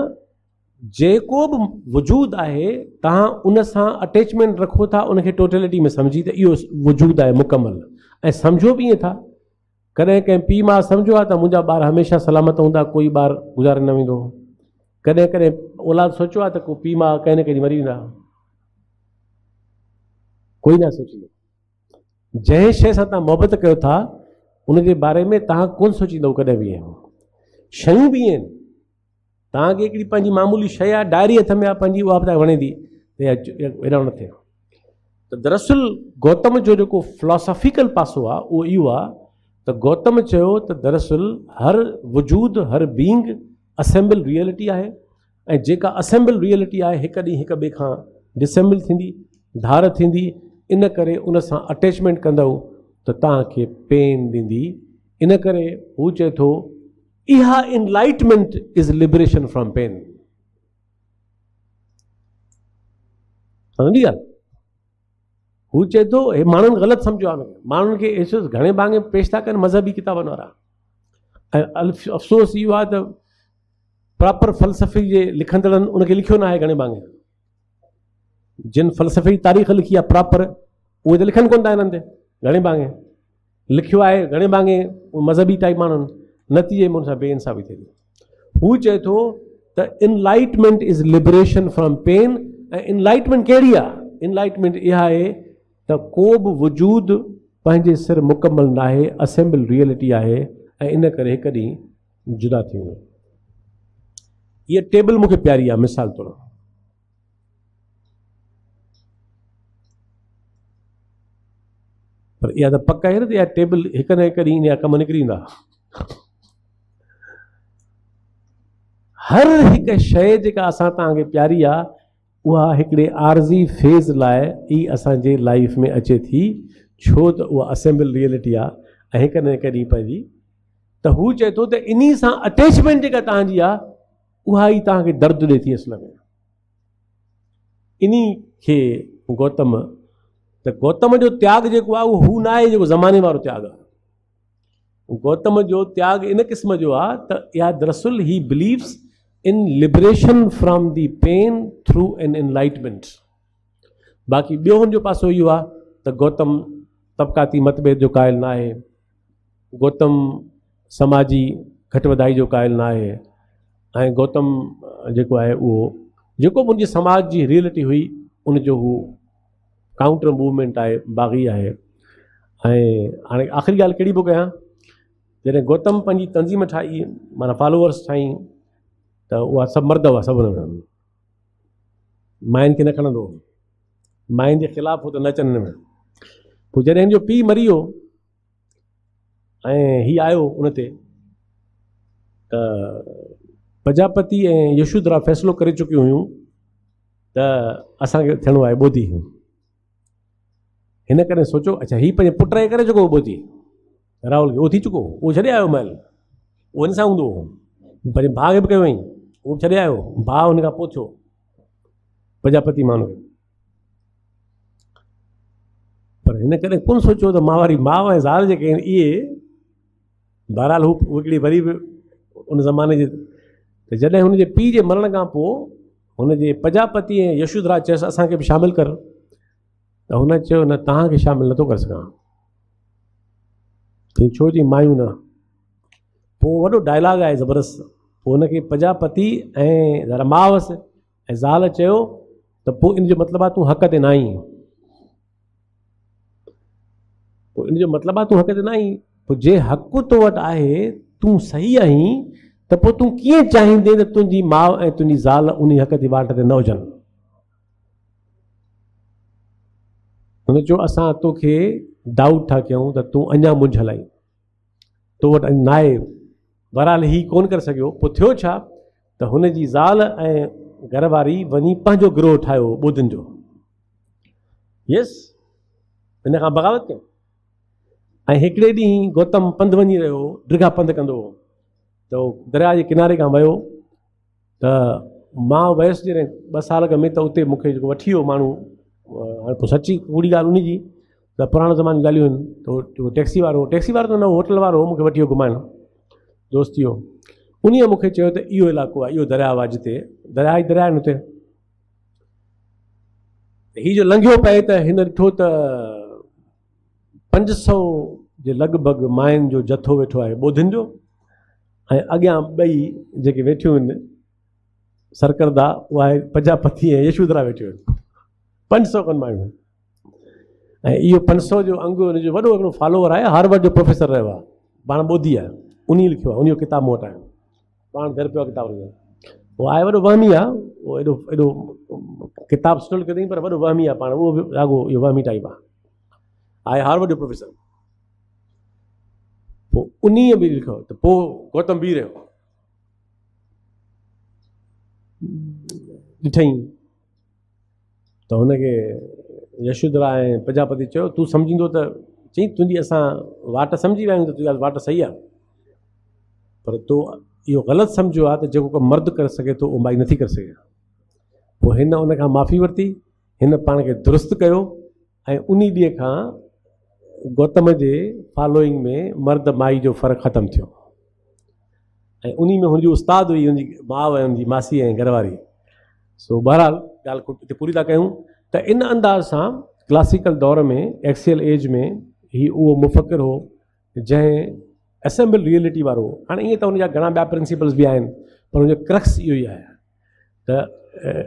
जेको बि वजूद आहे तव्हां उन सां अटैचमेंट रखो था, उनखे टोटलिटी में सम्झी त इहो वजूद आहे मुकमल, ऐं सम्झो बि ईअं था। कॾहिं कंहिं पीउ मां सम्झो आहे त मुंहिंजा ॿार हमेशह सलामत हूंदा, कोई ॿार गुज़ारे न वेंदो। कॾहिं कॾहिं औलाद सोचियो आहे त को पीउ मां कंहिं न कंहिं मरी वेंदा, कोई न सोचींदो। जंहिं शइ सां तव्हां मुहबत कयो था उनजे बारे में तव्हां कोन सोचींदो कॾहिं बि। शयूं बि आहिनि, तव्हांखे हिकिड़ी पंहिंजी मामूली शइ आहे, डायरी हथ में आहे पंहिंजी, उहा बि तव्हांखे वणे थी हेॾा न थिए। त दरअसल गौतम जो जेको फिलोसॉफिकल पासो आहे उहो इहो आहे त गौतम चयो त दरअसल हर वजूद हर बींग असेंबल रियलिटी आहे ऐं जेका असेंबल रियलिटी आहे हिकु ॾींहुं हिक ॿिए खां डिसेंबल थींदी, धार थींदी। इन करे उन सां अटैचमेंट कंदव त तव्हांखे पेन ॾींदी। इन करे हू चए थो इहा enlightenment is liberation from pain. सम्झी ॻाल्हि? हू चए थो हे माण्हुनि ग़लति सम्झो आहे, माण्हुनि खे एसो घणे भाङे पेश था कनि मज़हबी किताबनि वारा। ऐं अफ़सोस इहो आहे त प्रॉपर फ़लसफ़े जे लिखंदड़नि उनखे लिखियो न आहे घणे भाङे। जिन फ़लसफ़े जी तारीख़ लिखी आहे प्रॉपर उहे त लिखनि कोन था हिननि ते घणे भाङे, लिखियो आहे घणे भाङे मज़हबी टाइप माण्हुनि, नतीजे में उन सां बेइंसाफ़ी थिए थी। हू चए थो त enlightenment is liberation from pain. ऐं इनलाइटमेंट कहिड़ी आहे? इनलाइटमेंट इहा आहे त को बि वजूद पंहिंजे सिर मुकमल न आहे, असेंबल रियलिटी आहे ऐं इन करे हिकु ॾींहुं जुदा थी वेंदो। इहा टेबल मूंखे प्यारी आहे मिसाल तौरु। पर इहा त पक आहे न त इहा टेबल हिकु न हिकु ॾींहुं इन कम निकिरी ईंदा। हर हिकु शइ जेका असां तव्हांखे प्यारी आहे उहा हिकिड़े आरज़ी फेज़ लाइ ई असांजे लाइफ में अचे थी, छो त उहा असेंबल रियलिटी आहे ऐं हिकु न हिकु ॾींहुं पंहिंजी। त हू चए थो त इन सां अटैचमेंट जेका तव्हांजी आहे उहा ई तव्हांखे दर्द ॾिए थी असुल में। इन खे गौतम त गौतम जो त्याग जेको आहे उहो हू न आहे जेको ज़माने वारो त्याग आहे। गौतम जो त्याग इन क़िस्म जो आहे त इहा दरअसल he believes in liberation from the pain through an enlightenment. बाक़ी ॿियो हुनजो पासो इहो आहे त गौतम तबक़ाती मतभेद जो क़ाइल न आहे, गौतम समाजी घटि वधाई जो क़ाइल न आहे ऐं गौतम जेको आहे उहो जेको मुंहिंजी समाज जी रियलिटी हुई उनजो हू काउंटर मूवमेंट आहे, बाग़ी आहे। ऐं हाणे आख़िरी ॻाल्हि कहिड़ी पियो कयां? जॾहिं गौतम पंहिंजी तंज़ीम ठाही, माना फॉलोअर्स ठाही, त उहा सभु मर्द हुआ, सभु हुनमें माइनि खे न खणंदो हो, माइनि जे ख़िलाफ़ु हो त न अचनि हिनमें। पोइ जॾहिं हिन जो पीउ मरी वियो ऐं हीउ आयो उन ते त प्रजापति ऐं यशोधरा फ़ैसिलो करे चुकियूं हुयूं त असांखे थियणो आहे ॿोधी। हिन करे सोचो अच्छा हीउ पंहिंजे पुट जे करे चुको हो ॿोधी, राहुल खे उहो थी चुको हो, उहो छॾे आयो महिल, उहो हिन सां हूंदो हो। भले भाउ खे बि कयो हुअईं, उहो बि छॾे आयो, भाउ हुन खां पोइ थियो प्रजापति माण्हू। पर हिन करे कोन सोचियो त मां वारी माउ ऐं ज़ाल जेके आहिनि इहे बहरहाल हू हिकिड़ी वरी बि उन ज़माने जे। त जॾहिं हुनजे पीउ जे मरण खां पोइ उनके प्रजापति यशोधरा चयस असा भी शामिल कर तो उन न तक शामिल नो कर सकें छो जी मायूं न वो डायलॉग है जबरदस्त उनके प्रजापति रमावस ए ज़ाल तो इन मतलब तू हक़ ते ना आई तो इन मतलब तू हक़ ते ना आई जे हक़ तो वट है तू सही आई तो तू कि चाहिंदे तो तुझी माव ए तुझी ज़ाल उन हक़ की वाट से न हुजन उन अस तोखे डाउट था क्यों तो तू अना मुंझल आई तो वट ना बहरहाल ही कोन कर सको तो थो तो हुन जी ज़ाल ए घरवारी वही पाँचों ग्रोह ठायो बुधन जो यस इन का बगावत क्यों एकड़े डी गौतम पंध वही रो डिघा पंध कौ तो दरिया के किनारे का वो तो मां वयस जैसे 2 साल में तो उतने मुख्य वी वो मानू सच्ची कूड़ी गाल उन की तो पुराने जमाने गालियों तो टैक्सी वारो तो न होटल वारो मुख्य वी वो घुमाण दोस्ती हो उन्हें मुख्य यो इलाको है यो दरियाव है जिते दरिया ही दरिया उतने हि जो लंघो पे तो इन दिखो तो 500 के लगभग माइन जो जत्थो वेठो है बोधन जो अग्या बई जी वेठियों सरकरदा वह है प्रजापति यशोधरा वेठियों 500 खन मायूं 500 जो अंग वो फॉलोवर है हार्वर्ड जो प्रोफेसर रो है पा बोधी है उन्हीं लिखो है उन किताब मोट आया पान घर पे किताब वो आए वो वहमी है वो एडो एडो किताब स्टॉल कदई पर वो वहमी है पा वो आगो यो वहमी टाइप आए हार्वर्ड प्रोफेसर वो उन्हीं भी लिखो तो गौतम भी रहो दिठई तो उनके यशोधरा प्रजापति तू समझींदो तो चई तुझी असां वाट समझी वायूं तो तुझी वाट सही है पर तो यो गलत समझो आ तो जो मर्द कर सके तो वो माई नहीं कर सके तो इन उन माफ़ी वरती इन पान के दुरुस्त कयो उन डी का गौतम के फॉलोइंग में मर्द माई जो फ़र्क़ ख़त्म थो उन्हीं में उनकी उस्ताद हुई उनकी माव है उनकी मासी है घरवारी सो बहरहाल गाल पूरी था कहूँ तो इन अंदाज से क्लासिकल दौर में एक्सियल एज में ही वो मुफ़क्र हो जैं असेंबल रियलिटी वारो हाँ ये तो उन घना बया प्रिंसिपल्स भी आन पर उनके क्रक्स इो ही है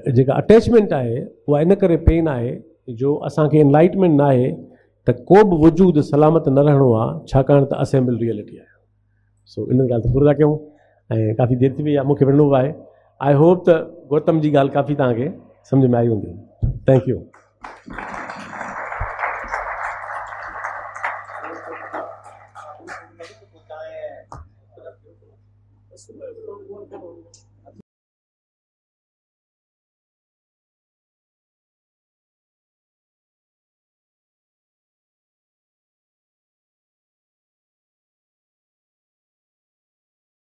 तो जो अटैचमेंट है वह इन करे पेन है जो असा के एनलाइटमेंट ना है तो को भी वजूद सलामत न रहनो है तो असेंबल रियलिटी है सो इन गाल पूरी था क्यों काफ़ी देर थी वही मुख्य वञो है आई होप तो गौतम की गाल काफ़ी तक समझ में आई होंगी थैंक यू